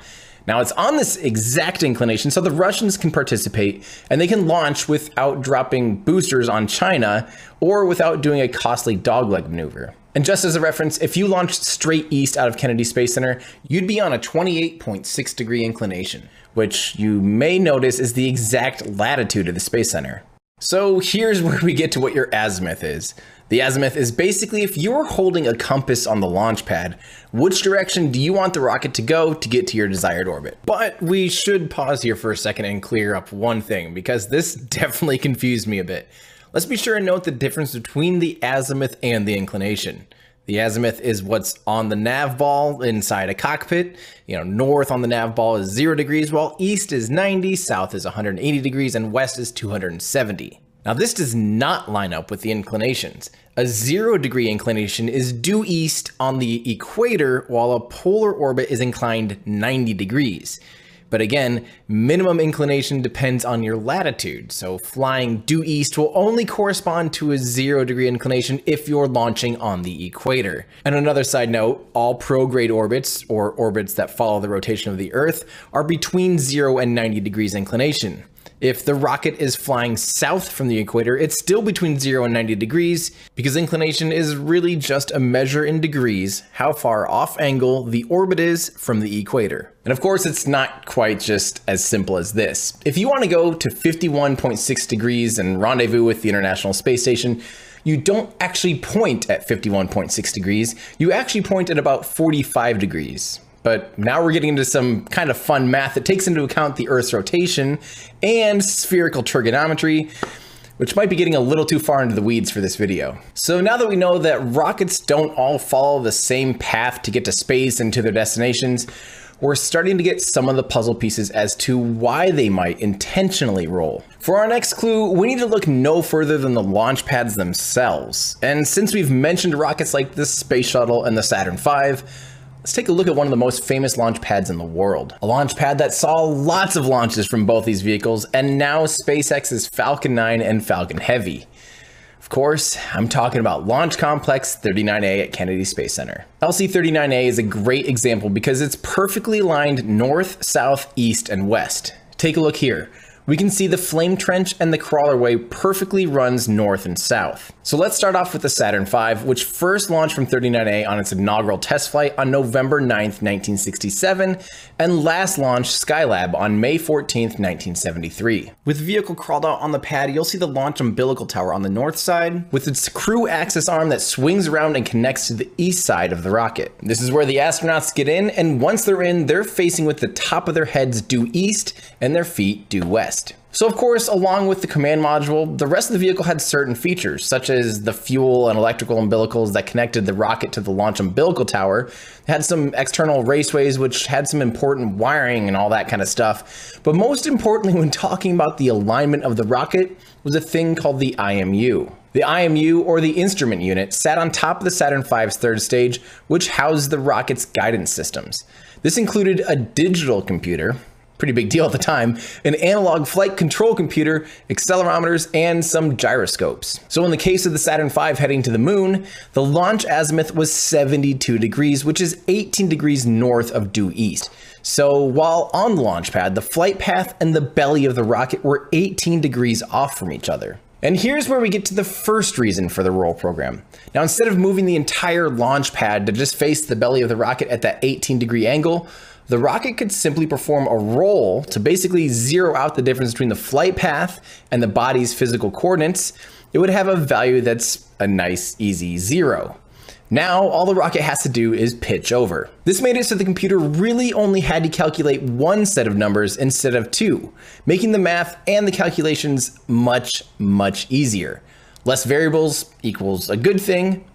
Now it's on this exact inclination so the Russians can participate and they can launch without dropping boosters on China or without doing a costly dogleg maneuver. And just as a reference, if you launched straight east out of Kennedy Space Center, you'd be on a twenty-eight point six degree inclination, which you may notice is the exact latitude of the Space Center. So here's where we get to what your azimuth is. The azimuth is basically if you were holding a compass on the launch pad, which direction do you want the rocket to go to get to your desired orbit? But we should pause here for a second and clear up one thing because this definitely confused me a bit. Let's be sure and note the difference between the azimuth and the inclination. The azimuth is what's on the nav ball inside a cockpit. You know, north on the nav ball is zero degrees, while east is ninety, south is one hundred eighty degrees, and west is two hundred seventy. Now this does not line up with the inclinations. A zero degree inclination is due east on the equator, while a polar orbit is inclined ninety degrees. But again, minimum inclination depends on your latitude, so flying due east will only correspond to a zero degree inclination if you're launching on the equator. And another side note, all prograde orbits, or orbits that follow the rotation of the Earth, are between zero and ninety degrees inclination. If the rocket is flying south from the equator, it's still between zero and ninety degrees because inclination is really just a measure in degrees how far off angle the orbit is from the equator. And of course, it's not quite just as simple as this. If you want to go to fifty-one point six degrees and rendezvous with the International Space Station, you don't actually point at fifty-one point six degrees, you actually point at about forty-five degrees. But now we're getting into some kind of fun math that takes into account the Earth's rotation and spherical trigonometry, which might be getting a little too far into the weeds for this video. So now that we know that rockets don't all follow the same path to get to space and to their destinations, we're starting to get some of the puzzle pieces as to why they might intentionally roll. For our next clue, we need to look no further than the launch pads themselves. And since we've mentioned rockets like the Space Shuttle and the Saturn five, let's take a look at one of the most famous launch pads in the world. A launch pad that saw lots of launches from both these vehicles and now SpaceX's Falcon nine and Falcon Heavy. Of course, I'm talking about Launch Complex thirty-nine A at Kennedy Space Center. L C thirty-nine A is a great example because it's perfectly lined north, south, east, and west. Take a look here. We can see the flame trench and the crawlerway perfectly runs north and south. So let's start off with the Saturn five, which first launched from thirty-nine A on its inaugural test flight on November ninth, nineteen sixty-seven, and last launched Skylab on May fourteenth, nineteen seventy-three. With vehicle crawled out on the pad, you'll see the launch umbilical tower on the north side, with its crew access arm that swings around and connects to the east side of the rocket. This is where the astronauts get in, and once they're in, they're facing with the top of their heads due east and their feet due west. So of course, along with the command module, the rest of the vehicle had certain features, such as the fuel and electrical umbilicals that connected the rocket to the launch umbilical tower. It had some external raceways, which had some important wiring and all that kind of stuff. But most importantly, when talking about the alignment of the rocket, was a thing called the I M U. The I M U, or the instrument unit, sat on top of the Saturn five's third stage, which housed the rocket's guidance systems. This included a digital computer, pretty big deal at the time, an analog flight control computer, accelerometers, and some gyroscopes. So in the case of the Saturn five heading to the moon, the launch azimuth was seventy-two degrees, which is eighteen degrees north of due east. So while on the launch pad, the flight path and the belly of the rocket were eighteen degrees off from each other. And here's where we get to the first reason for the roll program. Now, instead of moving the entire launch pad to just face the belly of the rocket at that eighteen degree angle, the rocket could simply perform a roll to basically zero out the difference between the flight path and the body's physical coordinates. It would have a value that's a nice, easy zero. Now, all the rocket has to do is pitch over. This made it so the computer really only had to calculate one set of numbers instead of two, making the math and the calculations much, much easier. Less variables equals a good thing.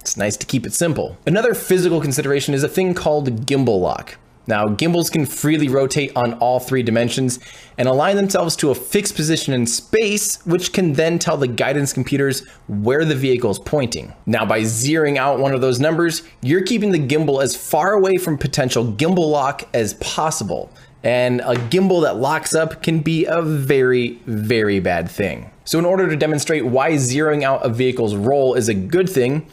It's nice to keep it simple. Another physical consideration is a thing called gimbal lock. Now, gimbals can freely rotate on all three dimensions and align themselves to a fixed position in space, which can then tell the guidance computers where the vehicle is pointing. Now, by zeroing out one of those numbers, you're keeping the gimbal as far away from potential gimbal lock as possible. And a gimbal that locks up can be a very, very bad thing. So in order to demonstrate why zeroing out a vehicle's roll is a good thing,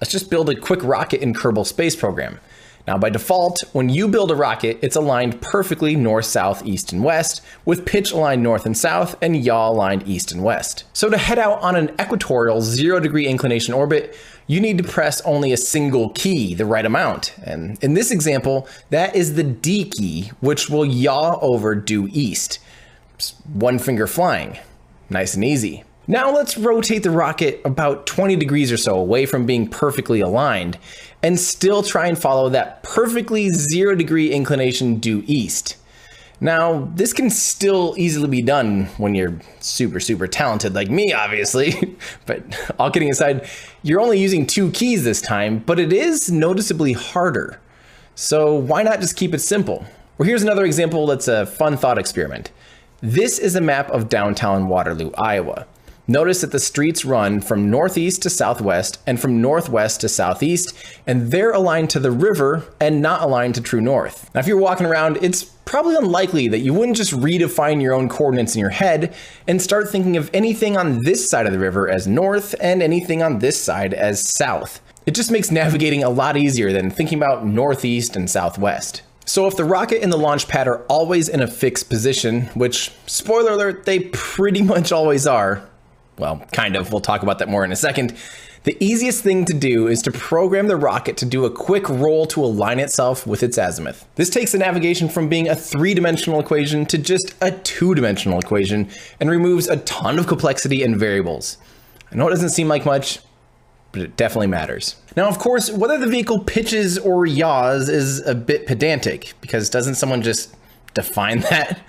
let's just build a quick rocket in Kerbal Space Program. Now, by default, when you build a rocket, it's aligned perfectly north, south, east, and west, with pitch aligned north and south and yaw aligned east and west. So to head out on an equatorial zero degree inclination orbit, you need to press only a single key, the right amount. And in this example, that is the D key, which will yaw over due east. Just one finger flying, nice and easy. Now let's rotate the rocket about twenty degrees or so away from being perfectly aligned and still try and follow that perfectly zero degree inclination due east. Now, this can still easily be done when you're super, super talented like me, obviously, but all kidding aside, you're only using two keys this time, but it is noticeably harder. So why not just keep it simple? Well, here's another example that's a fun thought experiment. This is a map of downtown Waterloo, Iowa. Notice that the streets run from northeast to southwest and from northwest to southeast, and they're aligned to the river and not aligned to true north. Now, if you're walking around, it's probably unlikely that you wouldn't just redefine your own coordinates in your head and start thinking of anything on this side of the river as north and anything on this side as south. It just makes navigating a lot easier than thinking about northeast and southwest. So if the rocket and the launch pad are always in a fixed position, which, spoiler alert, they pretty much always are, well, kind of, we'll talk about that more in a second. The easiest thing to do is to program the rocket to do a quick roll to align itself with its azimuth. This takes the navigation from being a three-dimensional equation to just a two-dimensional equation and removes a ton of complexity and variables. I know it doesn't seem like much, but it definitely matters. Now, of course, whether the vehicle pitches or yaws is a bit pedantic, because doesn't someone just define that?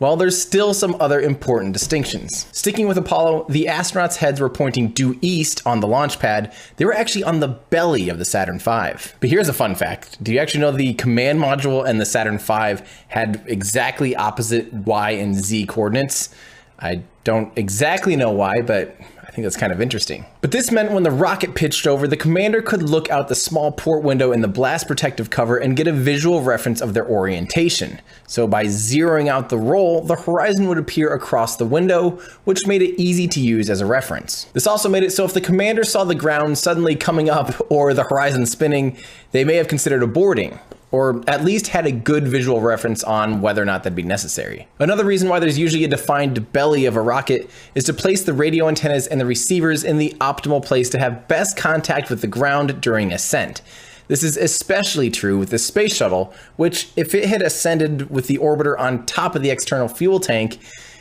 Well, there's still some other important distinctions. Sticking with Apollo, the astronauts' heads were pointing due east on the launch pad. They were actually on the belly of the Saturn five. But here's a fun fact. Do you actually know the command module and the Saturn five had exactly opposite Y and Z coordinates? I don't exactly know why, but I think that's kind of interesting. But this meant when the rocket pitched over, the commander could look out the small port window in the blast protective cover and get a visual reference of their orientation. So by zeroing out the roll, the horizon would appear across the window, which made it easy to use as a reference. This also made it so if the commander saw the ground suddenly coming up or the horizon spinning, they may have considered aborting, or at least had a good visual reference on whether or not that'd be necessary. Another reason why there's usually a defined belly of a rocket is to place the radio antennas and the receivers in the optimal place to have best contact with the ground during ascent. This is especially true with the space shuttle, which if it had ascended with the orbiter on top of the external fuel tank,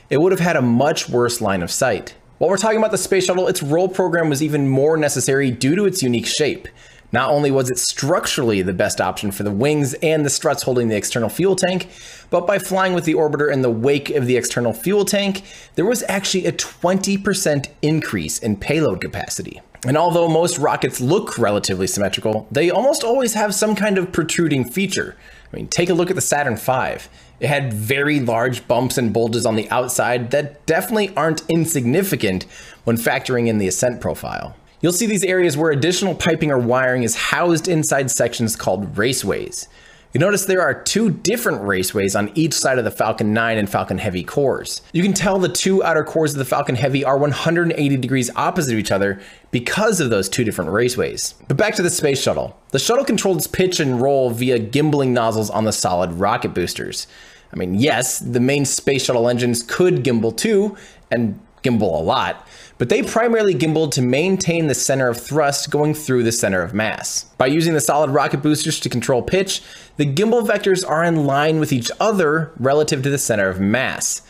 it would have had a much worse line of sight. While we're talking about the space shuttle, its roll program was even more necessary due to its unique shape. Not only was it structurally the best option for the wings and the struts holding the external fuel tank, but by flying with the orbiter in the wake of the external fuel tank, there was actually a twenty percent increase in payload capacity. And although most rockets look relatively symmetrical, they almost always have some kind of protruding feature. I mean, take a look at the Saturn five. It had very large bumps and bulges on the outside that definitely aren't insignificant when factoring in the ascent profile. You'll see these areas where additional piping or wiring is housed inside sections called raceways. You notice there are two different raceways on each side of the Falcon nine and Falcon Heavy cores. You can tell the two outer cores of the Falcon Heavy are one hundred eighty degrees opposite of each other because of those two different raceways. But back to the space shuttle. The shuttle controlled its pitch and roll via gimbling nozzles on the solid rocket boosters. I mean, yes, the main space shuttle engines could gimbal too, and gimbal a lot, but they primarily gimbaled to maintain the center of thrust going through the center of mass. By using the solid rocket boosters to control pitch, the gimbal vectors are in line with each other relative to the center of mass.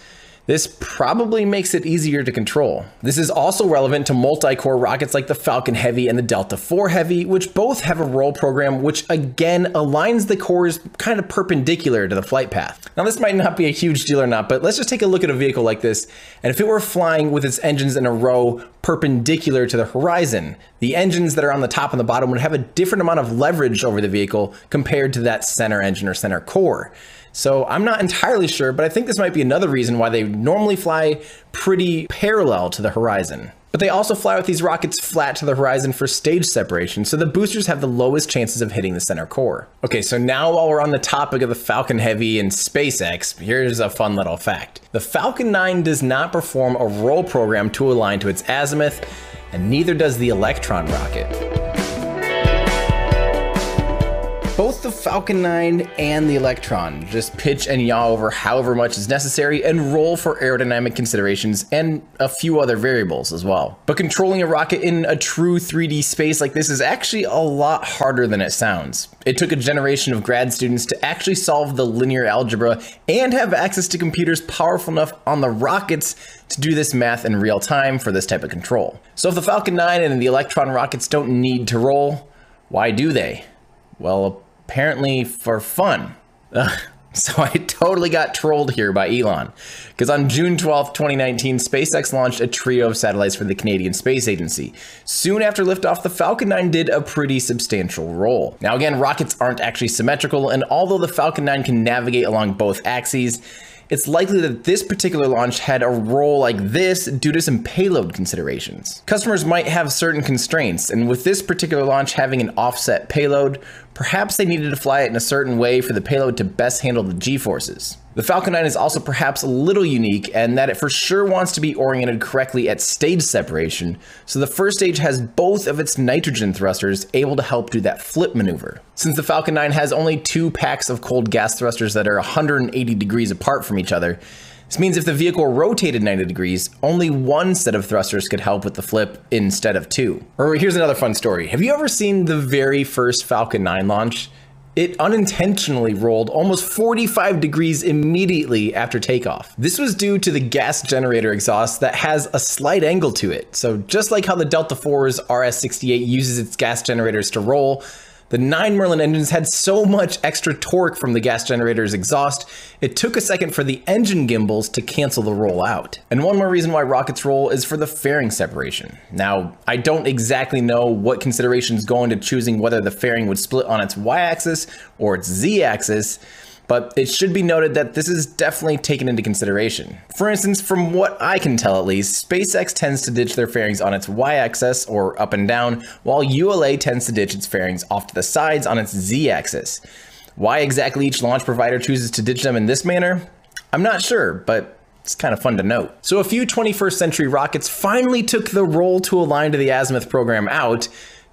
This probably makes it easier to control. This is also relevant to multi-core rockets like the Falcon Heavy and the Delta four Heavy, which both have a roll program which again aligns the cores kind of perpendicular to the flight path. Now this might not be a huge deal or not, but let's just take a look at a vehicle like this, and if it were flying with its engines in a row perpendicular to the horizon, the engines that are on the top and the bottom would have a different amount of leverage over the vehicle compared to that center engine or center core. So I'm not entirely sure, but I think this might be another reason why they normally fly pretty parallel to the horizon. But they also fly with these rockets flat to the horizon for stage separation, so the boosters have the lowest chances of hitting the center core. Okay, so now while we're on the topic of the Falcon Heavy and SpaceX, here's a fun little fact. The Falcon nine does not perform a roll program to align to its azimuth, and neither does the Electron rocket. Both the Falcon nine and the Electron just pitch and yaw over however much is necessary and roll for aerodynamic considerations and a few other variables as well. But controlling a rocket in a true three D space like this is actually a lot harder than it sounds. It took a generation of grad students to actually solve the linear algebra and have access to computers powerful enough on the rockets to do this math in real time for this type of control. So if the Falcon nine and the Electron rockets don't need to roll, why do they? Well, apparently for fun. Ugh. So I totally got trolled here by Elon, because on June twelfth, twenty nineteen, SpaceX launched a trio of satellites for the Canadian Space Agency. Soon after liftoff, the Falcon nine did a pretty substantial roll. Now again, rockets aren't actually symmetrical, and although the Falcon nine can navigate along both axes, it's likely that this particular launch had a roll like this due to some payload considerations. Customers might have certain constraints, and with this particular launch having an offset payload, perhaps they needed to fly it in a certain way for the payload to best handle the G-forces. The Falcon nine is also perhaps a little unique in that it for sure wants to be oriented correctly at stage separation, so the first stage has both of its nitrogen thrusters able to help do that flip maneuver. Since the Falcon nine has only two packs of cold gas thrusters that are one hundred eighty degrees apart from each other, this means if the vehicle rotated ninety degrees, only one set of thrusters could help with the flip instead of two. Or here's another fun story. Have you ever seen the very first Falcon nine launch? It unintentionally rolled almost forty-five degrees immediately after takeoff. This was due to the gas generator exhaust that has a slight angle to it. So just like how the Delta four's R S sixty-eight uses its gas generators to roll, the nine Merlin engines had so much extra torque from the gas generator's exhaust, it took a second for the engine gimbals to cancel the roll out. And one more reason why rockets roll is for the fairing separation. Now, I don't exactly know what considerations go into choosing whether the fairing would split on its y-axis or its z-axis, but it should be noted that this is definitely taken into consideration. For instance, from what I can tell at least, SpaceX tends to ditch their fairings on its y-axis, or up and down, while U L A tends to ditch its fairings off to the sides on its z-axis. Why exactly each launch provider chooses to ditch them in this manner? I'm not sure, but it's kind of fun to note. So a few twenty-first century rockets finally took the roll to align to the azimuth program out,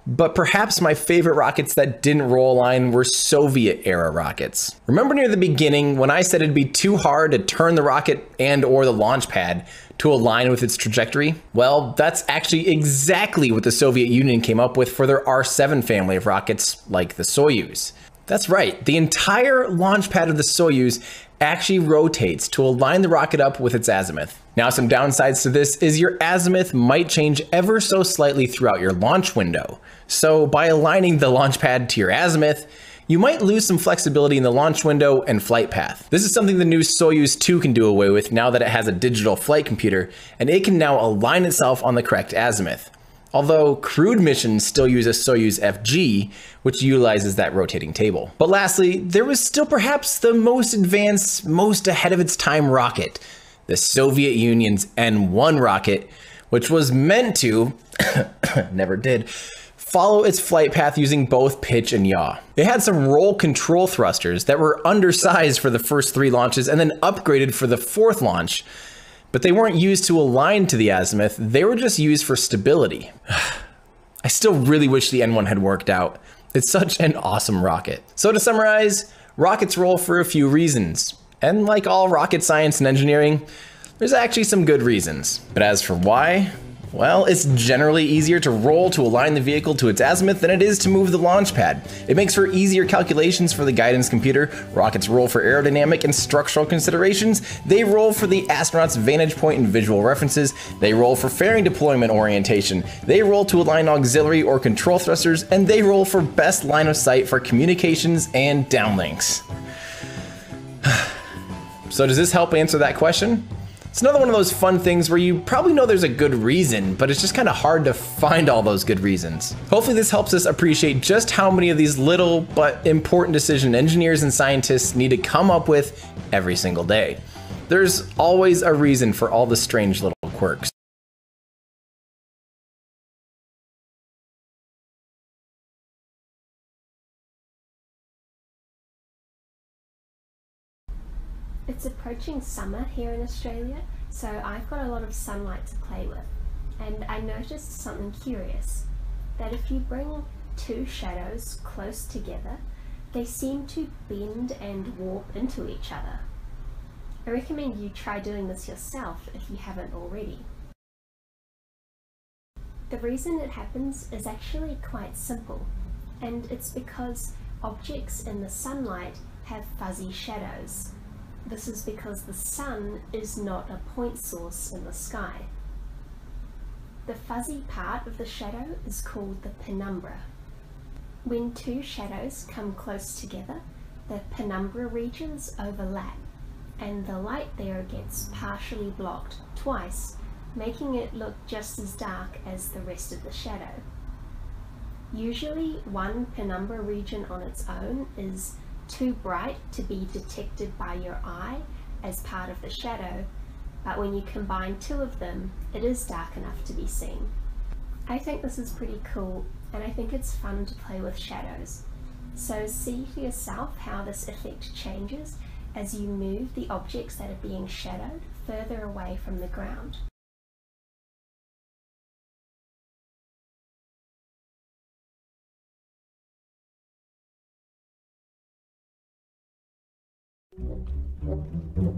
but perhaps my favorite rockets that didn't roll line were Soviet-era rockets. Remember near the beginning when I said it'd be too hard to turn the rocket and or the launch pad to align with its trajectory? Well, that's actually exactly what the Soviet Union came up with for their R seven family of rockets like the Soyuz. That's right, the entire launch pad of the Soyuz actually rotates to align the rocket up with its azimuth. Now, some downsides to this is your azimuth might change ever so slightly throughout your launch window. So by aligning the launch pad to your azimuth, you might lose some flexibility in the launch window and flight path. This is something the new Soyuz two can do away with now that it has a digital flight computer, and it can now align itself on the correct azimuth. Although crewed missions still use a Soyuz F G, which utilizes that rotating table. But lastly, there was still perhaps the most advanced, most ahead of its time rocket, the Soviet Union's N one rocket, which was meant to, never did, follow its flight path using both pitch and yaw. They had some roll control thrusters that were undersized for the first three launches and then upgraded for the fourth launch, but they weren't used to align to the azimuth, they were just used for stability. I still really wish the N one had worked out. It's such an awesome rocket. So to summarize, rockets roll for a few reasons. And like all rocket science and engineering, there's actually some good reasons. But as for why, well, it's generally easier to roll to align the vehicle to its azimuth than it is to move the launch pad. It makes for easier calculations for the guidance computer. Rockets roll for aerodynamic and structural considerations. They roll for the astronaut's vantage point and visual references. They roll for fairing deployment orientation. They roll to align auxiliary or control thrusters, and they roll for best line of sight for communications and downlinks. So does this help answer that question? It's another one of those fun things where you probably know there's a good reason, but it's just kind of hard to find all those good reasons. Hopefully this helps us appreciate just how many of these little but important decisions engineers and scientists need to come up with every single day. There's always a reason for all the strange little quirks. It's approaching summer here in Australia, so I've got a lot of sunlight to play with, and I noticed something curious, that if you bring two shadows close together, they seem to bend and warp into each other. I recommend you try doing this yourself if you haven't already. The reason it happens is actually quite simple, and it's because objects in the sunlight have fuzzy shadows. This is because the sun is not a point source in the sky. The fuzzy part of the shadow is called the penumbra. When two shadows come close together, the penumbra regions overlap, and the light there gets partially blocked twice, making it look just as dark as the rest of the shadow. Usually, one penumbra region on its own is too bright to be detected by your eye as part of the shadow, but when you combine two of them, it is dark enough to be seen. I think this is pretty cool, and I think it's fun to play with shadows. So see for yourself how this effect changes as you move the objects that are being shadowed further away from the ground. Thank you.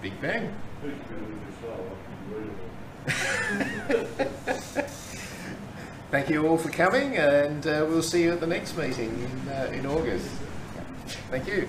Big Bang. Thank you all for coming, and uh, we'll see you at the next meeting in, uh, in August. Thank you.